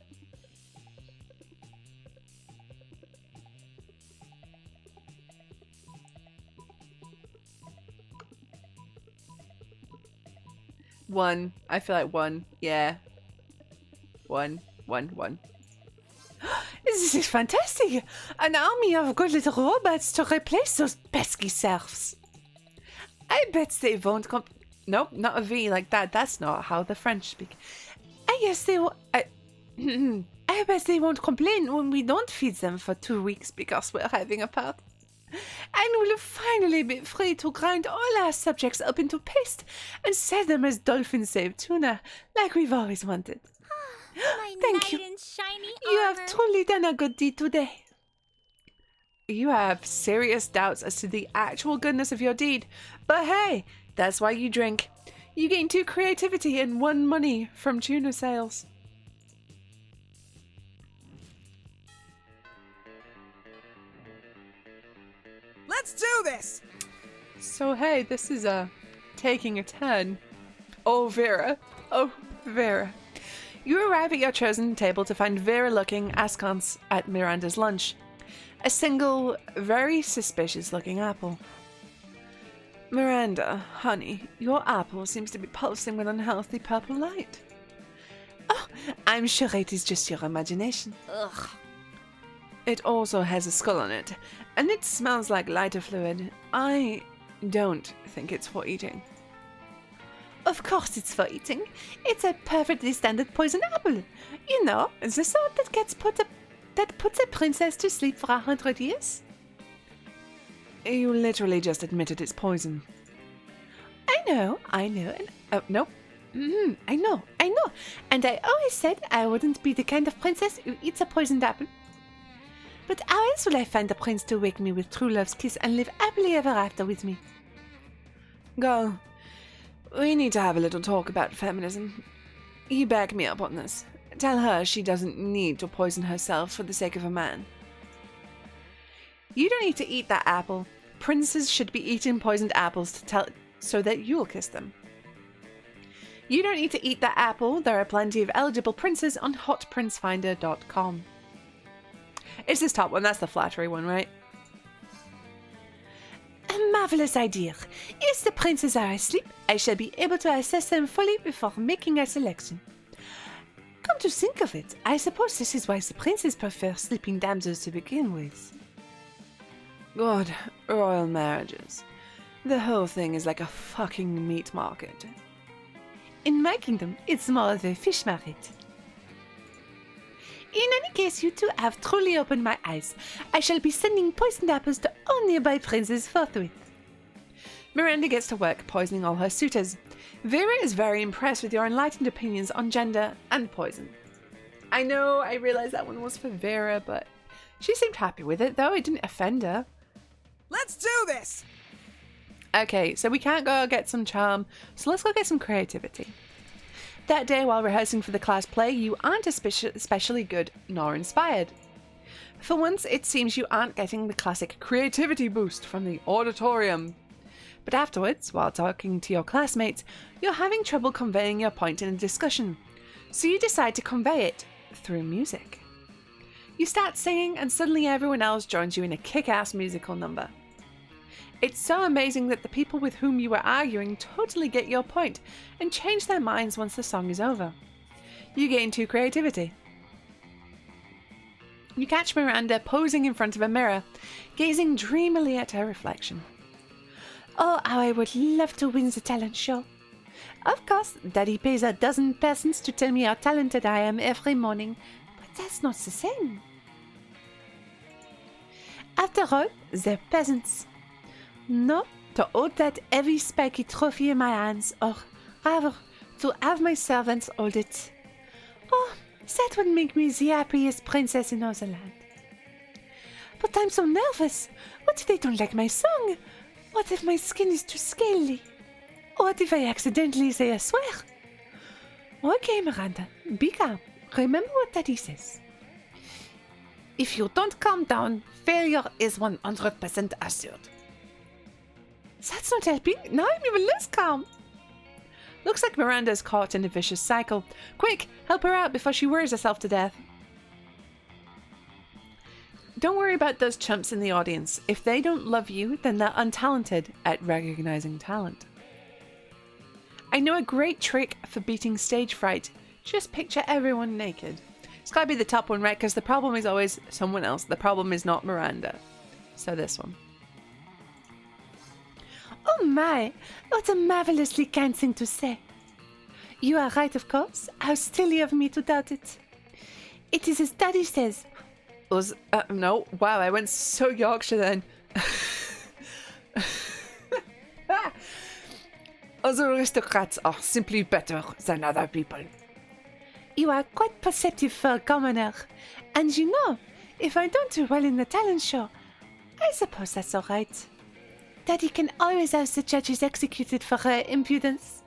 One. I feel like one. Yeah. One. This is fantastic! An army of good little robots to replace those pesky serfs. I bet they won't come. Nope, not a V like that. That's not how the French speak. I guess they will. I bet they won't complain when we don't feed them for 2 weeks because we're having a party. And we'll finally be free to grind all our subjects up into paste and sell them as dolphin saved tuna, like we've always wanted. My thank you. You have truly done a good deed today. You have serious doubts as to the actual goodness of your deed, but hey, that's why you drink. You gain 2 creativity and 1 money from tuna sales. Let's do this! So hey, this is taking a turn. Oh, Vera. Oh, Vera. You arrive at your chosen table to find Vera looking askance at Miranda's lunch. A single, very suspicious looking apple. Miranda, honey, your apple seems to be pulsing with unhealthy purple light. Oh, I'm sure it is just your imagination. Ugh. It also has a skull on it, and it smells like lighter fluid. I don't think it's for eating. Of course it's for eating. It's a perfectly standard poison apple. You know, the sort that puts a princess to sleep for 100 years. You literally just admitted it's poison. I know, and oh no, I know. And I always said I wouldn't be the kind of princess who eats a poisoned apple. But how else will I find a prince to wake me with true love's kiss and live happily ever after with me? Girl, we need to have a little talk about feminism. You back me up on this. Tell her she doesn't need to poison herself for the sake of a man. You don't need to eat that apple. Princes should be eating poisoned apples so that you'll kiss them. You don't need to eat that apple. There are plenty of eligible princes on hotprincefinder.com. It's this top one. That's the flattery one, right? A marvelous idea. If the princes are asleep, I shall be able to assess them fully before making a selection. Come to think of it, I suppose this is why the princes prefer sleeping damsels to begin with. God, royal marriages. The whole thing is like a fucking meat market. In my kingdom, it's more of a fish market. In any case, you two have truly opened my eyes. I shall be sending poisoned apples to all nearby princes forthwith. Miranda gets to work poisoning all her suitors. Vera is very impressed with your enlightened opinions on gender and poison. I know, I realized that one was for Vera, but she seemed happy with it, though. It didn't offend her. Let's do this! Okay, so we can't go get some charm, so let's go get some creativity. That day, while rehearsing for the class play, you aren't especially good nor inspired. For once, it seems you aren't getting the classic creativity boost from the auditorium. But afterwards, while talking to your classmates, you're having trouble conveying your point in a discussion, so you decide to convey it through music. You start singing, and suddenly everyone else joins you in a kick-ass musical number. It's so amazing that the people with whom you were arguing totally get your point and change their minds once the song is over. You gain 2 creativity. You catch Miranda posing in front of a mirror, gazing dreamily at her reflection. Oh, how I would love to win the talent show. Of course, Daddy pays 12 persons to tell me how talented I am every morning, but that's not the same. After all, they're peasants. No, to hold that heavy spiky trophy in my hands, or rather, to have my servants hold it. Oh, that would make me the happiest princess in all the land. But I'm so nervous. What if they don't like my song? What if my skin is too scaly? What if I accidentally say a swear? Okay, Miranda, be calm. Remember what Daddy says. If you don't calm down, failure is 100% assured. That's not helping. Now I'm even less calm. Looks like Miranda's caught in a vicious cycle. Quick, help her out before she worries herself to death. Don't worry about those chumps in the audience. If they don't love you, then they're untalented at recognizing talent. I know a great trick for beating stage fright. Just picture everyone naked. It's gotta be the top one, right? Because the problem is always someone else. The problem is not Miranda. So this one. Oh my, what a marvelously kind thing to say. You are right, of course. How silly of me to doubt it. It is as Daddy says. No, wow, I went so Yorkshire then. Other aristocrats are simply better than other people. You are quite perceptive for a commoner. And you know, if I don't do well in the talent show, I suppose that's all right. Daddy can always have the judges executed for her impudence.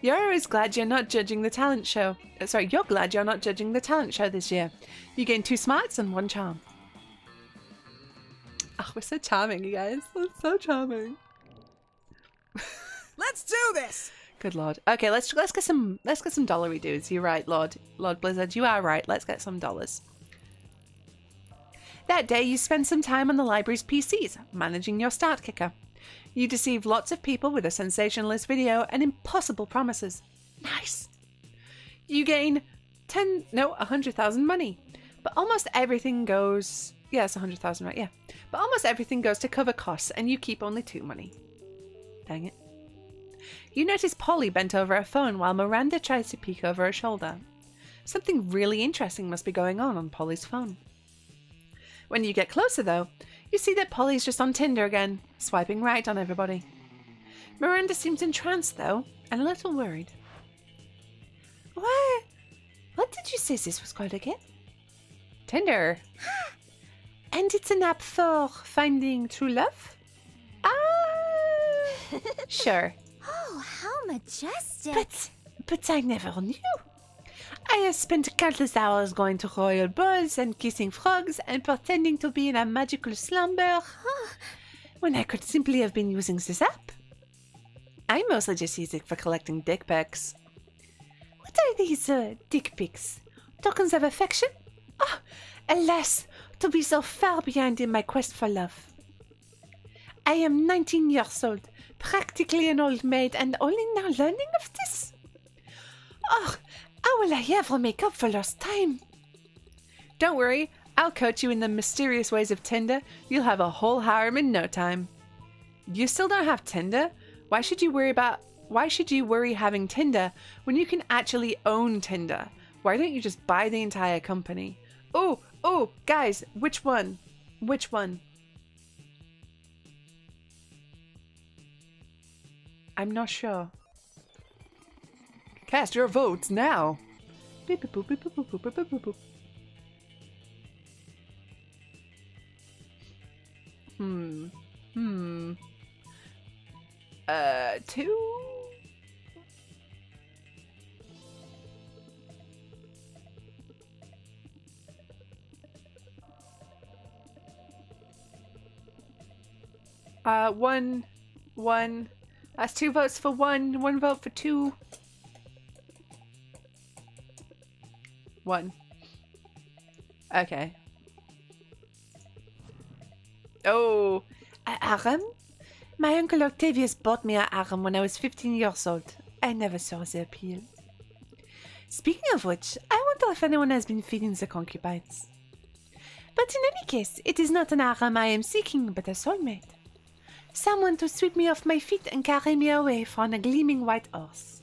You're always glad you're not judging the talent show. Sorry, you're glad you're not judging the talent show this year. You gain 2 smarts and 1 charm. Oh, we're so charming, you guys. That's so charming. Let's do this. Good lord. Okay, let's get some dollary dudes. You're right, Lord Blizzard. You are right. Let's get some dollars. That day, you spend some time on the library's PCs, managing your start kicker. You deceive lots of people with a sensationalist video and impossible promises. Nice! You gain 100,000 money. But almost everything goes... Yeah, it's 100,000, right? Yeah. But almost everything goes to cover costs, and you keep only 2 money. Dang it. You notice Polly bent over her phone while Miranda tries to peek over her shoulder. Something really interesting must be going on Polly's phone. When you get closer, though, you see that Polly's just on Tinder again, swiping right on everybody. Miranda seems entranced, though, and a little worried. What did you say this was called again? Tinder. And it's an app for finding true love? Ah! Sure. Oh, how majestic. But I never knew. I have spent countless hours going to royal balls and kissing frogs and pretending to be in a magical slumber when I could simply have been using this app. I mostly just use it for collecting dick pics. What are these dick pics? Tokens of affection? Oh, alas, to be so far behind in my quest for love. I am 19 years old, practically an old maid, and only now learning of this? Oh, how will I ever make up for lost time? Don't worry, I'll coach you in the mysterious ways of Tinder. You'll have a whole harem in no time. You still don't have Tinder? Why should you worry having Tinder when you can actually own Tinder? Why don't you just buy the entire company? Oh, guys, which one? Which one? I'm not sure. Cast your votes now. Beep, boop, boop, boop, boop, boop, boop, boop. Two? One. That's 2 votes for one, 1 vote for two. 1. Okay. Oh, a harem? My uncle Octavius bought me a harem when I was 15 years old. I never saw the appeal. Speaking of which, I wonder if anyone has been feeding the concubines. But in any case, it is not an harem I am seeking, but a soulmate. Someone to sweep me off my feet and carry me away from a gleaming white horse.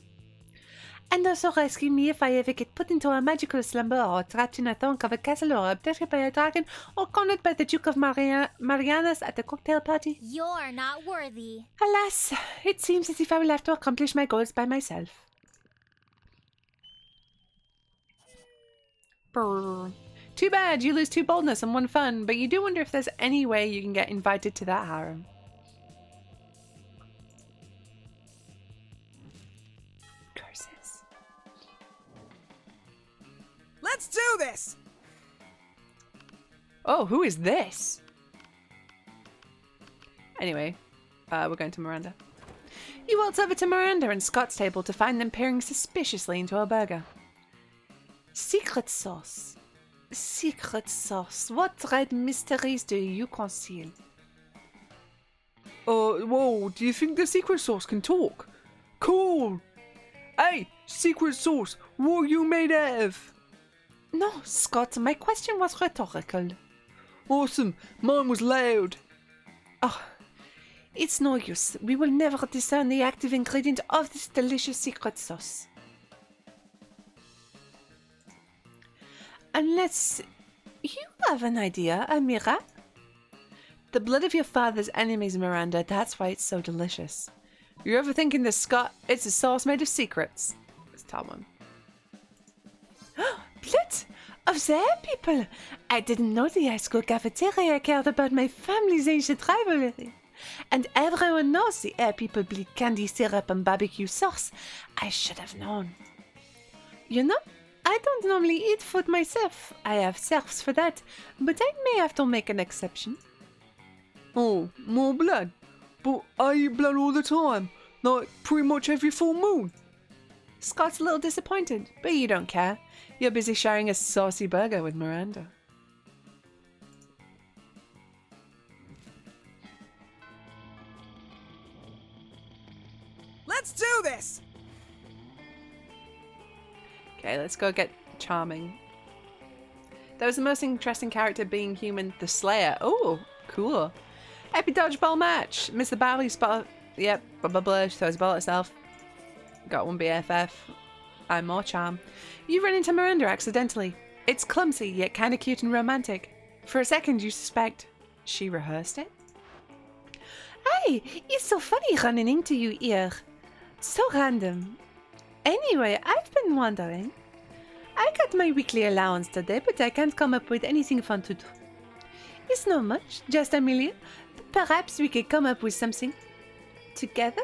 And also rescue me if I ever get put into a magical slumber or trapped in a trunk of a castle or abducted by a dragon or cornered by the Duke of Marianas at a cocktail party. You're not worthy. Alas, it seems as if I will have to accomplish my goals by myself. Brr. Too bad you lose 2 boldness and 1 fun, but you do wonder if there's any way you can get invited to that harem. resources. Let's do this! Oh, who is this? Anyway, we're going to Miranda. You waltz over to Miranda and Scott's table to find them peering suspiciously into a burger. Secret sauce. Secret sauce. What red mysteries do you conceal? Whoa, do you think the secret sauce can talk? Cool! Hey, secret sauce, what are you made out of? No, Scott, my question was rhetorical. Awesome, mine was loud. Oh, it's no use. We will never discern the active ingredient of this delicious secret sauce. Unless you have an idea, Amira. The blood of your father's enemies, Miranda, that's why it's so delicious. You're overthinking this, Scott. It's a sauce made of secrets. It's Talman. Blood of the people! I didn't know the high school cafeteria cared about my family's ancient rivalry. And everyone knows the air people bleed candy syrup and barbecue sauce. I should have known. You know, I don't normally eat food myself. I have serfs for that, but I may have to make an exception. Oh, more blood. But I eat blood all the time, like pretty much every full moon. Scott's a little disappointed, but you don't care. You're busy sharing a saucy burger with Miranda. Let's do this! Okay, let's go get Charming. That was the most interesting character being human, the Slayer. Oh, cool. Happy dodgeball match. Missed the barley spot. Yep, blah blah blah. She throws a ball at herself. Got one BFF. I'm more charm. You run into Miranda accidentally. It's clumsy yet kind of cute and romantic. For a second you suspect she rehearsed it. Hey, it's so funny running into you here. So random. Anyway, I've been wondering. I got my weekly allowance today, but I can't come up with anything fun to do. It's not much, just a million. Perhaps we could come up with something together?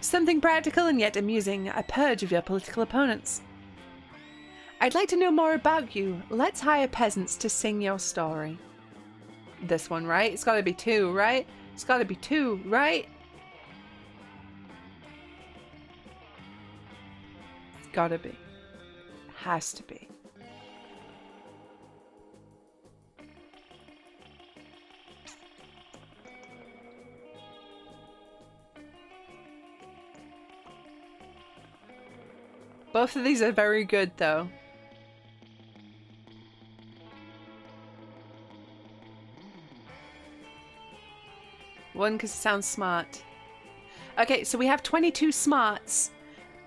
Something practical and yet amusing, a purge of your political opponents. I'd like to know more about you. Let's hire peasants to sing your story. This one, right? It's gotta be two, right? It's gotta be two, right? It's gotta be. Has to be. Both of these are very good, though. One, because it sounds smart. Okay, so we have 22 smarts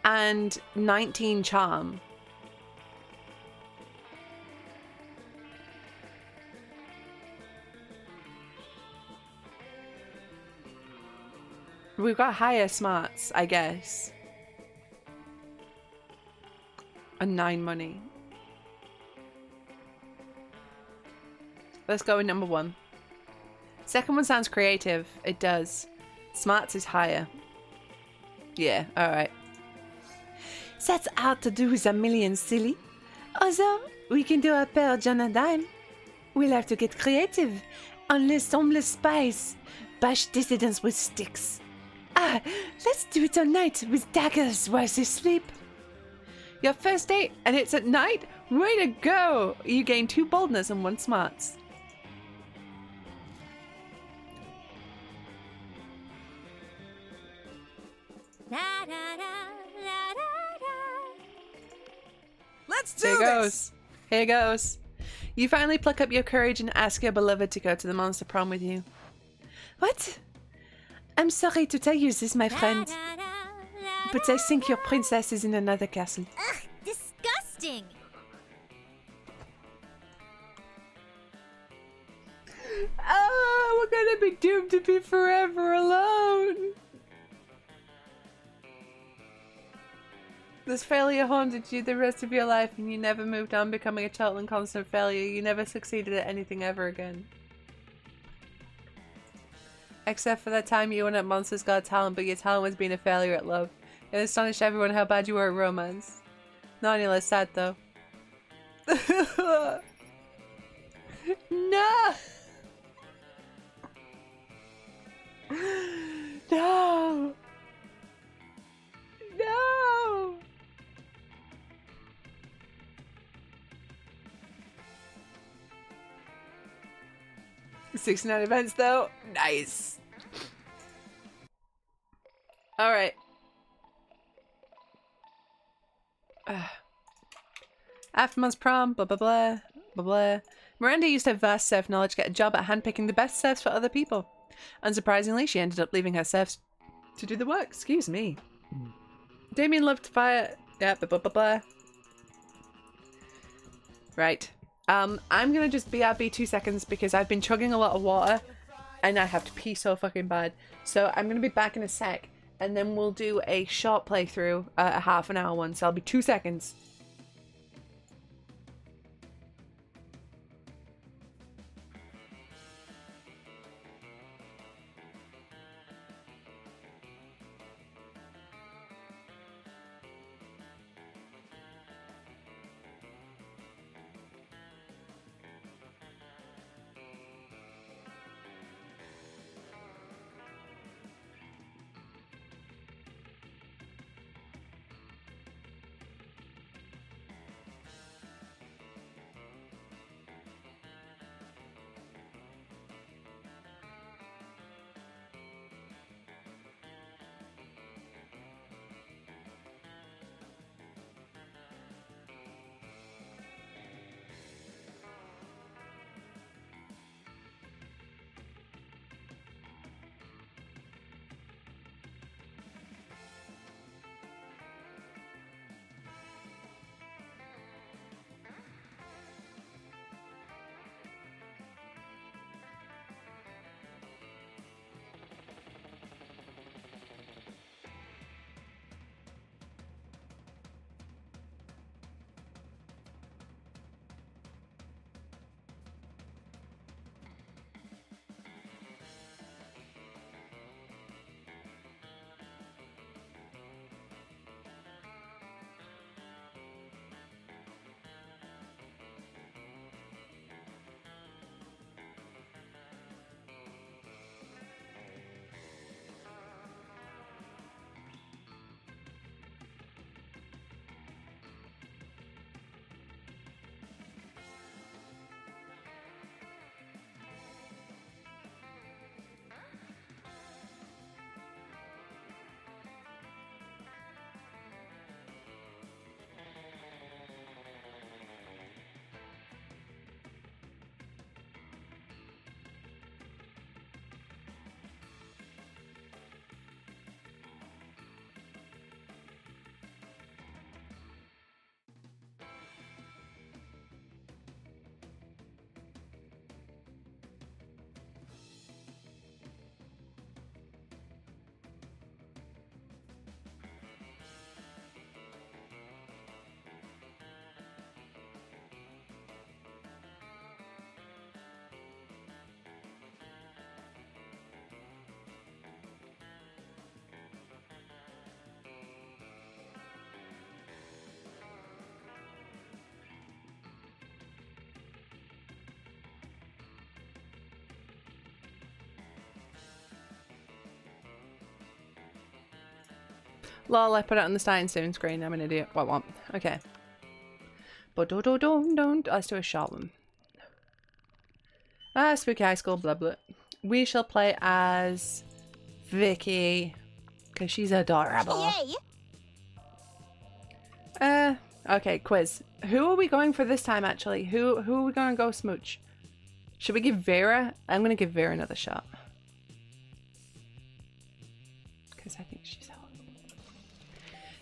and 19 charm. We've got higher smarts, I guess. And 9 money. Let's go with number 1. Second one sounds creative. It does. Smarts is higher. Yeah, alright. That's hard to do with a million, silly. Although, we can do a purge on a dime. We'll have to get creative. Unless homeless spies bash dissidents with sticks. Ah, let's do it all night with daggers while they sleep. Your first date, and it's at night? Way to go! You gain 2 boldness and 1 smarts. Let's do this! Here goes. You finally pluck up your courage and ask your beloved to go to the Monster Prom with you. What? I'm sorry to tell you this, my friend. But I think your princess is in another castle. Ugh, disgusting! Oh, we're gonna be doomed to be forever alone! This failure haunted you the rest of your life and you never moved on, becoming a total and constant failure. You never succeeded at anything ever again. Except for that time you won at Monsters Got Talent, but your talent was being a failure at love. It astonished everyone how bad you were at romance. Not any less sad, though. No! No! No! $69 events, though? Nice! Alright. After Monster Prom, blah blah blah, blah blah. Miranda used her vast surf knowledge to get a job at handpicking the best surfs for other people. Unsurprisingly, she ended up leaving her surfs to do the work. Excuse me. Damien loved to fire. Yeah, blah blah blah blah. Right. I'm gonna just BRB 2 seconds because I've been chugging a lot of water and I have to pee so fucking bad. So I'm gonna be back in a sec and then we'll do a short playthrough, a half an hour one. So I'll be 2 seconds. Lol, I put it on the starting soon screen. I'm an idiot. What? What? Okay. But don't. Let's do a short one. Ah, spooky high school. Blah blah. We shall play as Vicky, cause she's adorable. Yay. Okay. Quiz. Who are we going for this time? Actually, who are we going to go smooch? Should we give Vera? I'm gonna give Vera another shot. Cause I think she's.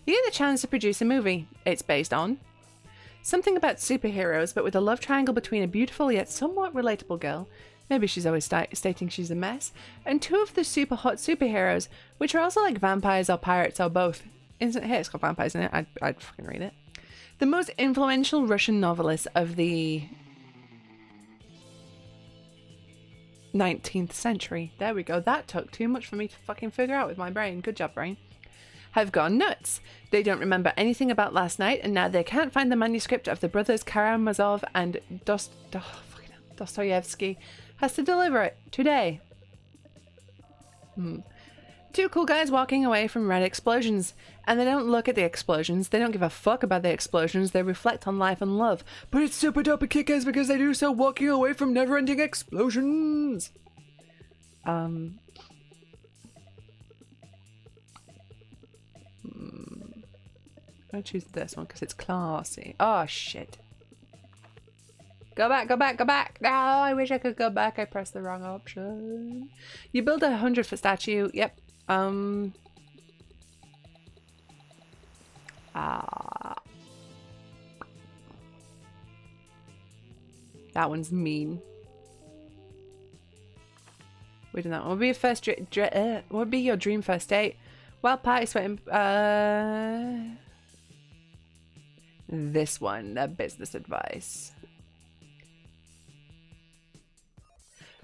You get the chance to produce a movie. It's based on something about superheroes, but with a love triangle between a beautiful yet somewhat relatable girl, maybe she's always stating she's a mess, and two of the super hot superheroes, which are also like vampires or pirates or both. Isn't it? It's got vampires in it. I'd fucking read it. The most influential Russian novelist of the 19th century. There we go. That took too much for me to fucking figure out with my brain. Good job, brain. Have gone nuts. They don't remember anything about last night, and now they can't find the manuscript of the brothers Karamazov and Dostoevsky has to deliver it today. Two cool guys walking away from red explosions, and they don't look at the explosions. They don't give a fuck about the explosions. They reflect on life and love. But it's super dope and kick-ass because they do so walking away from never-ending explosions. I choose this one because it's classy. Oh, shit. Go back, go back, go back. No, oh, I wish I could go back. I pressed the wrong option. You build a 100-foot statue. Yep. That one's mean. We're doing that one. What would be your first what would be your dream first date? Well, party sweating. This one, business advice.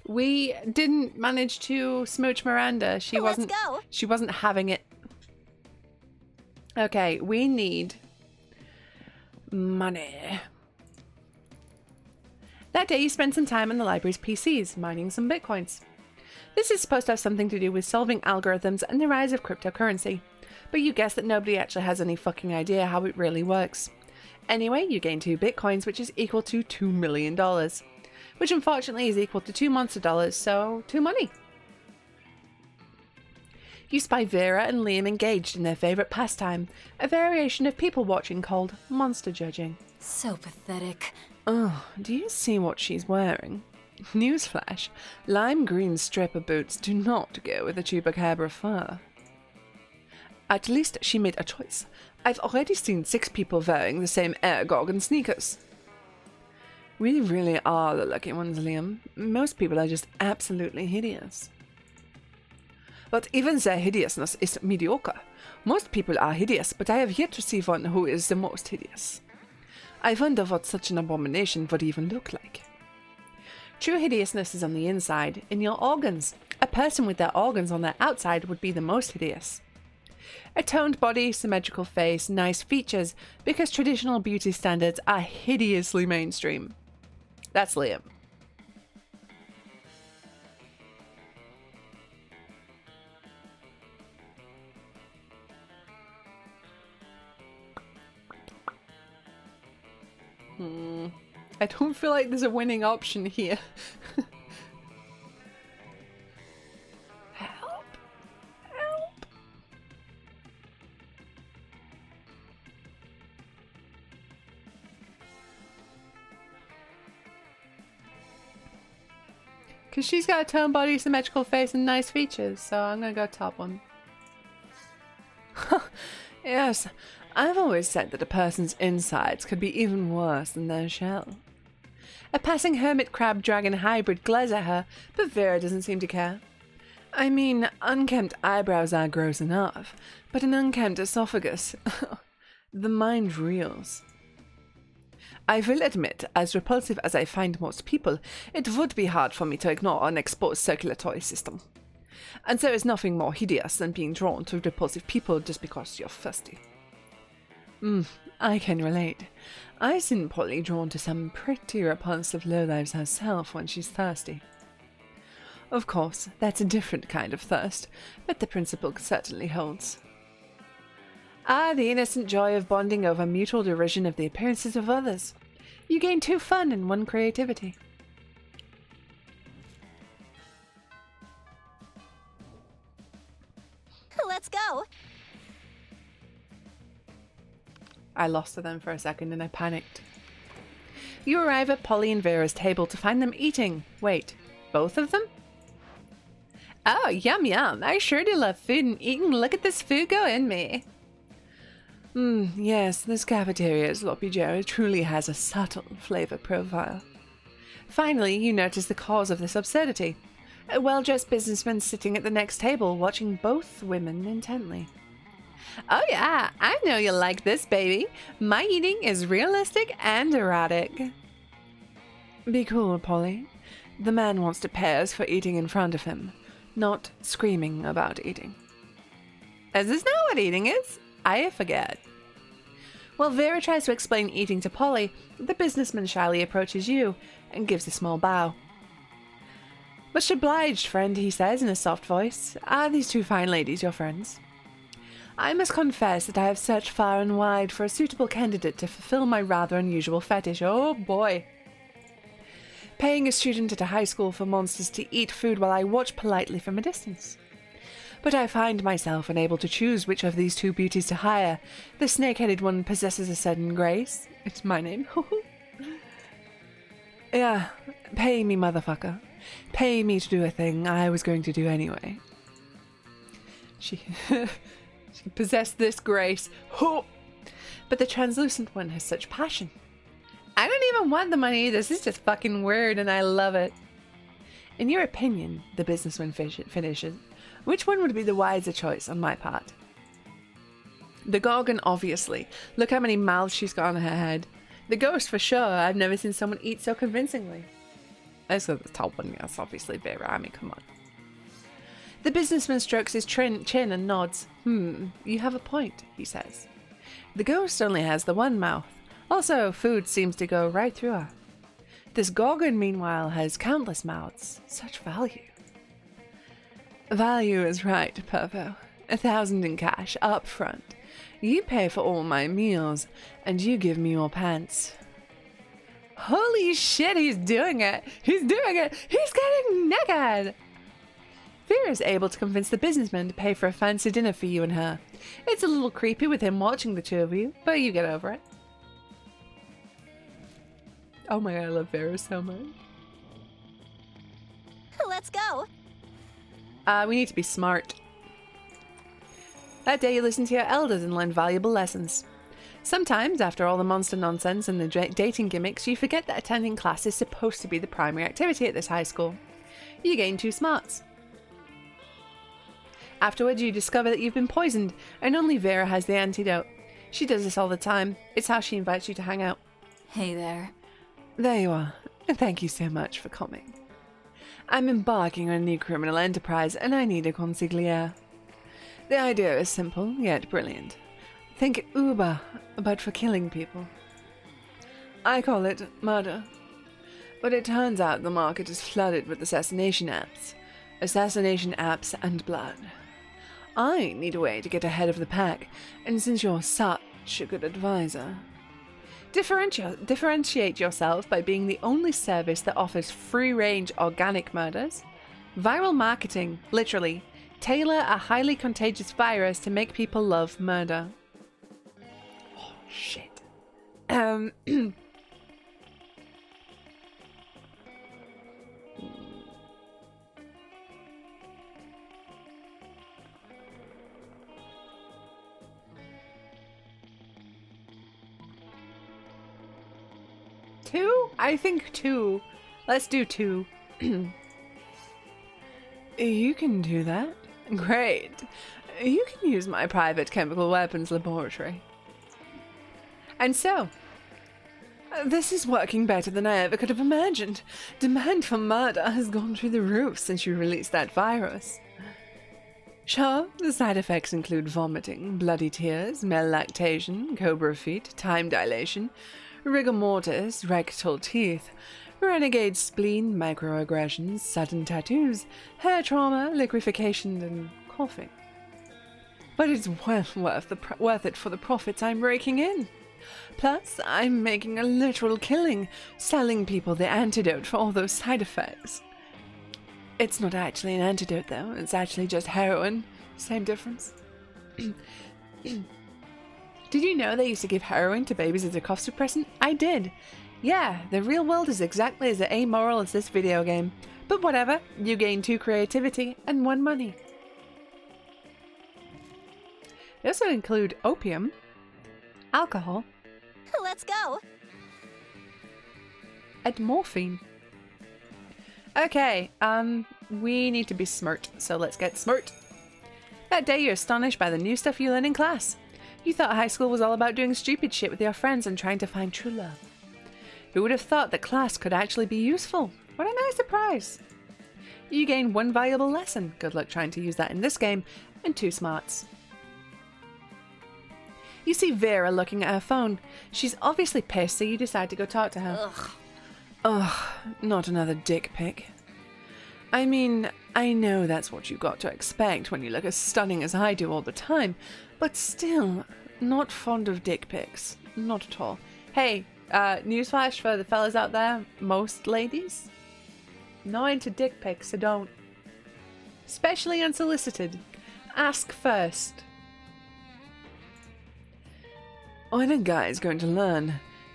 We didn't manage to smooch Miranda. She wasn't having it. Okay, we need money. That day you spent some time on the library's PCs, mining some bitcoins. This is supposed to have something to do with solving algorithms and the rise of cryptocurrency. But you guess that nobody actually has any fucking idea how it really works. Anyway, you gain 2 bitcoins, which is equal to $2 million, which unfortunately is equal to $2 monster dollars, so 2 money. You spy Vera and Liam engaged in their favorite pastime, a variation of people watching called monster judging. So pathetic. Oh, do you see what she's wearing? Newsflash, lime green stripper boots do not go with a chupacabra fur. At least she made a choice. I've already seen 6 people wearing the same Air Gorgon sneakers. We really are the lucky ones, Liam. Most people are just absolutely hideous. But even their hideousness is mediocre. Most people are hideous, but I have yet to see one who is the most hideous. I wonder what such an abomination would even look like. True hideousness is on the inside, in your organs. A person with their organs on their outside would be the most hideous. A toned body, symmetrical face, nice features, because traditional beauty standards are hideously mainstream. That's Liam. I don't feel like there's a winning option here. Help! Help! Because she's got a toned body, symmetrical face, and nice features, so I'm gonna go top one. Yes, I've always said that a person's insides could be even worse than their shell. A passing hermit crab dragon hybrid glares at her, but Vera doesn't seem to care. I mean, unkempt eyebrows are gross enough, but an unkempt esophagus. The mind reels. I will admit, as repulsive as I find most people, it would be hard for me to ignore an exposed circulatory system. And there is nothing more hideous than being drawn to repulsive people just because you're thirsty. I can relate. I've seen Polly drawn to some pretty repulsive lowlives herself when she's thirsty. Of course, that's a different kind of thirst, but the principle certainly holds. Ah, the innocent joy of bonding over mutual derision of the appearances of others. You gain 2 fun and 1 creativity. Let's go! I lost to them for a second and I panicked. You arrive at Polly and Vera's table to find them eating. Wait, both of them? Oh, yum yum. I sure do love food and eating. Look at this food go in me. Yes, this cafeteria's sloppy Jerry truly has a subtle flavor profile. Finally, you notice the cause of this absurdity. A well-dressed businessman sitting at the next table watching both women intently. Oh yeah, I know you'll like this, baby. My eating is realistic and erotic. Be cool, Polly. The man wants to pay us for eating in front of him, not screaming about eating. Is this not what eating is? I forget. While Vera tries to explain eating to Polly, the businessman shyly approaches you and gives a small bow. "Much obliged, friend," he says in a soft voice. "Are these two fine ladies your friends?" "I must confess that I have searched far and wide for a suitable candidate to fulfill my rather unusual fetish." Oh boy. "Paying a student at a high school for monsters to eat food while I watch politely from a distance. But I find myself unable to choose which of these two beauties to hire. The snake-headed one possesses a certain grace." It's my name. "Yeah, pay me, motherfucker. Pay me to do a thing I was going to do anyway." She possessed this grace. But the translucent one has such passion. "I don't even want the money. This is just fucking weird and I love it." "In your opinion," the businessman finishes, "which one would be the wiser choice on my part?" "The Gorgon, obviously. Look how many mouths she's got on her head. The ghost, for sure. I've never seen someone eat so convincingly." That's the top one. That's obviously Vera. I mean, come on. The businessman strokes his chin and nods. You have a point," he says. "The ghost only has the one mouth. Also, food seems to go right through her. This Gorgon, meanwhile, has countless mouths. Such value." "Value is right, Pervo. 1,000 in cash, up front. You pay for all my meals, and you give me your pants." Holy shit, he's doing it! He's doing it! He's getting naked! Vera is able to convince the businessman to pay for a fancy dinner for you and her. It's a little creepy with him watching the two of you, but you get over it. Oh my god, I love Vera so much. Let's go! We need to be smart. That day you listen to your elders and learn valuable lessons. Sometimes, after all the monster nonsense and the dating gimmicks, you forget that attending class is supposed to be the primary activity at this high school. You gain 2 smarts. Afterwards, you discover that you've been poisoned, and only Vera has the antidote. She does this all the time. It's how she invites you to hang out. "Hey there." "There you are, and thank you so much for coming. I'm embarking on a new criminal enterprise, and I need a consigliere. The idea is simple, yet brilliant. Think Uber, but for killing people. I call it murder. But it turns out the market is flooded with assassination apps and blood. I need a way to get ahead of the pack, and since you're such a good advisor, differentiate yourself by being the only service that offers free-range organic murders. Viral marketing, literally. Tailor a highly contagious virus to make people love murder." Oh, shit. Two? I think 2. Let's do 2. "You can do that. Great. You can use my private chemical weapons laboratory." And so, "This is working better than I ever could have imagined. Demand for murder has gone through the roof since you released that virus. Sure, the side effects include vomiting, bloody tears, malactation, cobra feet, time dilation, rigor mortis, rectal teeth, renegade spleen, microaggressions, sudden tattoos, hair trauma, liquefaction, and coughing. But it's well worth it for the profits I'm raking in. Plus, I'm making a literal killing, selling people the antidote for all those side effects. It's not actually an antidote, though. It's actually just heroin. Same difference." "Did you know they used to give heroin to babies as a cough suppressant?" "I did. Yeah, the real world is exactly as amoral as this video game. But whatever, you gain 2 creativity and 1 money." They also include opium, alcohol. Let's go! And morphine. Okay, we need to be smart, so let's get smart. That day you're astonished by the new stuff you learn in class. You thought high school was all about doing stupid shit with your friends and trying to find true love. Who would have thought that class could actually be useful? What a nice surprise! You gain one valuable lesson. Good luck trying to use that in this game. And 2 smarts. You see Vera looking at her phone. She's obviously pissed, so you decide to go talk to her. Ugh. Ugh, not another dick pic. I mean, I know that's what you got to expect when you look as stunning as I do all the time, but still, not fond of dick pics. Not at all. Hey, newsflash for the fellas out there, most ladies, not into dick pics, so don't. Especially unsolicited. Ask first. When a guy is going to learn,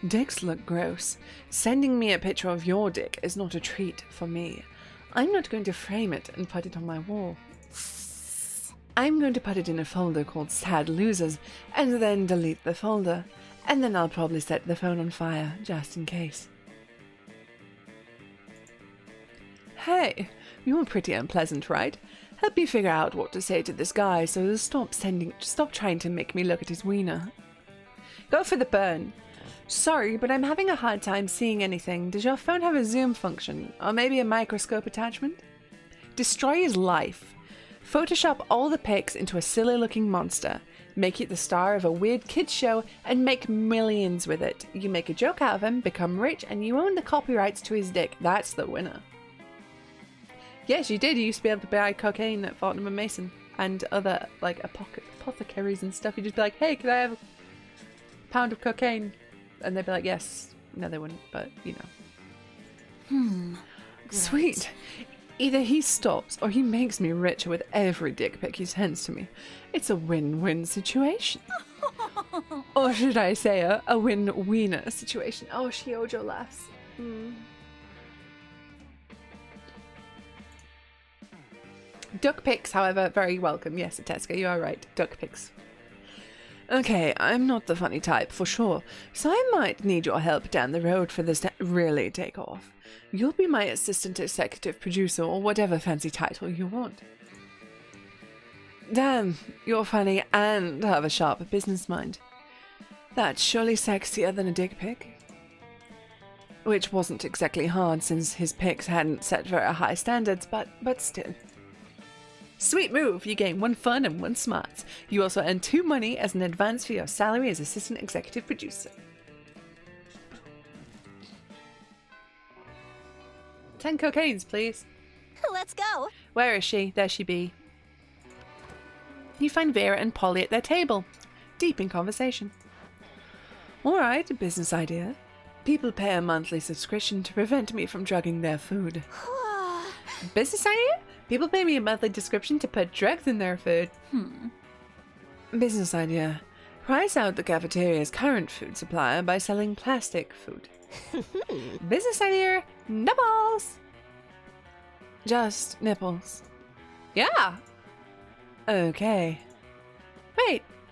dicks look gross. Sending me a picture of your dick is not a treat for me. I'm not going to frame it and put it on my wall. I'm going to put it in a folder called Sad Losers and then delete the folder. And then I'll probably set the phone on fire, just in case. Hey, you were pretty unpleasant, right? Help me figure out what to say to this guy so he'll stop trying to make me look at his wiener. Go for the burn. Sorry, but I'm having a hard time seeing anything. Does your phone have a zoom function? Or maybe a microscope attachment? Destroy his life. Photoshop all the pics into a silly looking monster. Make it the star of a weird kids show and make millions with it. You make a joke out of him, become rich, and you own the copyrights to his dick. That's the winner. Yes, you did. You used to be able to buy cocaine at Fortnum and Mason and other, like, apothecaries and stuff. You'd just be like, hey, could I have a pound of cocaine? And they'd be like, yes. No, they wouldn't, but, you know. Great. Sweet. Either he stops or he makes me richer with every dick pic he sends to me. It's a win-win situation. Or should I say a win-wiener situation. Oh, Shiojo laughs. Duck pics, however, very welcome. Yes, Ateska, you are right. Duck pics. Okay, I'm not the funny type, for sure, so I might need your help down the road for this to really take off. You'll be my assistant executive producer, or whatever fancy title you want. Damn, you're funny and have a sharp business mind. That's surely sexier than a dick pic. Which wasn't exactly hard since his pics hadn't set very high standards, but still. Sweet move! You gain 1 fun and 1 smarts. You also earn 2 money as an advance for your salary as assistant executive producer. Ten cocaines, please. Let's go! Where is she? There she be. You find Vera and Polly at their table, deep in conversation. Alright, a business idea. People pay a monthly subscription to prevent me from drugging their food. Business idea? People pay me a monthly subscription to put drugs in their food. Business idea. Price out the cafeteria's current food supplier by selling plastic food. Business idea. Nipples! Just nipples. Yeah! Okay.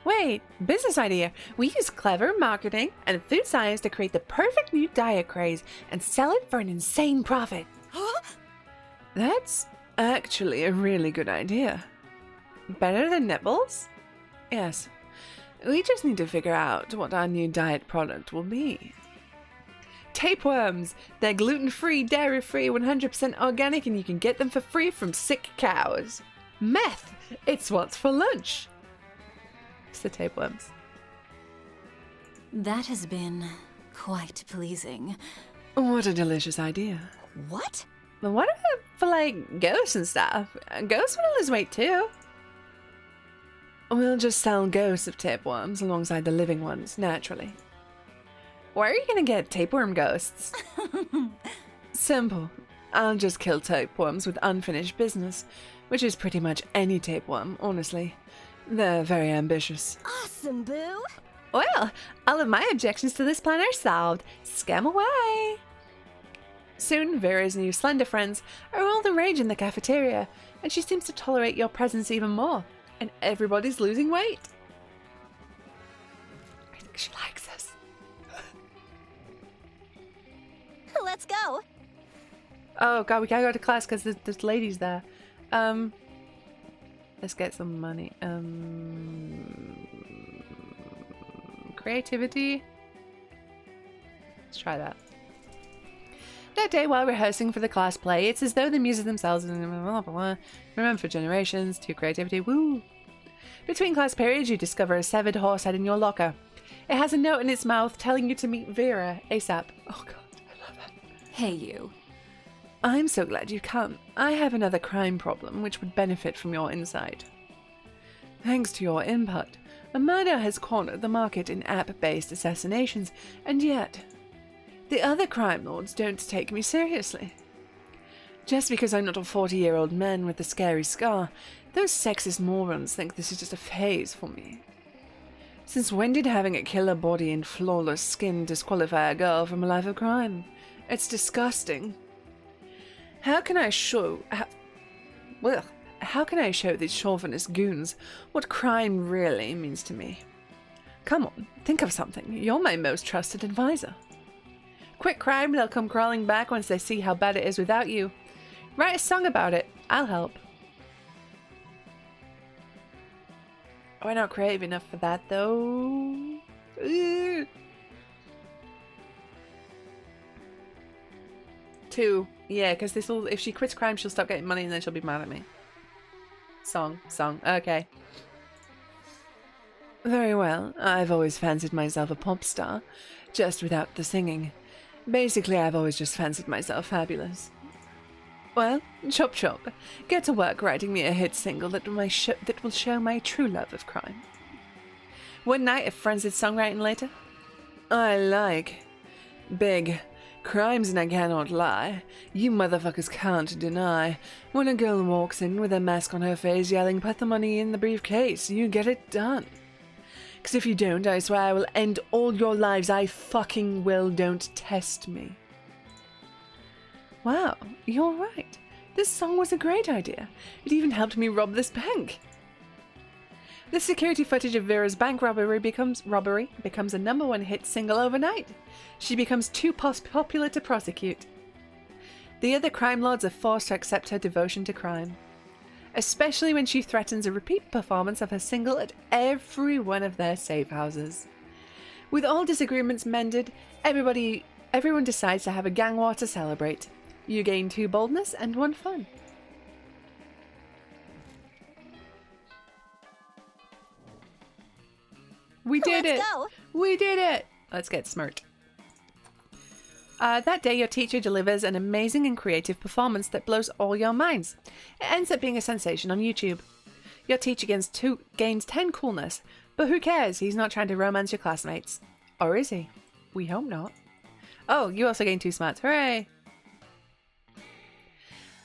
Wait. Business idea. We use clever marketing and food science to create the perfect new diet craze and sell it for an insane profit. Huh? That's actually a really good idea. Better than nipples? Yes. We just need to figure out what our new diet product will be. Tapeworms! They're gluten-free, dairy-free, 100% organic, and you can get them for free from sick cows. Meth! It's what's for lunch. It's the tapeworms. That has been quite pleasing. What a delicious idea. What? What about for, like, ghosts and stuff? Ghosts want to lose weight, too. We'll just sell ghosts of tapeworms alongside the living ones, naturally. Where are you going to get tapeworm ghosts? Simple. I'll just kill tapeworms with unfinished business, which is pretty much any tapeworm, honestly. They're very ambitious. Awesome, Boo! Well, all of my objections to this plan are solved. Scam away! Soon, Vera's new slender friends are all the rage in the cafeteria, and she seems to tolerate your presence even more, and everybody's losing weight. I think she likes us. Let's go! Oh god, we gotta go to class because there's ladies there. Let's get some money. Creativity? Let's try that. That day, while rehearsing for the class play, it's as though the music themselves and blah, blah, blah, remember for generations to creativity, woo. Between class periods, you discover a severed horse head in your locker. It has a note in its mouth telling you to meet Vera ASAP. Oh god, I love that. Hey you. I'm so glad you come. I have another crime problem which would benefit from your insight. Thanks to your input, a murder has cornered the market in app-based assassinations, and yet the other crime lords don't take me seriously. Just because I'm not a 40-year-old man with a scary scar, those sexist morons think this is just a phase for me. Since when did having a killer body and flawless skin disqualify a girl from a life of crime? It's disgusting. How can I show these chauvinist goons what crime really means to me? Come on, think of something. You're my most trusted advisor. Quit crime, they'll come crawling back once they see how bad it is without you. Write a song about it. I'll help. We're not creative enough for that, though. Ugh. 2. Yeah, because this will, if she quits crime, she'll stop getting money and then she'll be mad at me. Song. Okay. Very well. I've always fancied myself a pop star, just without the singing. Basically, I've always just fancied myself fabulous. Well, chop chop. Get to work writing me a hit single that will show my true love of crime. One night of friends did songwriting later. I like big crimes and I cannot lie. You motherfuckers can't deny. When a girl walks in with a mask on her face yelling, put the money in the briefcase, you get it done. Because if you don't, I swear I will end all your lives. I fucking will. Don't test me. Wow, you're right. This song was a great idea. It even helped me rob this bank. The security footage of Vera's bank robbery becomes a #1 hit single overnight. She becomes too popular to prosecute. The other crime lords are forced to accept her devotion to crime, especially when she threatens a repeat performance of her single at every one of their safe houses. With all disagreements mended, everyone decides to have a gang war to celebrate. You gain 2 boldness and 1 fun. We did it! Let's go. We did it! Let's get smirked. That day, your teacher delivers an amazing and creative performance that blows all your minds. It ends up being a sensation on YouTube. Your teacher gains 10 coolness, but who cares? He's not trying to romance your classmates. Or is he? We hope not. Oh, you also gain 2 smarts. Hooray!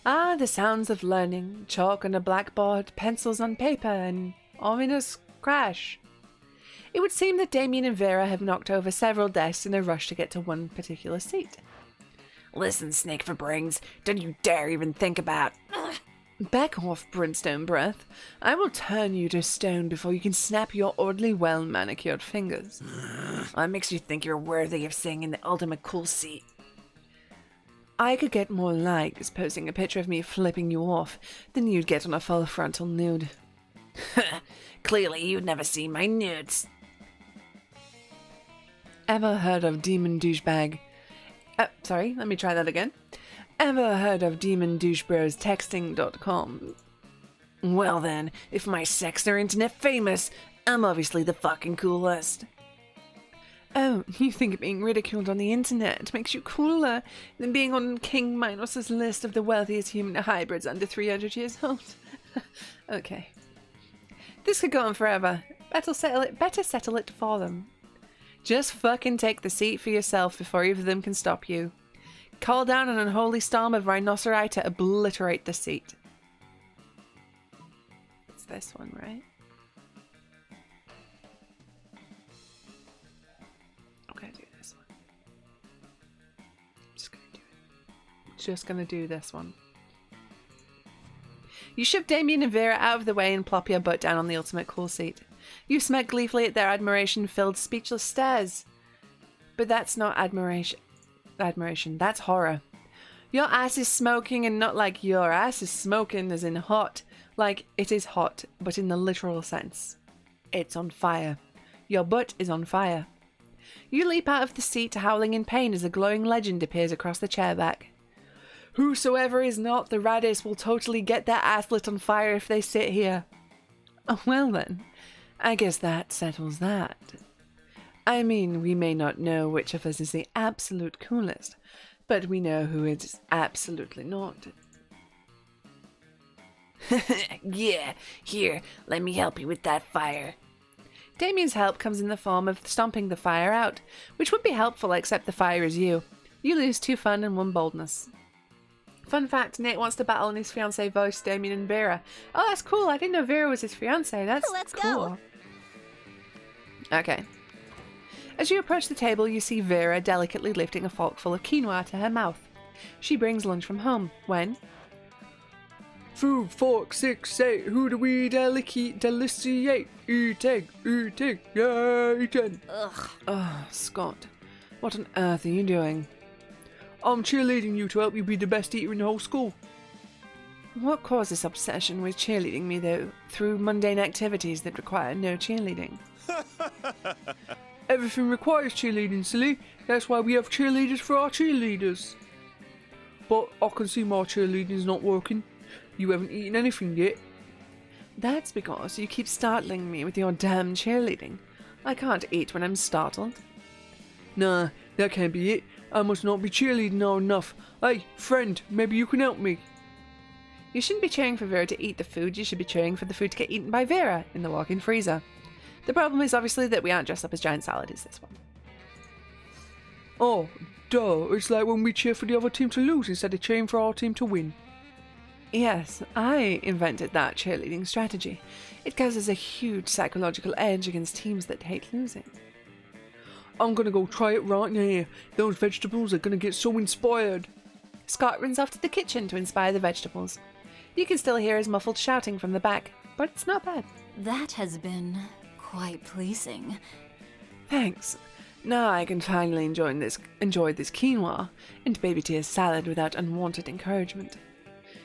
Ah, the sounds of learning. Chalk on a blackboard, pencils on paper, and ominous crash. It would seem that Damien and Vera have knocked over several desks in a rush to get to one particular seat. Listen, Snake for Brings, don't you dare even think about... Back off, Brimstone Breath. I will turn you to stone before you can snap your oddly well-manicured fingers. What makes you think you're worthy of sitting in the ultimate cool seat? I could get more likes posting a picture of me flipping you off than you'd get on a full frontal nude. Clearly you'd never seen my nudes. Ever heard of Demon Douchebag? Sorry, let me try that again. Ever heard of demondouchebrostexting.com? Well then, if my sex are internet famous, I'm obviously the fucking coolest. Oh, you think being ridiculed on the internet makes you cooler than being on King Minos's list of the wealthiest human hybrids under 300 years old? Okay. This could go on forever. Better settle it for them. Just fucking take the seat for yourself before either of them can stop you. Call down an unholy storm of rhinoceri to obliterate the seat. It's this one, right? I'm gonna do this one. I'm just gonna do it. Just gonna do this one. You shove Damien and Vera out of the way and plop your butt down on the ultimate cool seat. You smirk gleefully at their admiration-filled, speechless stares. But that's not admiration. That's horror. Your ass is smoking, and not like your ass is smoking as in hot. Like it is hot, but in the literal sense. It's on fire. Your butt is on fire. You leap out of the seat, howling in pain as a glowing legend appears across the chairback. Whosoever is not the Radis will totally get their ass lit on fire if they sit here. Oh, well then, I guess that settles that. I mean, we may not know which of us is the absolute coolest, but we know who is absolutely not. Yeah, here, let me help you with that fire. Damien's help comes in the form of stomping the fire out, which would be helpful except the fire is you. You lose 2 fun and 1 boldness. Fun fact, Nate wants to battle and his fiancée voiced Damien and Vera. Oh, that's cool. I didn't know Vera was his fiancée. That's cool. Go. Okay. As you approach the table, you see Vera delicately lifting a forkful of quinoa to her mouth. She brings lunch from home when... 5, 4, 6, 8, who do we deliciate? Eating, yeah, eating. Ugh. Oh, Scott, what on earth are you doing? I'm cheerleading you to help you be the best eater in the whole school. What causes obsession with cheerleading me, though, through mundane activities that require no cheerleading? Everything requires cheerleading, silly. That's why we have cheerleaders for our cheerleaders. But I can see my cheerleading's not working. You haven't eaten anything yet. That's because you keep startling me with your damn cheerleading. I can't eat when I'm startled. Nah, that can't be it. I must not be cheerleading now enough. Hey, friend, maybe you can help me. You shouldn't be cheering for Vera to eat the food. You should be cheering for the food to get eaten by Vera in the walk-in freezer. The problem is obviously that we aren't dressed up as giant salad is this one. Oh, duh. It's like when we cheer for the other team to lose instead of cheering for our team to win. Yes, I invented that cheerleading strategy. It gives us a huge psychological edge against teams that hate losing. I'm gonna go try it right now. Those vegetables are gonna get so inspired. Scott runs off to the kitchen to inspire the vegetables. You can still hear his muffled shouting from the back, but it's not bad. That has been quite pleasing. Thanks. Now I can finally enjoy this quinoa and baby tears salad without unwanted encouragement.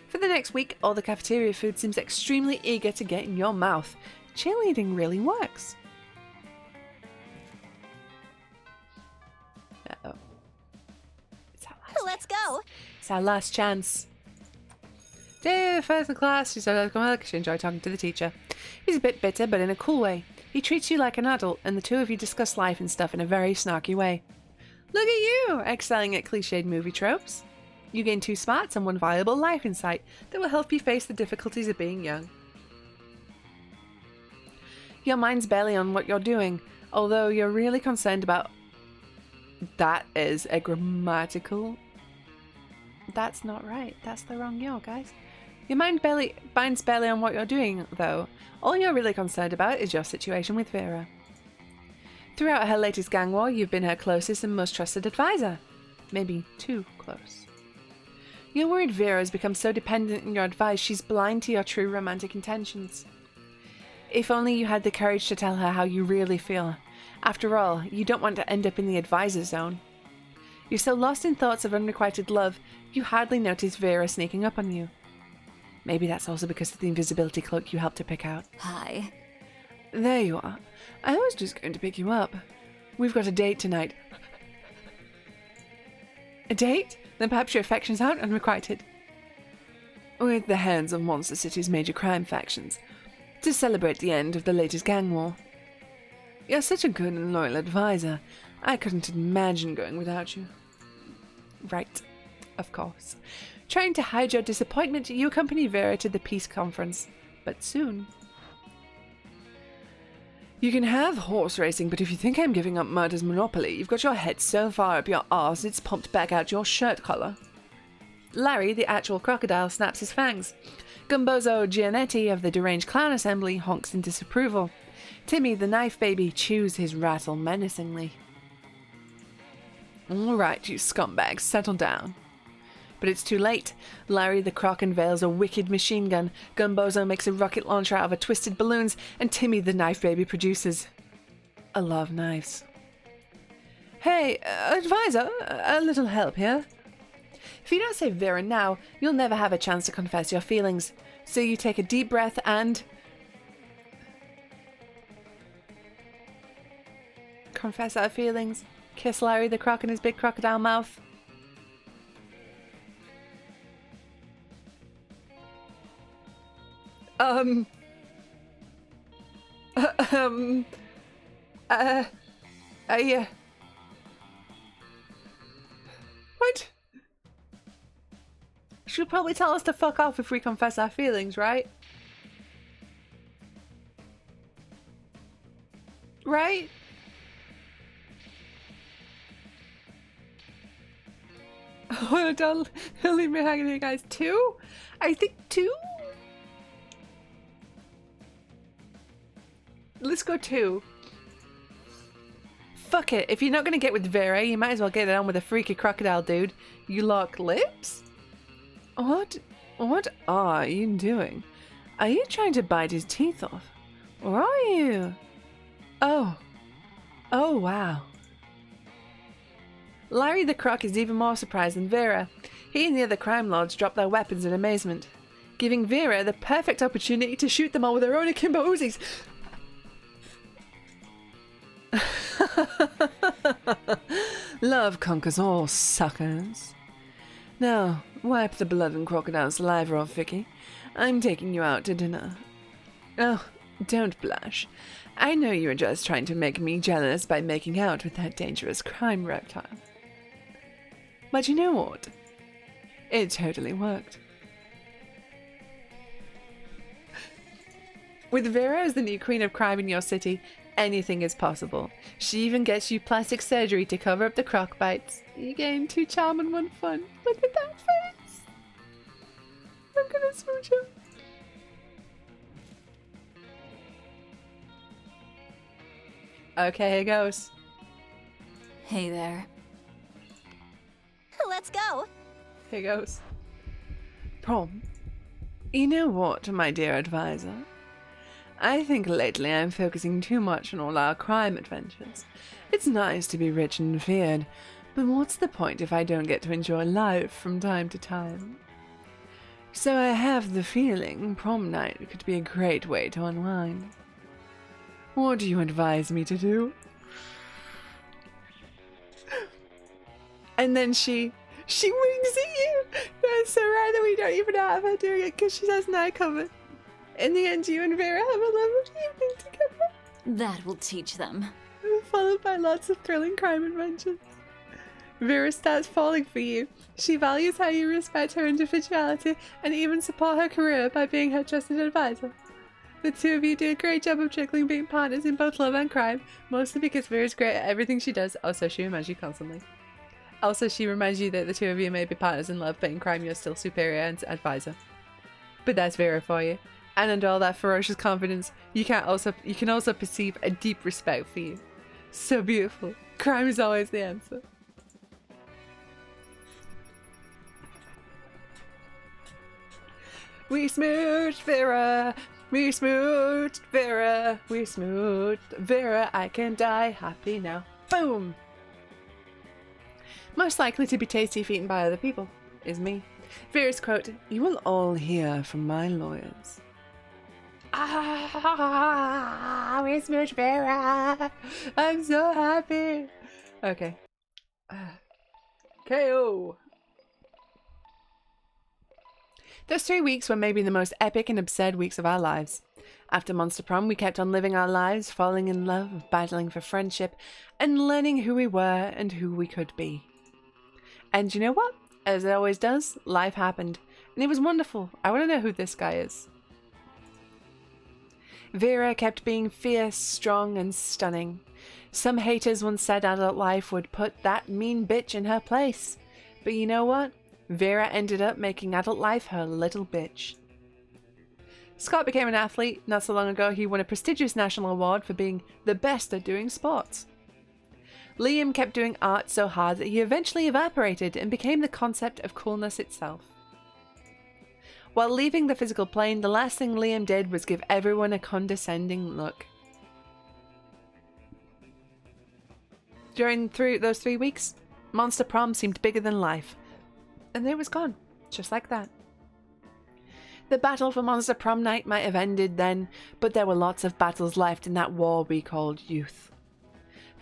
For the next week, all the cafeteria food seems extremely eager to get in your mouth. Cheerleading really works. Uh-oh. It's our last chance. Let's go! It's our last chance. Dear first class, she said she enjoyed talking to the teacher. He's a bit bitter, but in a cool way. He treats you like an adult, and the two of you discuss life and stuff in a very snarky way. Look at you, excelling at cliched movie tropes. You gain 2 smarts and 1 valuable life insight that will help you face the difficulties of being young. Your mind's barely on what you're doing, although you're really concerned about... That is a grammatical... That's not right. That's the wrong yo, guys. Your mind's barely on what you're doing, though. All you're really concerned about is your situation with Vera. Throughout her latest gang war, you've been her closest and most trusted advisor. Maybe too close. You're worried Vera has become so dependent on your advice she's blind to your true romantic intentions. If only you had the courage to tell her how you really feel. After all, you don't want to end up in the advisor zone. You're so lost in thoughts of unrequited love, you hardly notice Vera sneaking up on you. Maybe that's also because of the invisibility cloak you helped her pick out. Hi. There you are. I was just going to pick you up. We've got a date tonight. A date? Then perhaps your affections aren't unrequited. With the hands of Monster City's major crime factions, to celebrate the end of the latest gang war. You're such a good and loyal advisor. I couldn't imagine going without you. Right, of course. Trying to hide your disappointment, you accompany Vera to the peace conference, but soon. You can have horse racing, but if you think I'm giving up murder's monopoly, you've got your head so far up your arse it's pumped back out your shirt collar. Larry, the actual crocodile, snaps his fangs. Gumbozo Gianetti of the deranged clown assembly honks in disapproval. Timmy, the knife baby, chews his rattle menacingly. All right, you scumbags, settle down. But it's too late. Larry the Croc unveils a wicked machine gun, Gumbozo makes a rocket launcher out of a twisted balloons, and Timmy the Knife Baby produces... a lot of knives. Hey, advisor, a little help here? If you don't save Vera now, you'll never have a chance to confess your feelings. So you take a deep breath and... Confess our feelings. Kiss Larry the Croc in his big crocodile mouth. Yeah. What? She'll probably tell us to fuck off if we confess our feelings, right? Right? Oh, don't leave me hanging here, guys. Two? I think two? Let's go two. Fuck it. If you're not going to get with Vera, you might as well get it on with a freaky crocodile dude. You lock lips? What are you doing? Are you trying to bite his teeth off? Or are you? Oh. Oh, wow. Larry the Croc is even more surprised than Vera. He and the other crime lords drop their weapons in amazement, giving Vera the perfect opportunity to shoot them all with her own akimbo Uzis. Love conquers all, suckers. Now, wipe the blood and crocodile saliva off, Vicky. I'm taking you out to dinner. Oh, don't blush. I know you were just trying to make me jealous by making out with that dangerous crime reptile. But you know what? It totally worked. With Vera as the new queen of crime in your city, anything is possible. She even gets you plastic surgery to cover up the croc bites. You gain two charm and one fun. Look at that face! Look at this smoochie. Okay, here goes. Hey there. Let's go! Here goes. Prom. You know what, my dear advisor? I think lately I'm focusing too much on all our crime adventures. It's nice to be rich and feared, but what's the point if I don't get to enjoy life from time to time? So I have the feeling prom night could be a great way to unwind. What do you advise me to do? And then she winks at you! That's so rad that we don't even have her doing it because she has an eye cover. In the end, you and Vera have a lovely evening together. That will teach them. Followed by lots of thrilling crime adventures. Vera starts falling for you. She values how you respect her individuality and even support her career by being her trusted advisor. The two of you do a great job of juggling being partners in both love and crime, mostly because Vera's great at everything she does. Also, she reminds you constantly. Also, she reminds you that the two of you may be partners in love, but in crime you're still superior and advisor. But that's Vera for you. And under all that ferocious confidence, you can also perceive a deep respect for you. So beautiful. Crime is always the answer. We smooched Vera. We smooched Vera. We smooched Vera. I can die happy now. Boom. Most likely to be tasty if eaten by other people is me. Vera's quote: "You will all hear from my lawyers." Ah, we smooch Vera. I'm so happy. Okay. KO. Those 3 weeks were maybe the most epic and absurd weeks of our lives. After Monster Prom, we kept on living our lives, falling in love, battling for friendship, and learning who we were and who we could be. And you know what? As it always does, life happened. And it was wonderful. I want to know who this guy is. Vera kept being fierce, strong, and stunning. Some haters once said adult life would put that mean bitch in her place. But you know what? Vera ended up making adult life her little bitch. Scott became an athlete. Not so long ago, he won a prestigious national award for being the best at doing sports. Liam kept doing art so hard that he eventually evaporated and became the concept of coolness itself. While leaving the physical plane, the last thing Liam did was give everyone a condescending look. During those 3 weeks, Monster Prom seemed bigger than life. And then it was gone, just like that. The battle for Monster Prom Night might have ended then, but there were lots of battles left in that war we called youth.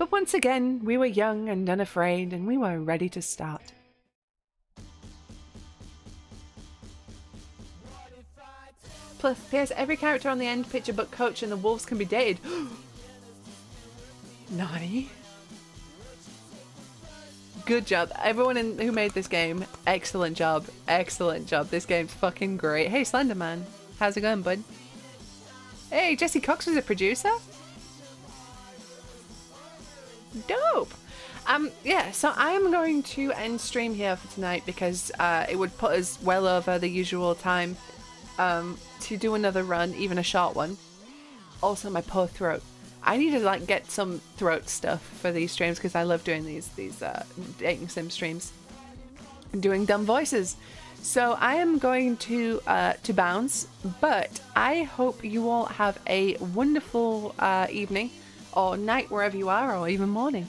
But once again, we were young and unafraid, and we were ready to start. Plus, PS, every character on the end picture but Coach and the wolves can be dated. Nani? Good job. Everyone who made this game, excellent job. Excellent job. This game's fucking great. Hey, Slenderman. How's it going, bud? Hey, Jesse Cox was a producer? Dope. Yeah, so I am going to end stream here for tonight because it would put us well over the usual time to do another run, even a short one. Also, my poor throat. I need to like get some throat stuff for these streams because I love doing these dating sim streams and doing dumb voices. So I am going to bounce, but I hope you all have a wonderful evening or night wherever you are, or even morning.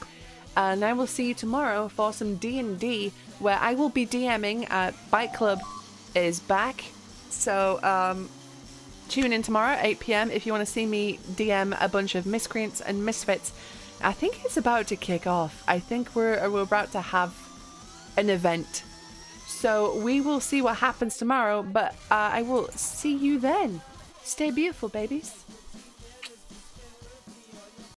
And I will see you tomorrow for some D&D where I will be DMing. Byte Club is back. So tune in tomorrow 8 PM if you want to see me DM a bunch of miscreants and misfits. I think it's about to kick off. I think we're about to have an event. So we will see what happens tomorrow, but I will see you then. Stay beautiful, babies.